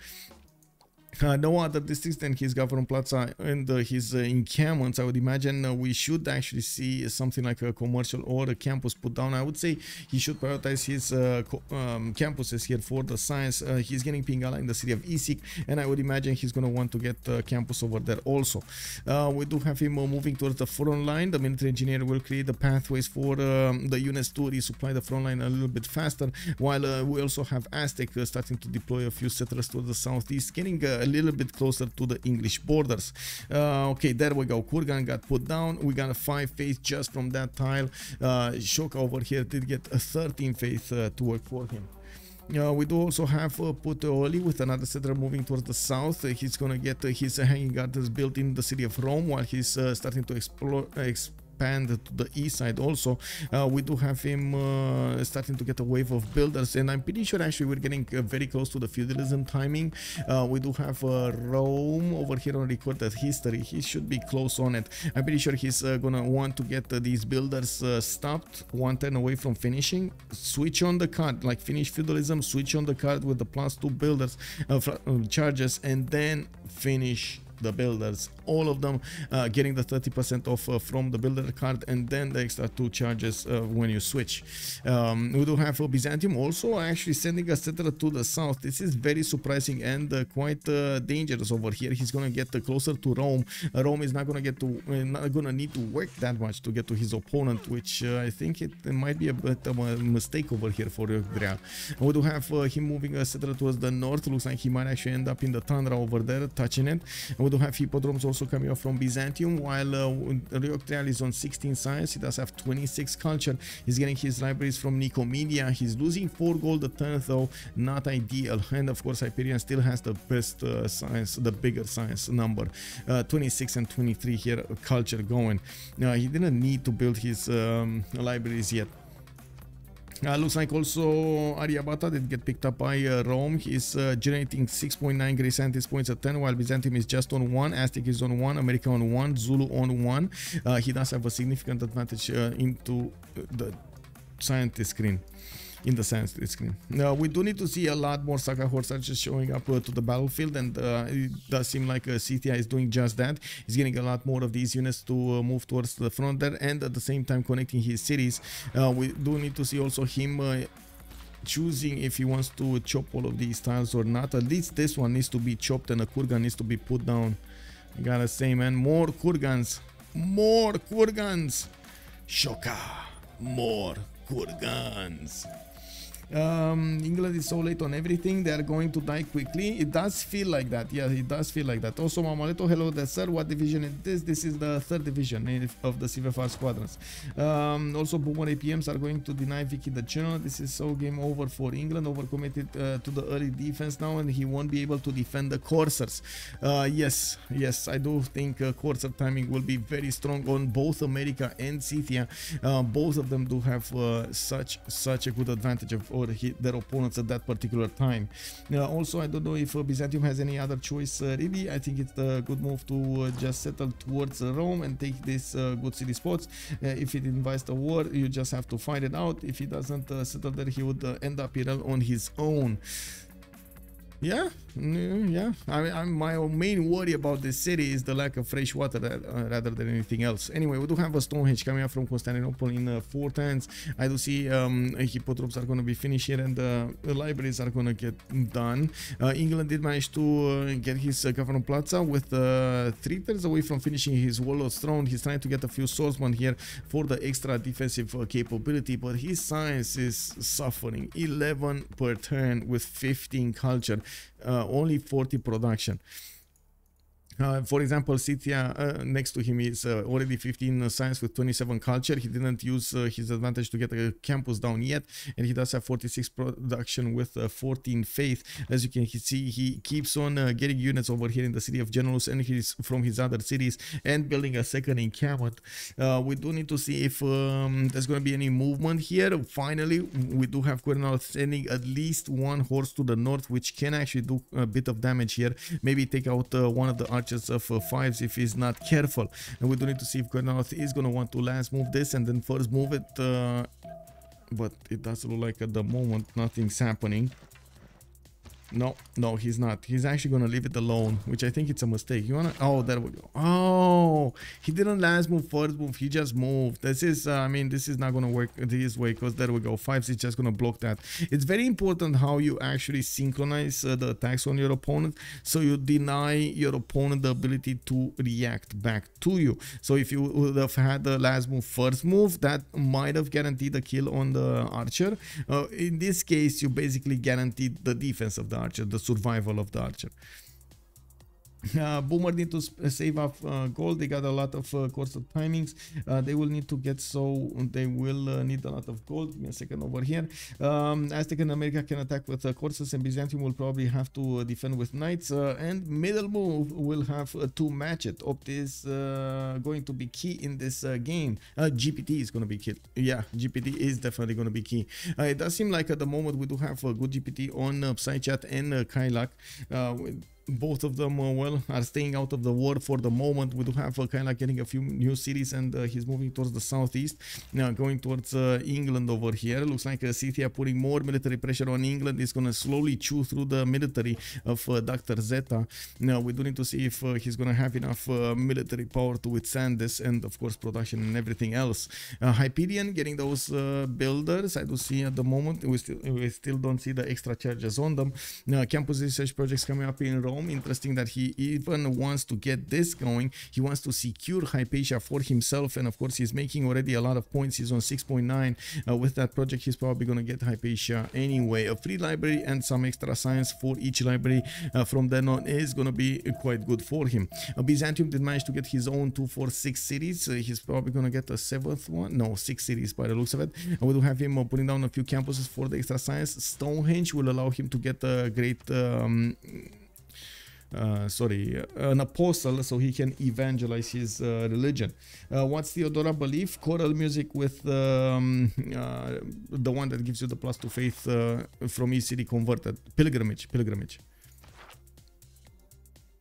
the water distance he's got from Plaza and uh, his uh, encampments, I would imagine uh, we should actually see something like a commercial or a campus put down. I would say he should prioritize his uh, um, campuses here for the science. Uh, he's getting Pingala in the city of Isik, and I would imagine he's going to want to get a campus over there also. Uh, we do have him uh, moving towards the front line. The military engineer will create the pathways for um, the units to resupply the front line a little bit faster, while uh, we also have Aztec uh, starting to deploy a few settlers towards the southeast, getting uh, a little bit closer to the English borders. Uh, okay, there we go. Kurgan got put down. We got a five faith just from that tile. Uh, Shoka over here did get a thirteen faith uh, to work for him. Uh, we do also have uh, Puteoli with another settler moving towards the south. Uh, he's gonna get uh, his uh, hanging gardens built in the city of Rome, while he's uh, starting to explore. Uh, exp expand to the east side also. Uh, we do have him uh, starting to get a wave of builders, and I'm pretty sure actually we're getting uh, very close to the feudalism timing. Uh, we do have uh, Rome over here on recorded history. He should be close on it. I'm pretty sure he's uh, gonna want to get uh, these builders uh, stopped, one turn away from finishing. Switch on the card, like finish feudalism, switch on the card with the plus two builders uh, charges, and then finish the builders, all of them, uh, getting the thirty percent off uh, from the builder card, and then the extra two charges uh, when you switch. Um, we do have uh, Byzantium also actually sending a settler to the south. This is very surprising and uh, quite uh, dangerous over here. He's gonna get uh, closer to Rome. Uh, Rome is not gonna get to, uh, not gonna need to work that much to get to his opponent, which uh, I think it, it might be a bit of a mistake over here for Gwernaroth. We do have uh, him moving a settler towards the north. Looks like he might actually end up in the tundra over there, touching it. And we do have hippodromes also coming up from Byzantium, while uh, Ryoktrial is on sixteen science. He does have twenty-six culture. He's getting his libraries from Nicomedia. He's losing four gold a turn, though not ideal. And of course Hyperion still has the best uh, science, the bigger science number, uh, twenty-six and twenty-three here culture going. Now uh, he didn't need to build his um, libraries yet. Uh, looks like also Ariabata did get picked up by uh, Rome. He's uh, generating six point nine Grey Scientist points at ten, while Byzantium is just on one, Aztec is on one, America on one, Zulu on one. Uh, he does have a significant advantage uh, into the scientist screen. In the sense it's clean. Uh, we do need to see a lot more Saka horse archers showing up uh, to the battlefield, and uh, it does seem like uh, Scythia is doing just that. He's getting a lot more of these units to uh, move towards the front there, and at the same time connecting his cities. Uh, we do need to see also him uh, choosing if he wants to chop all of these tiles or not. At least this one needs to be chopped and a Kurgan needs to be put down. I gotta say, man, more Kurgans, more Kurgans, Shoka, more Kurgans. Um, England is so late on everything, they are going to die quickly. It does feel like that. Yeah, it does feel like that. Also, Mamoleto, hello there, sir. What division is this? This is the third division of the C F R squadrons. Um, also, Boomer A P Ms are going to deny Vicky the general. This is so game over for England. Overcommitted uh, to the early defense now, and he won't be able to defend the Corsairs. Uh, yes, yes, I do think uh, Corsair timing will be very strong on both America and Scythia. Uh, both of them do have uh, such such a good advantage of or their opponents at that particular time. Uh, also, I don't know if uh, Byzantium has any other choice uh, really. I think it's a good move to uh, just settle towards uh, Rome and take these uh, good city spots. Uh, if it invites the war, you just have to fight it out. If he doesn't uh, settle there, he would uh, end up here on his own. Yeah, yeah. I mean, I'm, my main worry about this city is the lack of fresh water uh, rather than anything else. Anyway, we do have a Stonehenge coming up from Constantinople in uh, four turns. I do see um, hippodromes are going to be finished here, and uh, the libraries are going to get done. Uh, England did manage to uh, get his uh, Governor Plaza with uh, three turns away from finishing his Wall of Stone. He's trying to get a few swordsmen here for the extra defensive uh, capability, but his science is suffering. eleven per turn with fifteen culture. Uh, only forty production. Uh, for example, Scythia uh, next to him is uh, already fifteen science with twenty-seven culture. He didn't use uh, his advantage to get a campus down yet, and he does have forty-six production with uh, fourteen faith. As you can see, he keeps on uh, getting units over here in the city of Generals and he's from his other cities and building a second encampment. Uh, we do need to see if um, there's going to be any movement here. Finally, we do have Gwernaroth sending at least one horse to the north, which can actually do a bit of damage here. Maybe take out uh, one of the archers of uh, Fivezzz if he's not careful, and we do need to see if Gwernaroth is going to want to last move this and then first move it, uh, but it doesn't look like at the moment nothing's happening. No, no, he's not. He's actually going to leave it alone, which I think it's a mistake. You want to... Oh, that would... Oh, he didn't last move, first move. He just moved. This is... Uh, I mean, this is not going to work this way because there we go. Fivezzz is just going to block that. It's very important how you actually synchronize uh, the attacks on your opponent, so you deny your opponent the ability to react back to you. So if you would have had the last move, first move, that might have guaranteed a kill on the archer. Uh, in this case, you basically guaranteed the defense of the archer, the survival of the archer. Uh, Boomer need to save up uh, gold. They got a lot of uh, course of timings. Uh, they will need to get, so they will uh, need a lot of gold. Give me a second over here. Um, Aztec and America can attack with uh, courses, and Byzantium will probably have to uh, defend with knights. Uh, and Middle Moove will have uh, to match it. Opt is uh, going to be key in this uh, game. Uh, G P T is going to be key. Yeah, G P T is definitely going to be key. Uh, it does seem like at the moment we do have a good G P T on uh, Psycheat and uh, Kailak. Uh, with both of them uh, well are staying out of the war for the moment. We do have uh, kind of getting a few new cities, and uh, he's moving towards the southeast now, going towards uh, England over here. Looks like uh, Scythia putting more military pressure on England. Is going to slowly chew through the military of uh, Doctor Zeta. Now we do need to see if uh, he's going to have enough uh, military power to withstand this, and of course production and everything else. uh, Hyperion getting those uh, builders. I do see at the moment we still we still don't see the extra charges on them. Now campus research projects coming up in Rome. Interesting that he even wants to get this going. He wants to secure Hypatia for himself, and of course he's making already a lot of points. He's on six point nine. Uh, with that project he's probably going to get Hypatia anyway. A free library and some extra science for each library uh, from then on is going to be quite good for him. Uh, Byzantium did manage to get his own two four six cities. Uh, he's probably going to get a seventh one. No, six cities by the looks of it. Uh, we do have him uh, putting down a few campuses for the extra science. Stonehenge will allow him to get a great... Um, Uh, sorry, uh, an apostle, so he can evangelize his uh, religion. Uh, what's Theodora belief? Choral music with um, uh, the one that gives you the plus to faith uh, from each city converted. Pilgrimage, pilgrimage.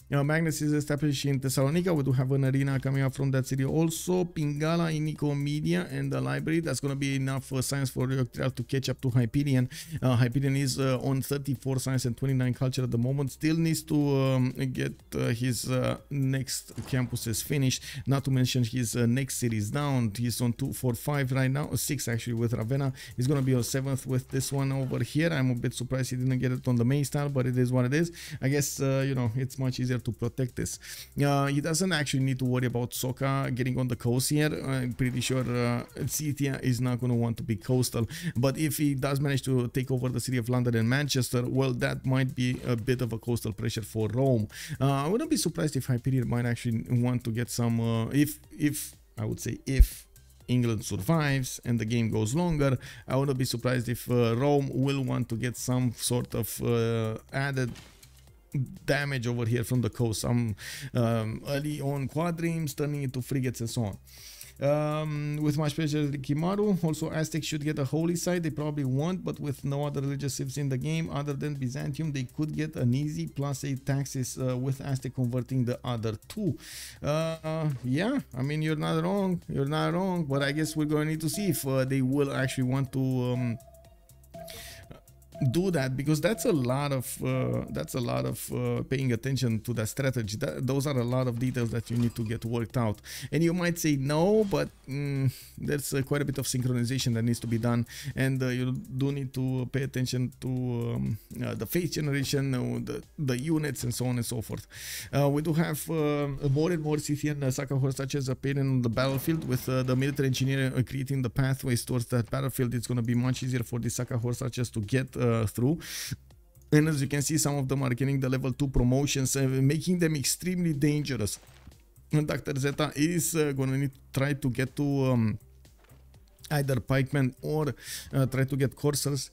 Now, Magnus is established in Thessalonica. We do have an arena coming up from that city also. Pingala in Nicomedia and the library. That's going to be enough uh, science for Yoctrial to catch up to Hyperion. Uh, Hyperion is uh, on thirty-four science and twenty-nine culture at the moment. Still needs to um, get uh, his uh, next campuses finished. Not to mention his uh, next cities down. He's on two four five right now. six actually with Ravenna. He's going to be on seventh with this one over here. I'm a bit surprised he didn't get it on the main style, but it is what it is. I guess, uh, you know, it's much easier to protect this. Uh, he doesn't actually need to worry about Saka getting on the coast here. I'm pretty sure uh, Scythia is not going to want to be coastal, but if he does manage to take over the city of London and Manchester, well, that might be a bit of a coastal pressure for Rome. Uh, I wouldn't be surprised if Hyperion might actually want to get some, uh, if, if, I would say if, England survives and the game goes longer, I wouldn't be surprised if uh, Rome will want to get some sort of uh, added damage over here from the coast. Some um, early on quadrims turning into frigates and so on. Um, with much pleasure, Rikimaru. Also, Aztecs should get a holy site. They probably won't, but with no other religious civs in the game other than Byzantium, they could get an easy plus eight taxes uh, with Aztec converting the other two. Uh, yeah, I mean, you're not wrong. You're not wrong, but I guess we're going to need to see if uh, they will actually want to... Um, do that, because that's a lot of uh, that's a lot of uh, paying attention to that strategy. That, those are a lot of details that you need to get worked out. And you might say no, but mm, there's uh, quite a bit of synchronization that needs to be done, and uh, you do need to pay attention to um, uh, the phase generation, uh, the the units, and so on and so forth. Uh, we do have uh, more and more Scythian uh, Saka horse touches appearing on the battlefield with uh, the military engineer uh, creating the pathways towards that battlefield. It's going to be much easier for the Saka horse touches to get Uh, Uh, through. And as you can see, some of them are getting the level two promotions, uh, making them extremely dangerous. And Doctor Zeta is uh, going to need to try to get to um, either pikemen or uh, try to get coursers,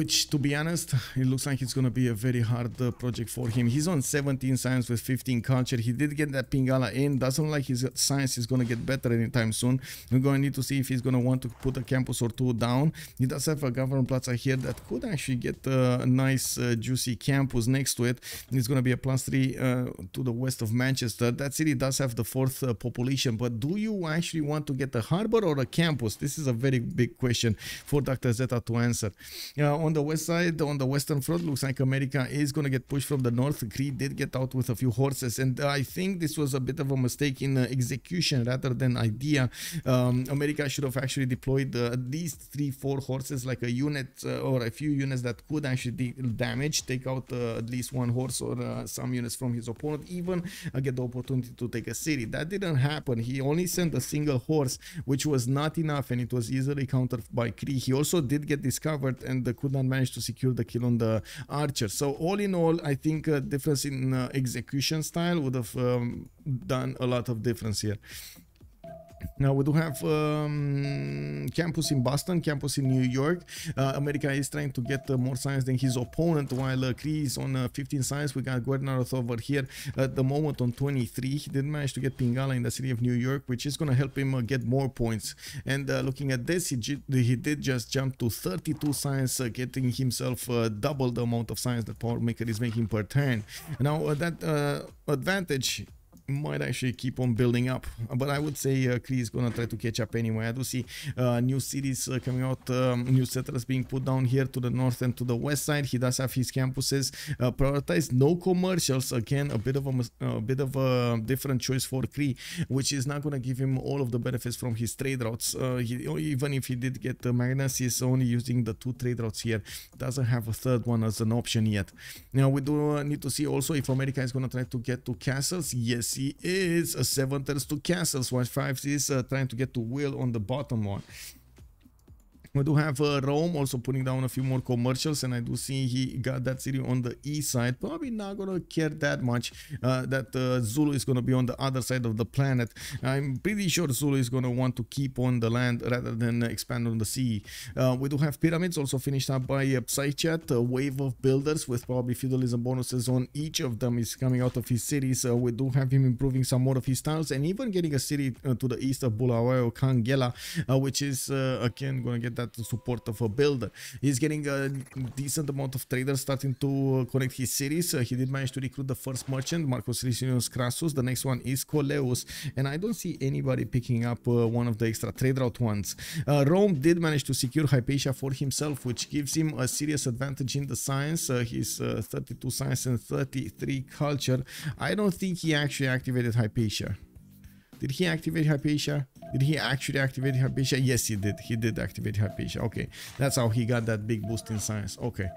which, to be honest, it looks like it's going to be a very hard uh, project for him. He's on seventeen science with fifteen culture. He did get that Pingala in. Doesn't look like his science is going to get better anytime soon. We're going to need to see if he's going to want to put a campus or two down. He does have a government plaza here that could actually get a nice uh, juicy campus next to it. It's going to be a plus three uh, to the west of Manchester. That city does have the fourth uh, population, but do you actually want to get a harbor or a campus? This is a very big question for Doctor Zeta to answer. You know, on the west side, on the western front, looks like America is going to get pushed from the north. Cree did get out with a few horses, and I think this was a bit of a mistake in uh, execution rather than idea. Um, America should have actually deployed uh, at least three, four horses, like a unit uh, or a few units that could actually deal damage, take out uh, at least one horse or uh, some units from his opponent, even uh, get the opportunity to take a city. That didn't happen. He only sent a single horse, which was not enough, and it was easily countered by Cree. He also did get discovered and uh, could not manage to secure the kill on the archer. So all in all, I think a difference in uh, execution style would have um, done a lot of difference here. Now we do have um, campus in Boston, campus in New York. Uh, America is trying to get uh, more science than his opponent, while uh, Cree is on uh, fifteen science. We got Gwernaroth over here at the moment on twenty-three. He did manage to get Pangaea in the city of New York, which is going to help him uh, get more points. And uh, looking at this, he, he did just jump to thirty-two science, uh, getting himself uh, double the amount of science that Power Maker is making per turn. Now uh, that uh, advantage might actually keep on building up, but I would say uh, Cree is gonna try to catch up anyway. I do see uh, new cities uh, coming out, um, new settlers being put down here to the north and to the west side. He does have his campuses uh, prioritized, no commercials. Again, a bit of a, a bit of a different choice for Cree, which is not gonna give him all of the benefits from his trade routes. Uh, he, even if he did get uh, Magnus, he's only using the two trade routes here. Doesn't have a third one as an option yet. Now we do uh, need to see also if America is gonna try to get to castles. Yes, he is. A seven turns to castles, while Fivezzz is uh, trying to get to Will on the bottom one. We do have uh, Rome also putting down a few more commercials, and I do see he got that city on the east side. Probably not going to care that much uh, that uh, Zulu is going to be on the other side of the planet. I'm pretty sure Zulu is going to want to keep on the land rather than expand on the sea. Uh, we do have pyramids also finished up by uh, Psycheat. A wave of builders with probably feudalism bonuses on each of them is coming out of his cities. Uh, we do have him improving some more of his styles and even getting a city uh, to the east of Bulawayo, Kangela, uh, which is uh, again going to get that support of a builder. He's getting a decent amount of traders starting to connect his cities. Uh, he did manage to recruit the first merchant, Marcus Licinius Crassus. The next one is Coleus, and I don't see anybody picking up uh, one of the extra trade route ones. Uh, Rome did manage to secure Hypatia for himself, which gives him a serious advantage in the science. Uh, he's uh, thirty-two science and thirty-three culture. I don't think he actually activated Hypatia. Did he activate Hypatia? Did he actually activate Hypatia? Yes, he did. He did activate Hypatia. Okay, that's how he got that big boost in science. Okay.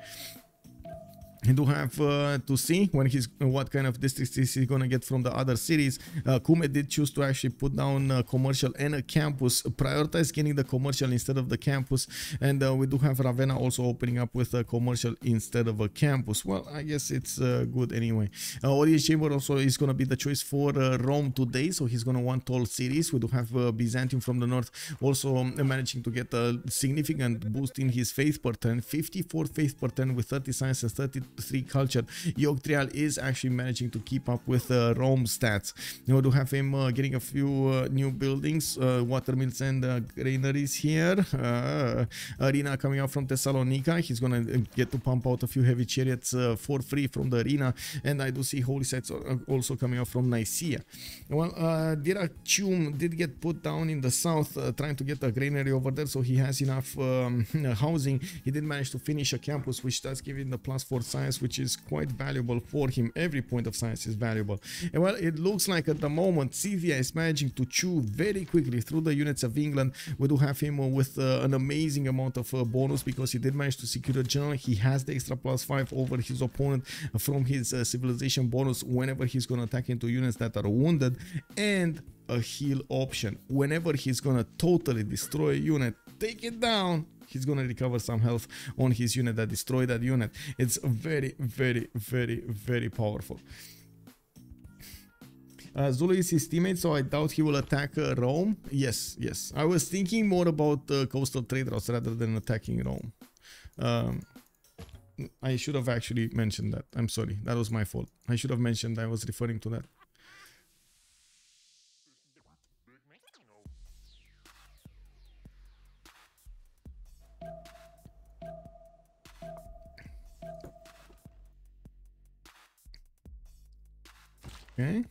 You do have uh, to see when he's what kind of districts is he gonna get from the other cities. Uh, Kume did choose to actually put down a commercial and a campus, prioritize getting the commercial instead of the campus, and uh, we do have Ravenna also opening up with a commercial instead of a campus. Well, I guess it's uh, good anyway. Uh, Audience Chamber also is gonna be the choice for uh, Rome today, so he's gonna want all cities. We do have uh, Byzantium from the north also um, managing to get a significant boost in his faith per turn, fifty-four faith per turn with thirty science and thirty-three culture. Yogdriel is actually managing to keep up with uh, Rome stats. You know, to have him uh, getting a few uh, new buildings, uh, water mills and uh, granaries here. Uh, arena coming out from Thessalonica. He's gonna get to pump out a few heavy chariots uh, for free from the arena, and I do see holy sites also coming out from Nicaea. Well, uh, Dyrrhachium did get put down in the south, uh, trying to get a granary over there, so he has enough um, housing. He did manage to finish a campus, which does give him the plus four science, which is quite valuable for him. Every point of science is valuable. And well, it looks like at the moment Scythia is managing to chew very quickly through the units of England. We do have him with uh, an amazing amount of uh, bonus because he did manage to secure a general. He has the extra plus five over his opponent from his uh, civilization bonus whenever he's going to attack into units that are wounded, and a heal option whenever he's going to totally destroy a unit, take it down. He's going to recover some health on his unit that destroyed that unit. It's very, very, very, very powerful. Uh, Zulu is his teammate, so I doubt he will attack uh, Rome. Yes, yes. I was thinking more about uh, coastal trade routes rather than attacking Rome. Um, I should have actually mentioned that. I'm sorry. That was my fault. I should have mentioned I was referring to that. Okay.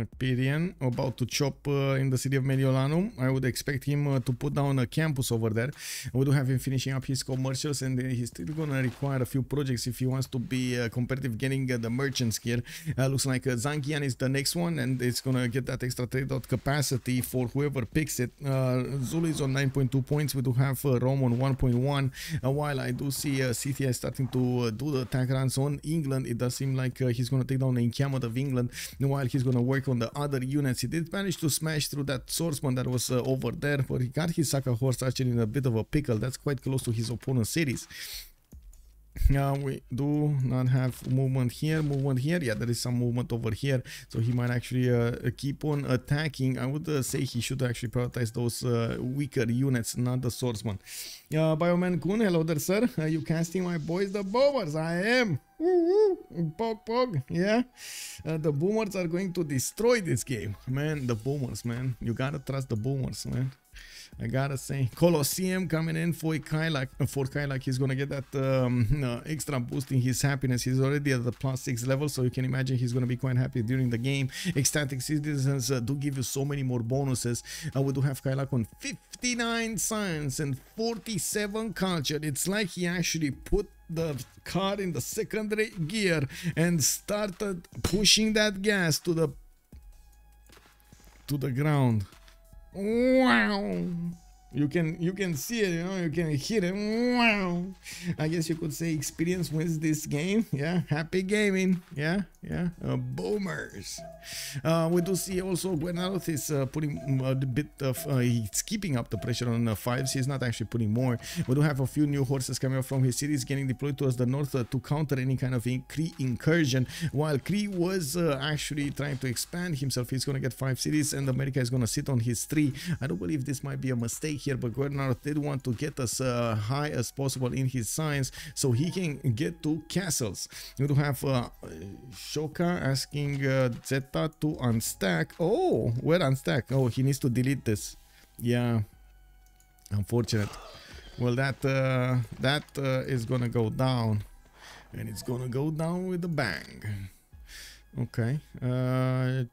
Hyperion about to chop uh, in the city of Mediolanum. I would expect him uh, to put down a campus over there. We do have him finishing up his commercials, and he's still gonna require a few projects if he wants to be uh, competitive getting uh, the merchants here. Uh, looks like uh, Zangian is the next one, and it's gonna get that extra trade dot capacity for whoever picks it. Uh, Zulu is on nine point two points. We do have uh, Rome on one point one. Uh, while I do see uh, Scythia starting to uh, do the attack runs on England, it does seem like uh, he's gonna take down the encampment of England while he's gonna work on the other units. He did manage to smash through that swordsman that was uh, over there, but he got his Saka horse actually in a bit of a pickle. That's quite close to his opponent's cities. Now we do not have movement here, movement here. Yeah, there is some movement over here, so he might actually uh, keep on attacking. I would uh, say he should actually prioritize those uh, weaker units, not the swordsman. Uh, Bioman Kun, hello there, sir. Are you casting my boys, the bombers? I am. Woo woo, pog pog, yeah. Uh, the boomers are going to destroy this game, man. The boomers, man. You gotta trust the boomers, man. I gotta say, Colosseum coming in for Kailak. For Kailak, he's gonna get that um, uh, extra boost in his happiness. He's already at the plus six level, so you can imagine he's gonna be quite happy during the game. Ecstatic citizens uh, do give you so many more bonuses. Uh, we do have Kailak on fifty-nine science and forty-seven culture. It's like he actually put the car in the secondary gear and started pushing that gas to the to the ground. Wow, you can you can see it, you know, you can hear it. Wow, I guess you could say experience wins this game. Yeah, happy gaming. Yeah, yeah. Uh, boomers. Uh, we do see also Gwernaroth is uh, putting a bit of uh, he's keeping up the pressure on the uh, fives. He's not actually putting more. We do have a few new horses coming up from his cities, getting deployed towards the north uh, to counter any kind of in Cree incursion. While Cree was uh, actually trying to expand himself, he's going to get five cities, and America is going to sit on his three. I don't believe this might be a mistake here, but Gwernaroth did want to get as uh, high as possible in his science so he can get to castles. We do have uh, Shoka asking uh, Zeta to unstack. Oh, where unstack? Oh, he needs to delete this. Yeah, unfortunate. Well, that uh, that uh, is gonna go down, and it's gonna go down with a bang. Okay. Uh,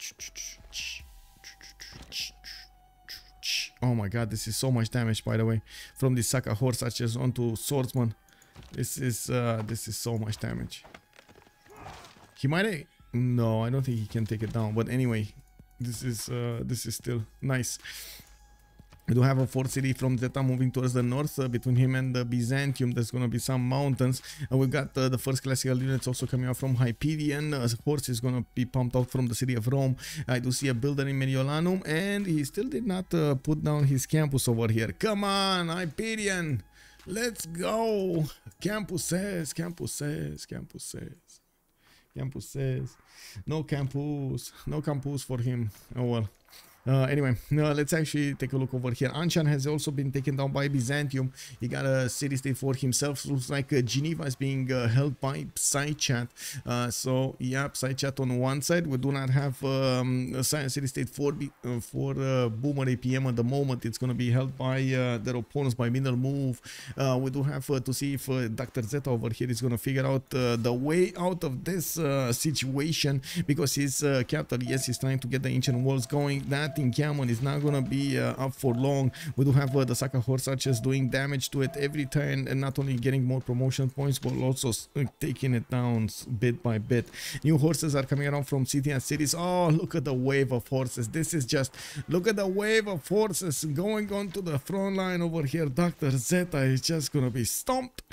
oh my God, this is so much damage, by the way, from the Saka horse archers onto swordsman. This is uh, this is so much damage. He might. No, I don't think he can take it down, but anyway, this is uh, this is still nice. We do have a fourth city from Zeta moving towards the north. Uh, between him and the Byzantium, there's going to be some mountains. And we've got uh, the first classical units also coming out from Hyperion. Uh, horse is going to be pumped out from the city of Rome. I do see a builder in Mediolanum, and he still did not uh, put down his campus over here. Come on, Hyperion! Let's go! Campuses, campuses, campuses. Campus says no campus, no campus for him. Oh well. Uh, anyway, no, let's actually take a look over here. Anshan has also been taken down by Byzantium. He got a city state for himself. Looks like uh, Geneva is being uh, held by Psycheat. Uh, so, yeah, Psycheat on one side. We do not have um, a city state for, uh, for uh, Boomer A P M at the moment. It's going to be held by uh, their opponents, by Middle Moove. Uh, we do have uh, to see if uh, Doctor Zeta over here is going to figure out uh, the way out of this uh, situation, because his uh, capital, yes, he's trying to get the ancient walls going. That encampment is not gonna be uh, up for long. We do have uh, the Saka horse archers doing damage to it every turn, and not only getting more promotion points, but also taking it down bit by bit. New horses are coming around from city and cities. Oh, look at the wave of horses. This is just, look at the wave of horses going on to the front line over here. Doctor Zeta is just gonna be stomped.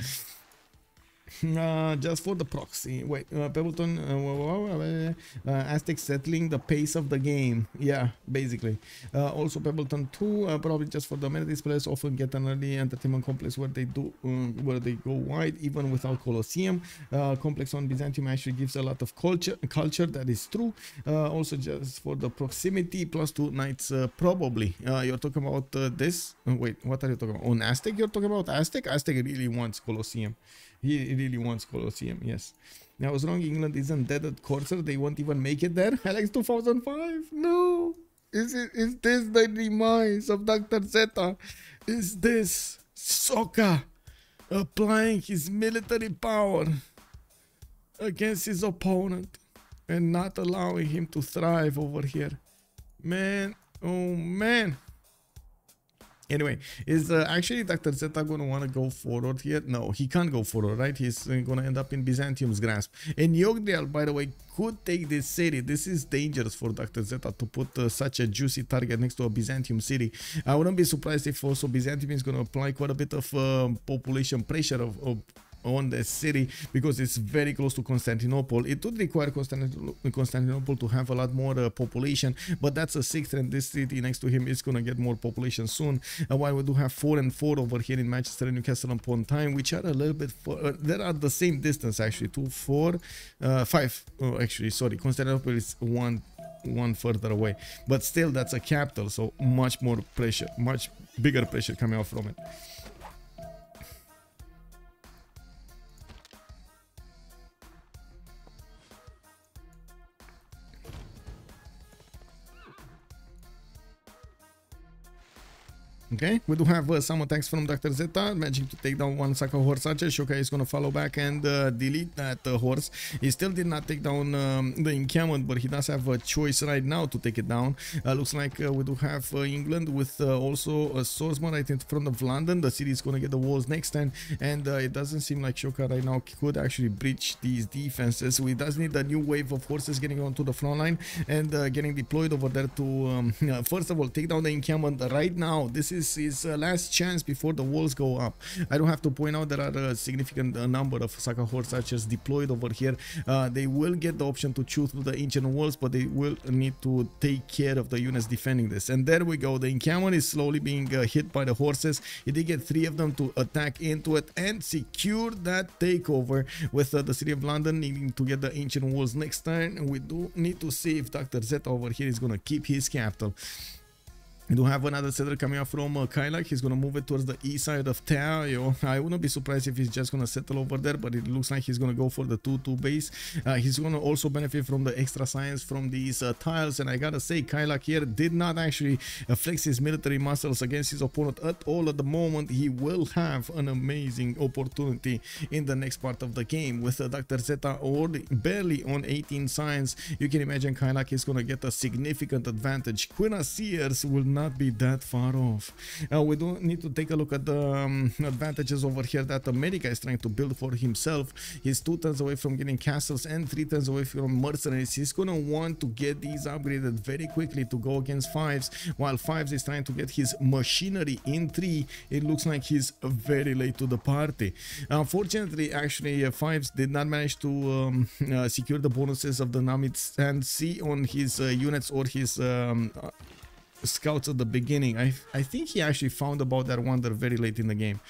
Uh, just for the proxy. Wait, uh, Pebbleton, uh, uh, Aztec settling the pace of the game. Yeah, basically. Uh, also, Pebbleton two, uh, probably just for the meta displays, often get an early entertainment complex where they do, um, where they go wide, even without Colosseum. Uh, complex on Byzantium actually gives a lot of culture. Culture that is true. Uh, also, just for the proximity, plus two knights, uh, probably. Uh, you're talking about uh, this. Oh, wait, what are you talking about? On Aztec, you're talking about Aztec. Aztec really wants Colosseum. He really wants Colosseum, yes. I was wrong, England isn't dead at Corsair. They won't even make it there. Alex two thousand five, no. Is, it, is this the demise of Doctor Zeta? Is this Sokka applying his military power against his opponent? and not allowing him to thrive over here. Man, oh man. Anyway, is uh, actually Doctor Zeta going to want to go forward here? No, he can't go forward, right? He's uh, going to end up in Byzantium's grasp. And Yogdriel, by the way, could take this city. This is dangerous for Doctor Zeta to put uh, such a juicy target next to a Byzantium city. I wouldn't be surprised if also Byzantium is going to apply quite a bit of uh, population pressure of, of on the city, because it's very close to Constantinople. It would require Constantinople to have a lot more uh, population, but that's a sixth, and this city next to him is going to get more population soon. Uh, while we do have four and four over here in Manchester and Newcastle upon Tyne, which are a little bit uh, they are the same distance actually. Two four uh five oh actually sorry Constantinople is one one further away, but still that's a capital, so much more pressure, much bigger pressure coming out from it. Okay, we do have uh, some attacks from Doctor Zeta, managing to take down one Saka horse archer. Shoka is going to follow back and uh, delete that uh, horse. He still did not take down um, the encampment, but he does have a choice right now to take it down. Uh, looks like uh, we do have uh, England with uh, also a swordsman right in front of London. The city is going to get the walls next time, and uh, it doesn't seem like Shoka right now could actually breach these defenses. We does need a new wave of horses getting onto the front line and uh, getting deployed over there to, um, uh, first of all, take down the encampment right now. This is his uh, last chance before the walls go up. I don't have to point out there are a significant uh, number of Saka horse archers deployed over here. Uh, they will get the option to chew through the ancient walls, but they will need to take care of the units defending this. And there we go. The encampment is slowly being uh, hit by the horses. He did get three of them to attack into it and secure that takeover, with uh, the city of London needing to get the ancient walls next turn. We do need to see if Doctor Zeta over here is going to keep his capital. We do have another settler coming up from uh, Kailak. He's going to move it towards the east side of Teayo. I wouldn't be surprised if he's just going to settle over there, but it looks like he's going to go for the two two base. Uh, he's going to also benefit from the extra science from these uh, tiles, and I gotta say, Kailak here did not actually uh, flex his military muscles against his opponent at all at the moment. He will have an amazing opportunity in the next part of the game. With uh, Doctor Zeta already barely on eighteen science, you can imagine Kailak is going to get a significant advantage. Cuirassiers will not be that far off. Uh, we do need to take a look at the um, advantages over here that America is trying to build for himself. He's two turns away from getting castles and three turns away from mercenaries. He's gonna want to get these upgraded very quickly to go against Fivezzz, while Fivezzz is trying to get his machinery in three. It looks like he's very late to the party. Unfortunately, actually, uh, Fivezzz did not manage to um, uh, secure the bonuses of the Namid Stand C on his uh, units or his um, uh, scouts at the beginning. I, I think he actually found about that wonder very late in the game.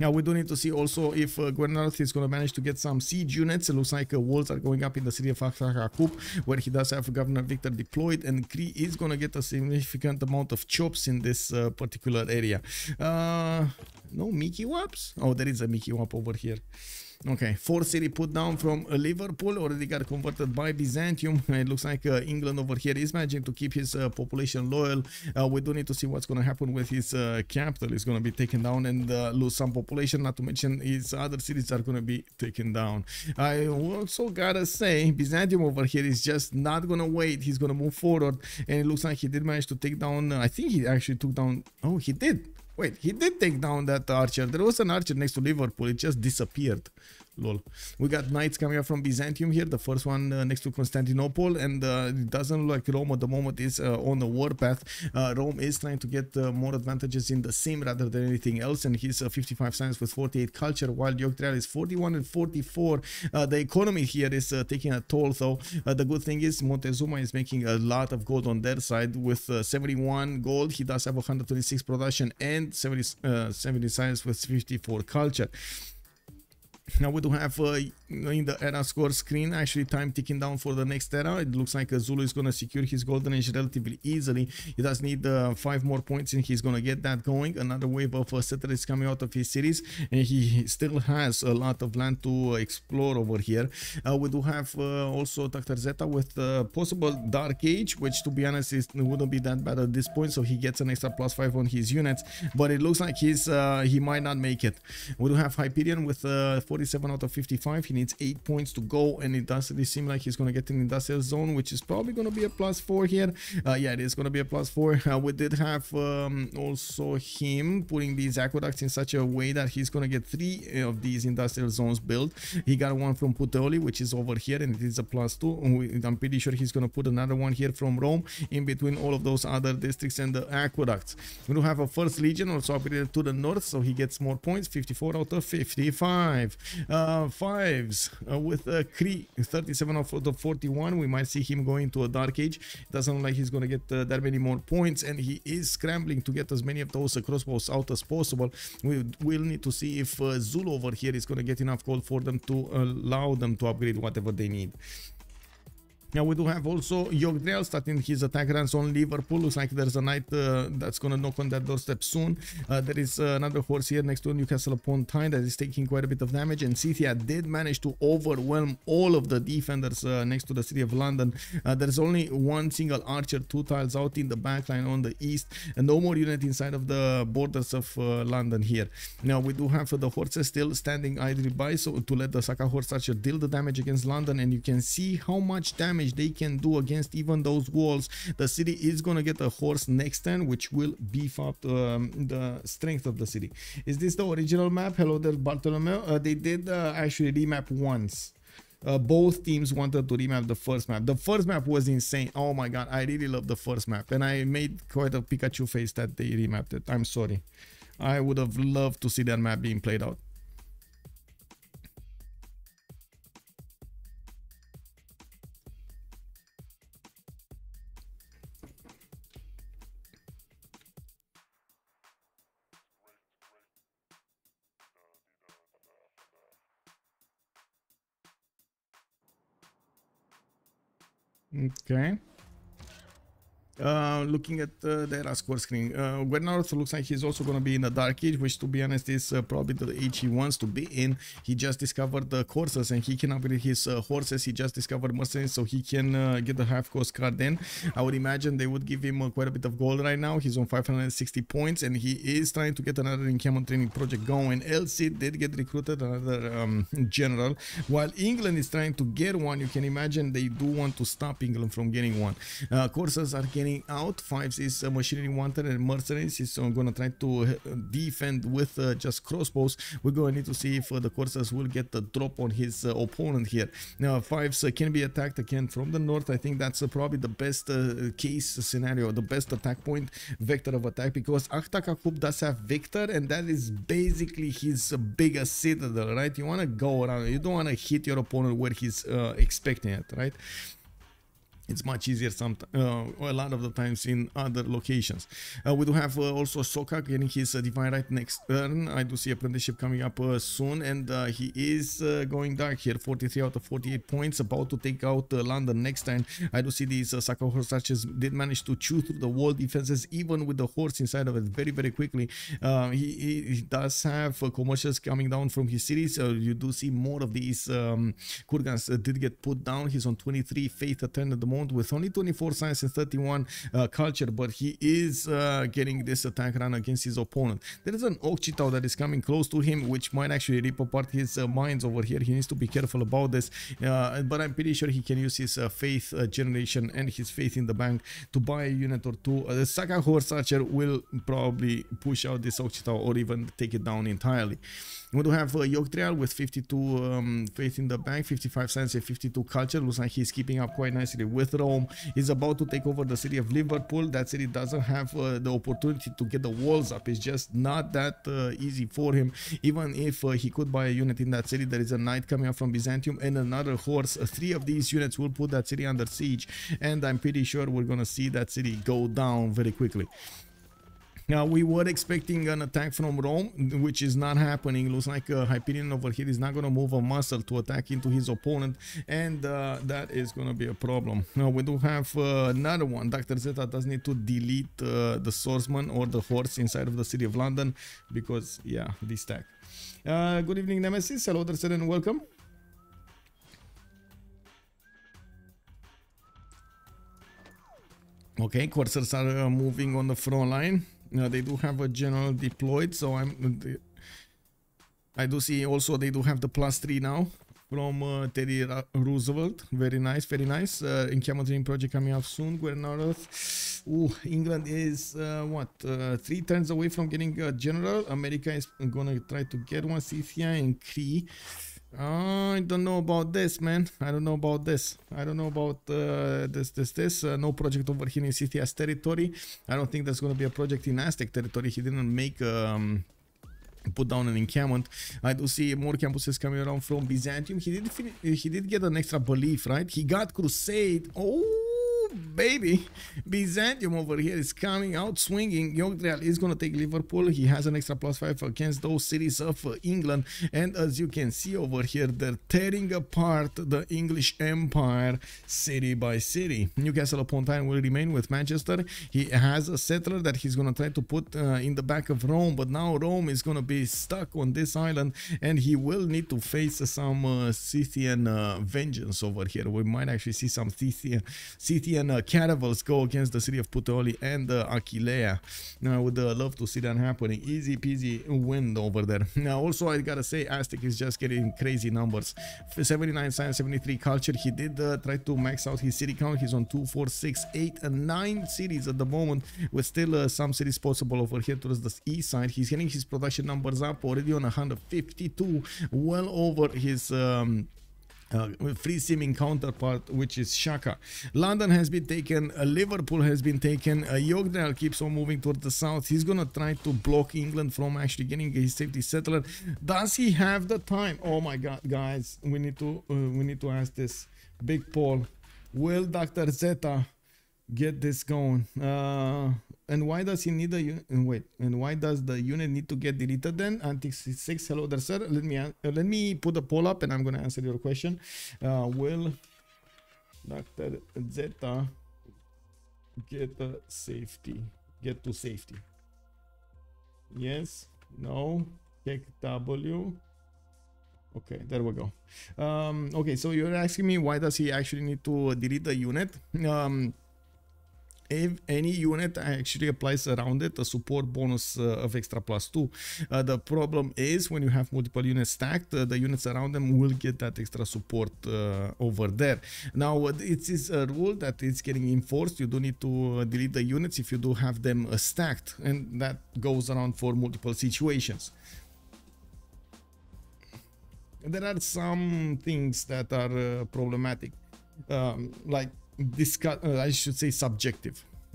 Now we do need to see also if uh, Gwernaroth is going to manage to get some siege units. It looks like uh, walls are going up in the city of Aksakup, where he does have Governor Victor deployed, and Cree is going to get a significant amount of chops in this uh, particular area. Uh, no Mikiwaps? Oh, there is a Mikiwap over here. Okay, fourth city put down from Liverpool, already got converted by Byzantium. It looks like uh, England over here is managing to keep his uh, population loyal. Uh, we do need to see what's going to happen with his uh, capital. It's going to be taken down and uh, lose some population, not to mention his other cities are going to be taken down. I also gotta say, Byzantium over here is just not going to wait. He's going to move forward, and it looks like he did manage to take down, uh, I think he actually took down, oh, he did. Wait, he did take down that archer. There was an archer next to Liverpool. It just disappeared. Lol. We got knights coming up from Byzantium here. The first one uh, next to Constantinople, and uh, it doesn't look like Rome at the moment is uh, on the warpath. Uh, Rome is trying to get uh, more advantages in the sim rather than anything else, and he's uh, fifty-five science with forty-eight culture, while Yogdriel is forty-one and forty-four. Uh, the economy here is uh, taking a toll, though. Uh, the good thing is Montezuma is making a lot of gold on their side with uh, seventy-one gold. He does have one hundred twenty-six production and seventy, uh, seventy science with fifty-four culture. Now we do have uh, in the era score screen actually time ticking down for the next era. It looks like uh, Zulu is going to secure his golden age relatively easily. He does need uh, five more points and he's going to get that going. Another wave of uh, settlers is coming out of his cities, and he still has a lot of land to uh, explore over here. Uh, we do have uh, also Doctor Zeta with uh, possible dark age, which to be honest is, wouldn't be that bad at this point, so he gets an extra plus five on his units, but it looks like he's uh, he might not make it. We do have Hyperion with uh, forty forty-seven out of fifty-five. He needs eight points to go, and it doesn't really seem like he's going to get an industrial zone, which is probably going to be a plus four here. Uh, yeah, it is going to be a plus four. Uh, we did have um, also him putting these aqueducts in such a way that he's going to get three of these industrial zones built. He got one from Puteoli, which is over here, and it is a plus two. I'm pretty sure he's going to put another one here from Rome in between all of those other districts and the aqueducts. We do have a first legion also upgraded to the north, so he gets more points, fifty-four out of fifty-five. Uh, fives uh, with a Cree, thirty-seven out of forty-one. We might see him going to a dark age. It doesn't look like he's going to get uh, that many more points, and he is scrambling to get as many of those uh, crossbows out as possible. We will need to see if uh, Zulu over here is going to get enough gold for them to allow them to upgrade whatever they need. Now we do have also Yogdrel starting his attack runs on Liverpool. Looks like there's a knight uh, that's going to knock on that doorstep soon. Uh, there is uh, another horse here next to Newcastle upon Tyne that is taking quite a bit of damage. And Scythia did manage to overwhelm all of the defenders uh, next to the city of London. Uh, there's only one single archer, two tiles out in the backline on the east. And no more unit inside of the borders of uh, London here. Now we do have uh, the horses still standing idly by, so to let the Saka horse archer deal the damage against London. And you can see how much damage they can do against even those walls. The city is going to get a horse next turn, which will beef up um, the strength of the city. Is this the original map? Hello there, Bartolomeo. Uh, they did uh, actually remap once. Uh, both teams wanted to remap the first map. The first map was insane. Oh my god, I really love the first map, and I made quite a Pikachu face that they remapped it. I'm sorry. I would have loved to see that map being played out. Okay. Uh, looking at uh, their score screen, uh, Gwernaroth looks like he's also going to be in the Dark Age, which to be honest is uh, probably the age he wants to be in. He just discovered the courses, and he can upgrade his uh, horses. He just discovered mercenaries, so he can uh, get the half cost card in. I would imagine they would give him uh, quite a bit of gold right now. He's on five hundred sixty points, and he is trying to get another encampment training project going. L C did get recruited, another um, general, while England is trying to get one. You can imagine they do want to stop England from getting one. Uh, courses are getting out. Fivezzz is uh, machinery wanted, and mercenaries is uh, going to try to uh, defend with uh, just crossbows. We're going to need to see if uh, the Corsairs will get the drop on his uh, opponent here. Now Fivezzz uh, can be attacked again from the north. I think that's uh, probably the best uh, case scenario, the best attack point, vector of attack, because Ahtakakub does have Victor, and that is basically his uh, biggest citadel, right? You want to go around, you don't want to hit your opponent where he's uh, expecting it, right? It's much easier some uh, a lot of the times in other locations. Uh, we do have uh, also Shoka getting his uh, divine right next turn. I do see apprenticeship coming up uh, soon, and uh, he is uh, going dark here. forty-three out of forty-eight points, about to take out uh, London next time. I do see these uh, Saka horse archers did manage to chew through the wall defenses, even with the horse inside of it, very very quickly. Uh, he, he, he does have uh, commercials coming down from his cities. So you do see more of these um, Kurgans uh, did get put down. He's on twenty-three faith at turn at the moment, with only twenty-four science and thirty-one uh, culture, but he is uh, getting this attack run against his opponent. There is an Okchitao that is coming close to him, which might actually rip apart his uh, mines over here. He needs to be careful about this, uh, but I'm pretty sure he can use his uh, faith uh, generation and his faith in the bank to buy a unit or two. Uh, the Saka horse archer will probably push out this Okchitao or even take it down entirely. We do have uh, Yogdrel with fifty-two um, faith in the bank, fifty-five science and fifty-two culture. Looks like he's keeping up quite nicely with Rome. He's about to take over the city of Liverpool. That city doesn't have uh, the opportunity to get the walls up. It's just not that uh, easy for him. Even if uh, he could buy a unit in that city, there is a knight coming up from Byzantium and another horse. Uh, three of these units will put that city under siege, and I'm pretty sure we're going to see that city go down very quickly. Now, we were expecting an attack from Rome, which is not happening. Looks like uh, Hyperion over here is not going to move a muscle to attack into his opponent, and uh, that is going to be a problem. Now, we do have uh, another one. Doctor Zeta does need to delete uh, the swordsman or the horse inside of the city of London because, yeah, this stack. Uh, good evening, Nemesis. Hello, Doctor Zeta, and welcome. Okay, Corsairs are uh, moving on the front line. Now they do have a general deployed, so I'm I do see also they do have the plus three now from uh, Teddy Ra Roosevelt. Very nice, very nice. Uh, Enchantment Dream project coming up soon. Gwernaroth. Ooh, England is uh, what? Uh, three turns away from getting a general. America is gonna try to get one. Scythia and Cree. Uh, I don't know about this, man. I don't know about this. I don't know about uh, this, this, this. Uh, no project over here in Scythia's territory. I don't think there's gonna be a project in Aztec territory. He didn't make um put down an encampment. I do see more campuses coming around from Byzantium. He did finish, he did get an extra belief, right? He got Crusade. Oh, baby. Byzantium over here is coming out swinging. Yogdriel is going to take Liverpool. He has an extra plus five against those cities of uh, England. And as you can see over here, they're tearing apart the English Empire city by city. Newcastle upon Tyne will remain with Manchester. He has a settler that he's going to try to put uh, in the back of Rome. But now Rome is going to be stuck on this island. And he will need to face uh, some uh, Scythian uh, vengeance over here. We might actually see some Scythian, Scythian uh, caravels go against the city of Puteoli and uh, Aquileia. Now I would uh, love to see that happening. Easy peasy win over there. Now also I gotta say Aztec is just getting crazy numbers. seventy-nine science, seventy-three culture. He did uh, try to max out his city count. He's on two, four, six, eight and nine cities at the moment, with still uh, some cities possible over here towards the east side. He's getting his production numbers up already on one hundred fifty-two, well over his um Uh, free seeming counterpart, which is Shoka. London has been taken, uh, Liverpool has been taken, uh, Yogdriel keeps on moving towards the south. He's gonna try to block England from actually getting his safety settler. Does he have the time? Oh my god, guys, we need to uh, we need to ask this big Paul. Will Doctor Zeta get this going? Uh, and why does he need a unit? Wait, and why does the unit need to get deleted then? Antic six, hello there, sir. Let me uh, let me put a poll up and I'm gonna answer your question. Uh, will Doctor Zeta get a safety? Get to safety? Yes. No. Check W. Okay, there we go. Um, okay, so you're asking me why does he actually need to delete the unit? Um, If any unit actually applies around it a support bonus uh, of extra plus two. Uh, the problem is when you have multiple units stacked, uh, the units around them will get that extra support uh, over there. Now it is a rule that it's getting enforced. You do need to uh, delete the units if you do have them uh, stacked, and that goes around for multiple situations. There are some things that are uh, problematic, um, like Discuss, uh, I should say subjective.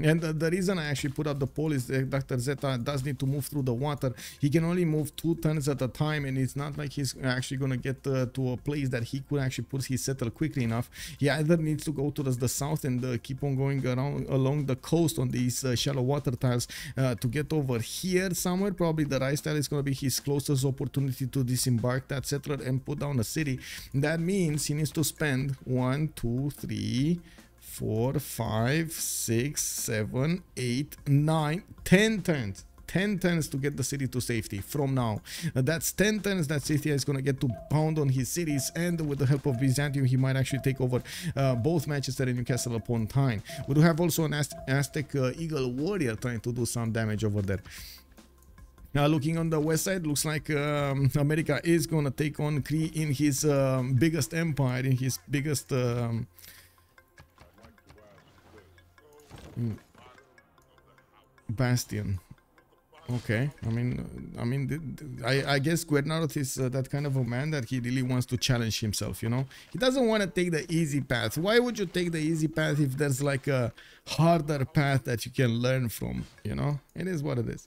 And uh, the reason I actually put up the poll is that Doctor Zeta does need to move through the water. He can only move two turns at a time, and it's not like he's actually going to get uh, to a place that he could actually put his settle quickly enough. He either needs to go towards the south and uh, keep on going around along the coast on these uh, shallow water tiles uh, to get over here somewhere. Probably the rice tile is going to be his closest opportunity to disembark that settler and put down a city. That means he needs to spend one, two, three, four, five, six, seven, eight, nine, ten turns. ten turns to get the city to safety from now. Uh, that's ten turns that Scythia is going to get to pound on his cities, and with the help of Byzantium he might actually take over uh, both Manchester and Newcastle upon Tyne. We do have also an Az Aztec uh, Eagle Warrior trying to do some damage over there. Now uh, looking on the west side, looks like um, America is going to take on Cree in his um, biggest empire, in his biggest... Um, Bastion. Okay, I mean, I mean, I, I guess Gwernaroth is uh, that kind of a man that he really wants to challenge himself, you know? He doesn't want to take the easy path. Why would you take the easy path if there's like a harder path that you can learn from, you know? It is what it is.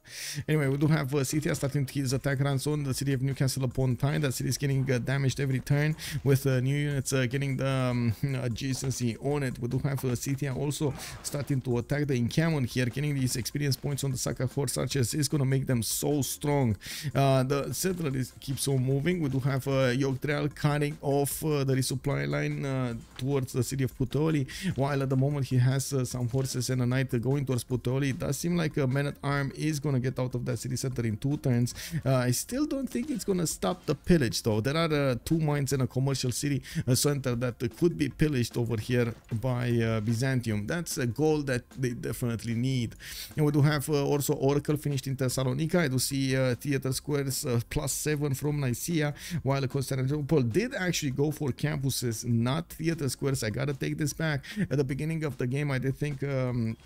Anyway, we do have uh, Scythia starting his attack runs on the city of Newcastle upon Tyne. That city is getting uh, damaged every turn with uh, new units uh, getting the um, adjacency on it. We do have uh, Scythia also starting to attack the encampment here, getting these experience points on the Saka horse archers is gonna make them so strong. Uh, the settler is, keeps on moving. We do have uh, Yogdriel cutting off uh, the resupply line uh, towards the city of Puteoli, while at the moment he has uh, some horses and a knight going towards Puteoli. It does seem like a man at arm is gonna get out of that city center in two turns. Uh, I still don't think it's gonna stop the pillage though. There are uh, two mines and a commercial city uh, center that uh, could be pillaged over here by uh, Byzantium. That's a goal that they definitely need. And we do have uh, also Oracle finished in Thessalonica, I do see uh, theater squares uh, plus seven from Nicaea, while Constantinople did actually go for campuses, not theater squares. I gotta take this back. At the beginning of the game, I did think um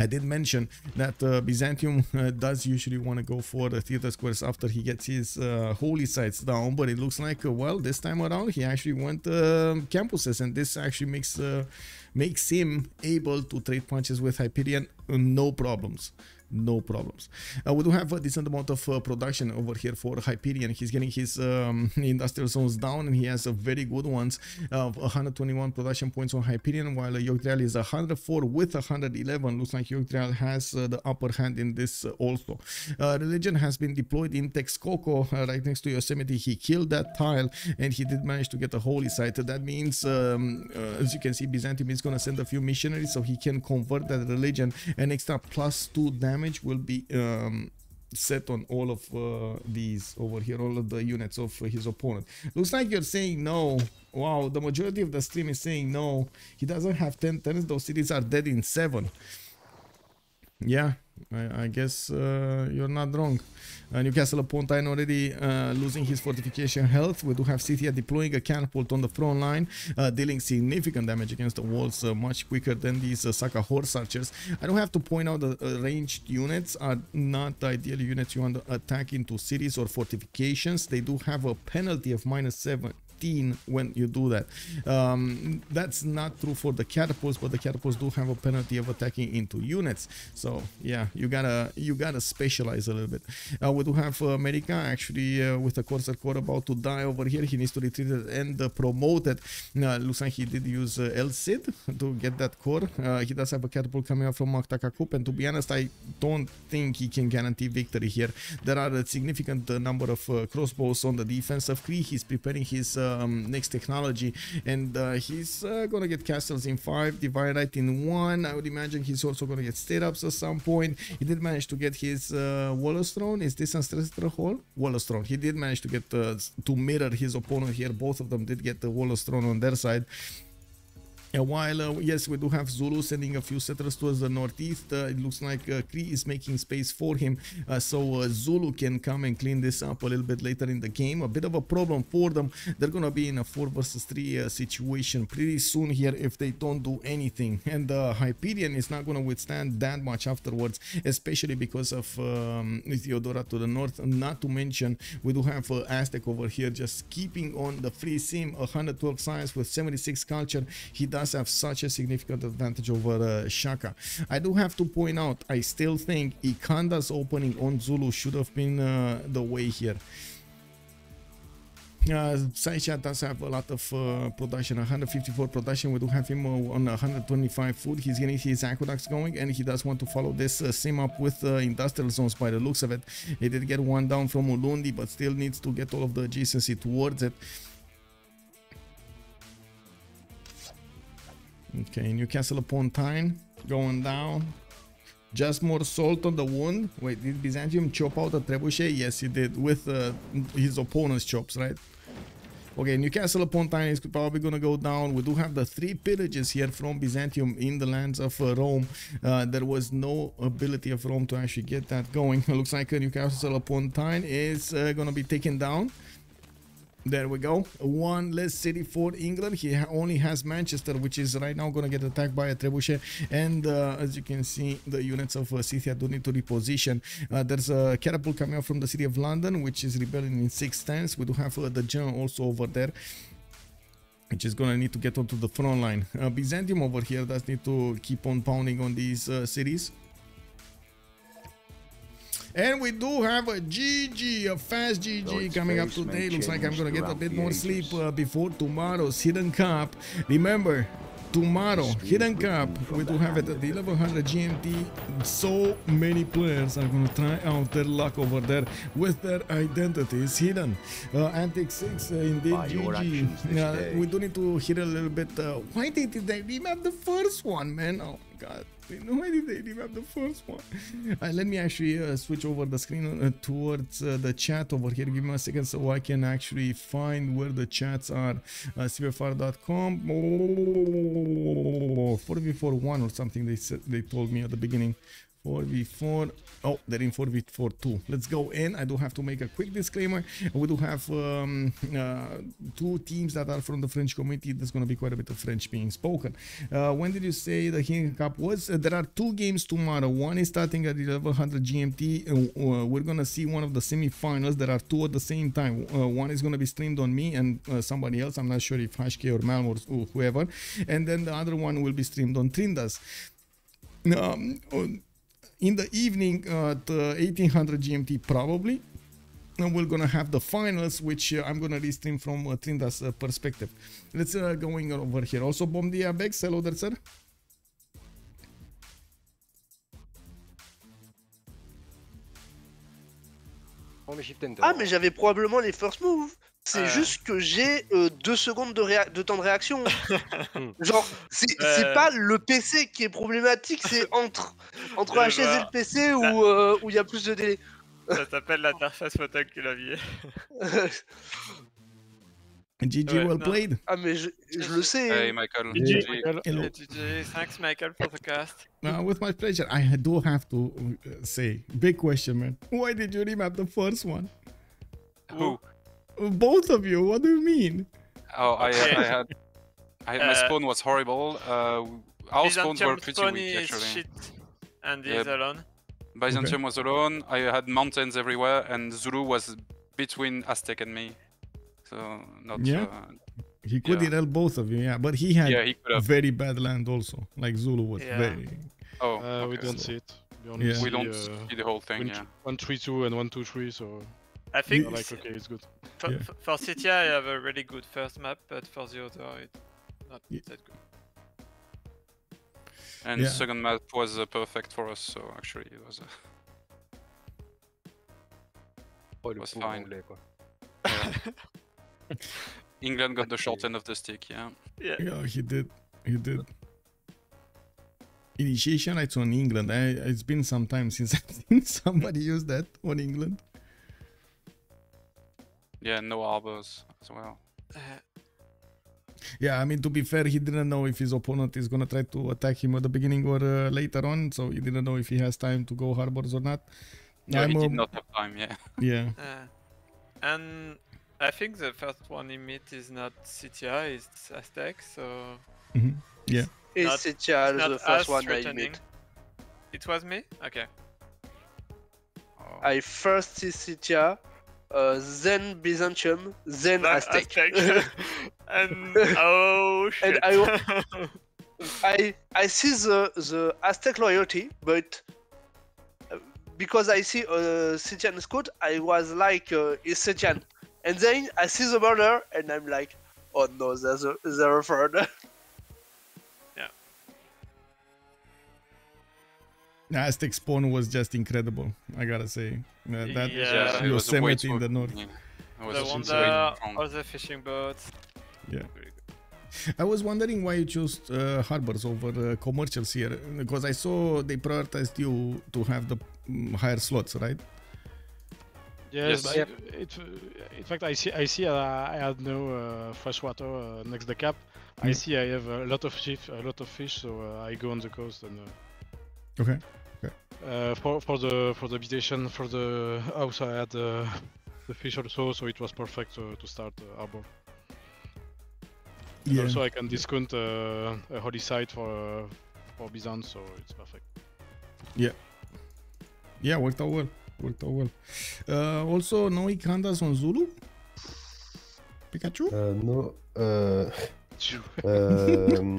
I did mention that uh, Byzantium uh, does usually want to go for the theater squares after he gets his uh, holy sites down, but it looks like, uh, well, this time around he actually went uh, campuses, and this actually makes uh, makes him able to trade punches with Hyperion, uh, no problems. No problems. Uh, we do have a decent amount of uh, production over here for Hyperion. He's getting his um, industrial zones down, and he has a very good ones of uh, one hundred twenty-one production points on Hyperion, while uh, Yogdriel is one hundred four with one hundred eleven. Looks like Yogdriel has uh, the upper hand in this uh, also. Uh, Religion has been deployed in Texcoco, uh, right next to Yosemite. He killed that tile, and he did manage to get a holy site. That means, um, uh, as you can see, Byzantium is going to send a few missionaries so he can convert that religion. An extra plus two damage will be um, set on all of uh, these over here, all of the units of his opponent. Looks like you're saying no. Wow, the majority of the stream is saying no. He doesn't have ten turns. Those cities are dead in seven. Yeah, I, I guess uh, you're not wrong. Uh, Newcastle upon Tyne already uh, losing his fortification health. We do have Scythia deploying a catapult on the front line, uh, dealing significant damage against the walls uh, much quicker than these uh, Saka horse archers. I don't have to point out that uh, ranged units are not the ideal units you want to attack into cities or fortifications. They do have a penalty of minus seven when you do that. Um, that's not true for the catapults, but the catapults do have a penalty of attacking into units. So yeah, you gotta you gotta specialize a little bit. Uh, we do have uh, America actually uh, with a Corsair Corps about to die over here. He needs to retreat and uh, promote it. Uh, looks like he did use uh, El Cid to get that core. Uh, he does have a catapult coming out from Maktakakup, and to be honest, I don't think he can guarantee victory here. There are a significant uh, number of uh, crossbows on the defense of Cree. He's preparing his uh, Um, next technology, and uh, he's uh, gonna get castles in five, divide right in one. I would imagine he's also gonna get state-ups at some point. He did manage to get his uh, Wallace Throne. Is this Ancestral Hall? Wallace Throne. He did manage to get uh, to mirror his opponent here. Both of them did get the Wallace Throne on their side. A while, uh, yes, we do have Zulu sending a few settlers towards the northeast. Uh, it looks like uh, Cree is making space for him, uh, so uh, Zulu can come and clean this up a little bit later in the game. A bit of a problem for them. They're gonna be in a four versus three uh, situation pretty soon here if they don't do anything. And uh, Hyperion is not gonna withstand that much afterwards, especially because of um, Theodora to the north. Not to mention, we do have uh, Aztec over here just keeping on the free sim, one hundred twelve science with seventy-six culture. He does have such a significant advantage over uh, Shoka. I do have to point out, I still think Ikanda's opening on Zulu should have been uh, the way here. Uh, Psycheat does have a lot of uh, production, one hundred fifty-four production. We do have him uh, on one hundred twenty-five food. He's getting his aqueducts going, and he does want to follow this uh, sim up with uh, industrial zones by the looks of it. He did get one down from Ulundi, but still needs to get all of the adjacency towards it. Okay, Newcastle upon Tyne going down. Just more salt on the wound. Wait, did Byzantium chop out a trebuchet? Yes, he did, with uh, his opponent's chops, right? Okay, Newcastle upon Tyne is probably going to go down. We do have the three pillages here from Byzantium in the lands of uh, Rome. Uh, there was no ability of Rome to actually get that going. It looks like Newcastle upon Tyne is uh, going to be taken down. There we go. One less city for England. He ha only has Manchester, which is right now going to get attacked by a trebuchet. And uh, as you can see, the units of uh, Scythia do need to reposition. Uh, there's a catapult coming out from the city of London, which is rebelling in six turns. We do have uh, the general also over there, which is going to need to get onto the front line. Uh, Byzantium over here does need to keep on pounding on these uh, cities. And we do have a G G, a fast G G coming up today. Looks like I'm going to get a bit more sleep uh, before tomorrow's Hidden Cup. Remember, tomorrow, Hidden Cup, we do have it at the eleven hundred G M T. So many players are going to try out their luck over there with their identities hidden. Uh, Antic six, uh, indeed, G G. Uh, we do need to hit a little bit. Uh, why did they remap the first one, man? Oh, my God. Why did they remap the first one? Uh, let me actually uh, switch over the screen uh, towards uh, the chat over here. Give me a second so I can actually find where the chats are. Uh, C F R dot com, four v four one or something they said, they told me at the beginning. four v four. Oh, they're in four v four too. Let's go in. I do have to make a quick disclaimer. We do have um, uh, two teams that are from the French community. There's going to be quite a bit of French being spoken. Uh, when did you say the Heineken Cup was? Uh, there are two games tomorrow. One is starting at eleven hundred G M T. Uh, we're going to see one of the semi-finals. There are two at the same time. Uh, one is going to be streamed on me and uh, somebody else. I'm not sure if Hashke or Malm or whoever. And then the other one will be streamed on Trindas. Um, in the evening at uh, eighteen hundred G M T probably, and we're gonna have the finals, which uh, I'm gonna restream from uh, Trinda's uh, perspective. Let's uh, going over here. Also, Bom Dia Bex, hello there, sir. Ah, mais j'avais probablement les first move. C'est euh... juste que j'ai euh, deux secondes de, réa de temps de réaction. Genre, c'est euh... pas le P C qui est problématique, c'est entre, entre la chaise et le P C ça... où euh, il où y a plus de délai. Ça s'appelle l'interface photo que la vie. G G, ouais, well non. Played. Ah, mais je, je le sais. Hey, Michael. G G, Michael. G G, thanks, Michael, for the cast. Uh, with my pleasure. I do have to say, big question, man. Why did you remap the first one? Who? Both of you, what do you mean? Oh, I, okay. I had, I had uh, my spawn was horrible. Uh, our spawns were pretty weak actually. Shit. And he's uh, alone. Byzantium okay. was alone. I had mountains everywhere, and Zulu was between Aztec and me, so not. Yeah. Uh, he could yeah. eat both of you, yeah. But he had yeah, he very bad land also. Like Zulu was yeah. very. Oh, uh, okay. we don't so, see it. We, yeah. see, we don't uh, see the whole thing. One, yeah. One three two and one two three. So. I think yeah, like, okay, it's good. For, yeah. for Scythia, I have a really good first map, but for the other, it's not yeah. that good. And yeah. the second map was uh, perfect for us, so actually it was, uh, it was fine. Yeah. England got the short end of the stick, yeah. Yeah, yeah he did, he did. Initiation rights on England, I, it's been some time since I've seen somebody use that on England. Yeah, no arbors as well. Yeah, I mean, to be fair, he didn't know if his opponent is gonna try to attack him at the beginning or uh, later on, so he didn't know if he has time to go harbors or not. No, I'm he did not have time, yeah. Yeah. Uh, and I think the first one he meets is not Scythia, it's Aztec, so... Mm-hmm. Yeah. It's Scythia, the first one I meet. It was me? Okay. Oh. I first see Scythia. Uh, then Byzantium, then that Aztec. Aztec. And oh shit! And I, I I see the the Aztec loyalty, but because I see a Scythian scout, I was like, uh, it's Scythian. And then I see the border, and I'm like, oh no, there's a there's a further. Aztec spawn was just incredible, I gotta say. Uh, that yeah. Yosemite in the north. Yeah. The wonder, all the fishing boats. Yeah. I was wondering why you chose uh, harbors over uh, commercials here, because I saw they prioritized you to have the um, higher slots, right? Yes, yes. It, it, in fact, I see. I see. Uh, I had no uh, fresh water uh, next the cap. Mm. I see. I have a lot of fish. A lot of fish, so uh, I go on the coast and. Uh, okay. Okay. Uh, for for the for the habitation for the house, I had uh, the fish also, so it was perfect to, to start uh, arbor. Yeah. Also, I can discount uh, a holy site for uh, for Byzant, so it's perfect. Yeah. Yeah, worked out well. Worked out well. Uh, also, no Ikandas on Zulu. Pikachu. Uh, no. Uh, um,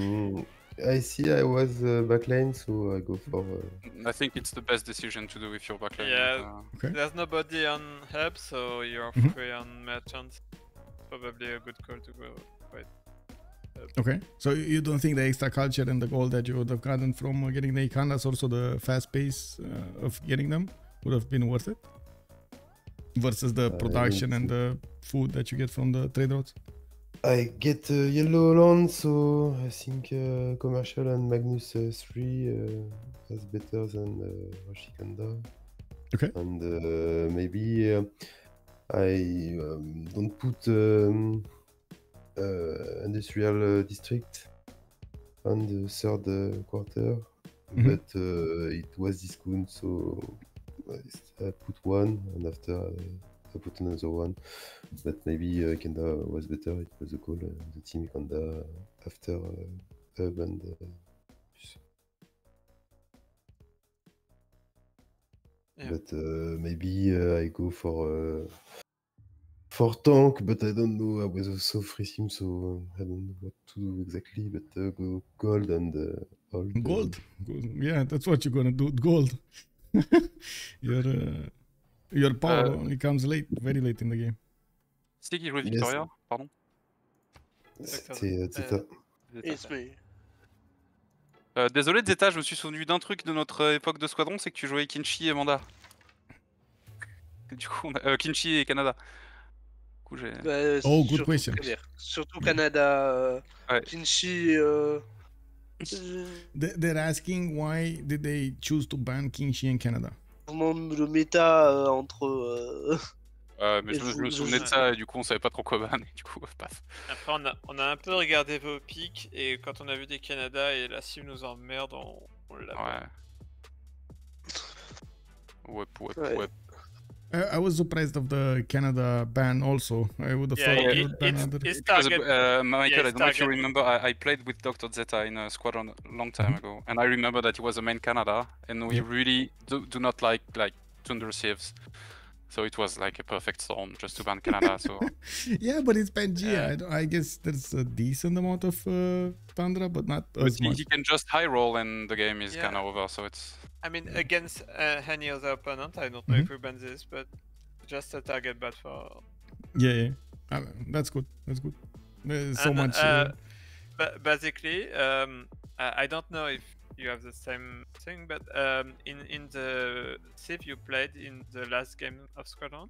I see I was uh, backlane, so I go for... Uh... I think it's the best decision to do if you're backlane. Yeah, uh, okay. There's nobody on hub, so you're mm-hmm. free on merchants. Probably a good call to go quite up. Okay, so you don't think the extra culture and the gold that you would have gotten from getting the Ikandas, also the fast pace uh, of getting them, would have been worth it? Versus the production and the food that you get from the trade routes? I get uh, yellow land, so I think uh, commercial and Magnus uh, three uh, is better than uh, Ikanda. Okay. And uh, maybe uh, I um, don't put um, uh, industrial uh, district on the third uh, quarter. Mm-hmm. But uh, it was this coon, so I put one, and after I put another one. But maybe uh, Ikanda was better. It was a call. Uh, the team Ikanda after uh, Hub and. Uh, Yeah. But uh, maybe uh, I go for uh, for tank, but I don't know. I was also free sim, so I don't know what to do exactly. But uh, go gold and uh, old. Gold, yeah, that's what you're gonna do. Gold. your uh, your power uh, only comes late, very late in the game. Sticky with Victoria, yes. Pardon. C'était uh, Zeta. Uh, It's me. Euh, désolé Zeta, je me suis souvenu d'un truc de notre époque de squadron, c'est que tu jouais Kinchi et Manda. Du coup, on a, euh, Kinchi et Canada. Du coup, j'ai... Bah, oh, good question. Surtout Canada, euh, ouais. Kinchi... Euh... They're asking why did they choose to ban Kinchi and Canada. Le méta euh, entre... Euh... Euh, mais je, je me souvenais de ça et du coup on savait pas trop quoi banner, du coup paf. Après on a, on a un peu regardé vos pics et quand on a vu des Canada et la cible nous emmerde, on, on l'a ouais. ouais, ouais, ouais. ouais. Uh, I was surprised of the Canada ban also. I would have yeah, thought yeah, it, it's, it's it was a, uh, Michael, yeah, I don't know if you remember, I, I played with Doctor Zeta in a squadron a long time ago and I remember that he was a main Canada and we yeah. really do, do not like like Thunder Thieves. So it was like a perfect storm just to ban Canada. So yeah, but it's Pangaea. Uh, I, I guess there's a decent amount of uh, Tundra, but not as but much. He can just high roll, and the game is yeah. kind of over. So it's. I mean, yeah. against uh, any other opponent, I don't know mm-hmm. if we ban this, but just a target bat for. Yeah, yeah. I mean, that's good. That's good. There's so and, much. Uh, uh... Basically, um, I, I don't know if. You have the same thing, but um, in in the Civ you played in the last game of Squadron,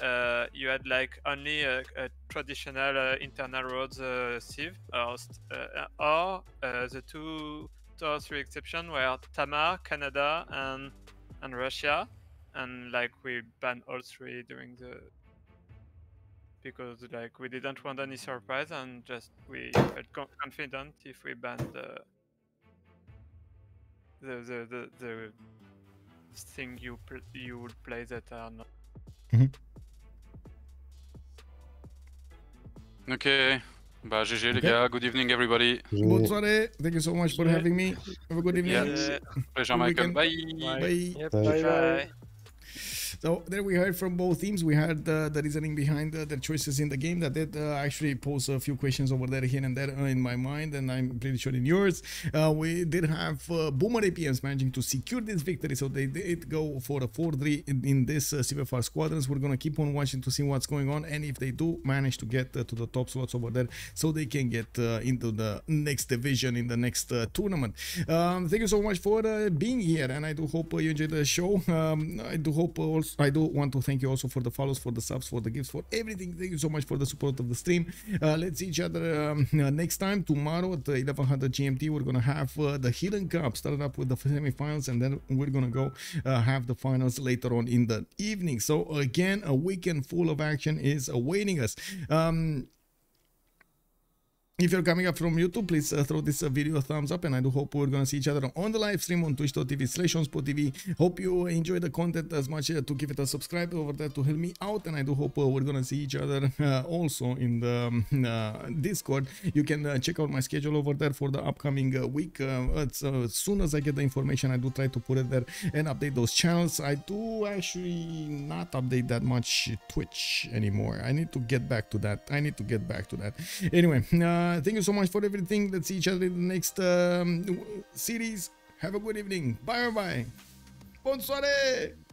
uh, you had like only a, a traditional uh, internal roads uh, Civ, or, uh, or uh, the two, two or three exceptions were Tamar, Canada, and and Russia, and like we banned all three during the because like we didn't want any surprise and just we felt confident if we banned. Uh, The, the the the thing you you would play that are not. Mm-hmm. Okay, bah G G okay. Les gars, good evening everybody. Bonne soirée. Thank you so much for having me. Have a good evening. Yeah. Pleasure, Michael. Bye. Bye. Bye. Yep. Bye. Bye. Bye. So there we heard from both teams. We heard uh, the reasoning behind uh, their choices in the game. That did uh, actually pose a few questions over there, here and there uh, in my mind, and I'm pretty sure in yours. Uh, we did have uh, Boomer A P Ms managing to secure this victory, so they did go for a four three in, in this uh, C F R squadrons. We're gonna keep on watching to see what's going on, and if they do manage to get uh, to the top slots over there, so they can get uh, into the next division in the next uh, tournament. Um, thank you so much for uh, being here, and I do hope uh, you enjoyed the show. Um, I do hope. Uh, I do want to thank you also for the follows, for the subs, for the gifts, for everything. Thank you so much for the support of the stream. Uh, let's see each other um, uh, next time tomorrow at eleven hundred G M T. We're gonna have uh, the Hidden Cup started up with the semi-finals, and then we're gonna go uh, have the finals later on in the evening. So again, a weekend full of action is awaiting us. Um, If you're coming up from YouTube, please uh, throw this uh, video a thumbs up, and I do hope we're going to see each other on the live stream on twitch dot T V slash on spot T V. Hope you enjoy the content as much uh, to give it a subscribe over there to help me out, and I do hope uh, we're going to see each other uh, also in the um, uh, Discord. You can uh, check out my schedule over there for the upcoming uh, week. Uh, as uh, soon as I get the information, I do try to put it there and update those channels. I do actually not update that much Twitch anymore. I need to get back to that. I need to get back to that. Anyway, uh, thank you so much for everything. Let's see each other in the next um, series. Have a good evening. Bye bye. Bonsoir.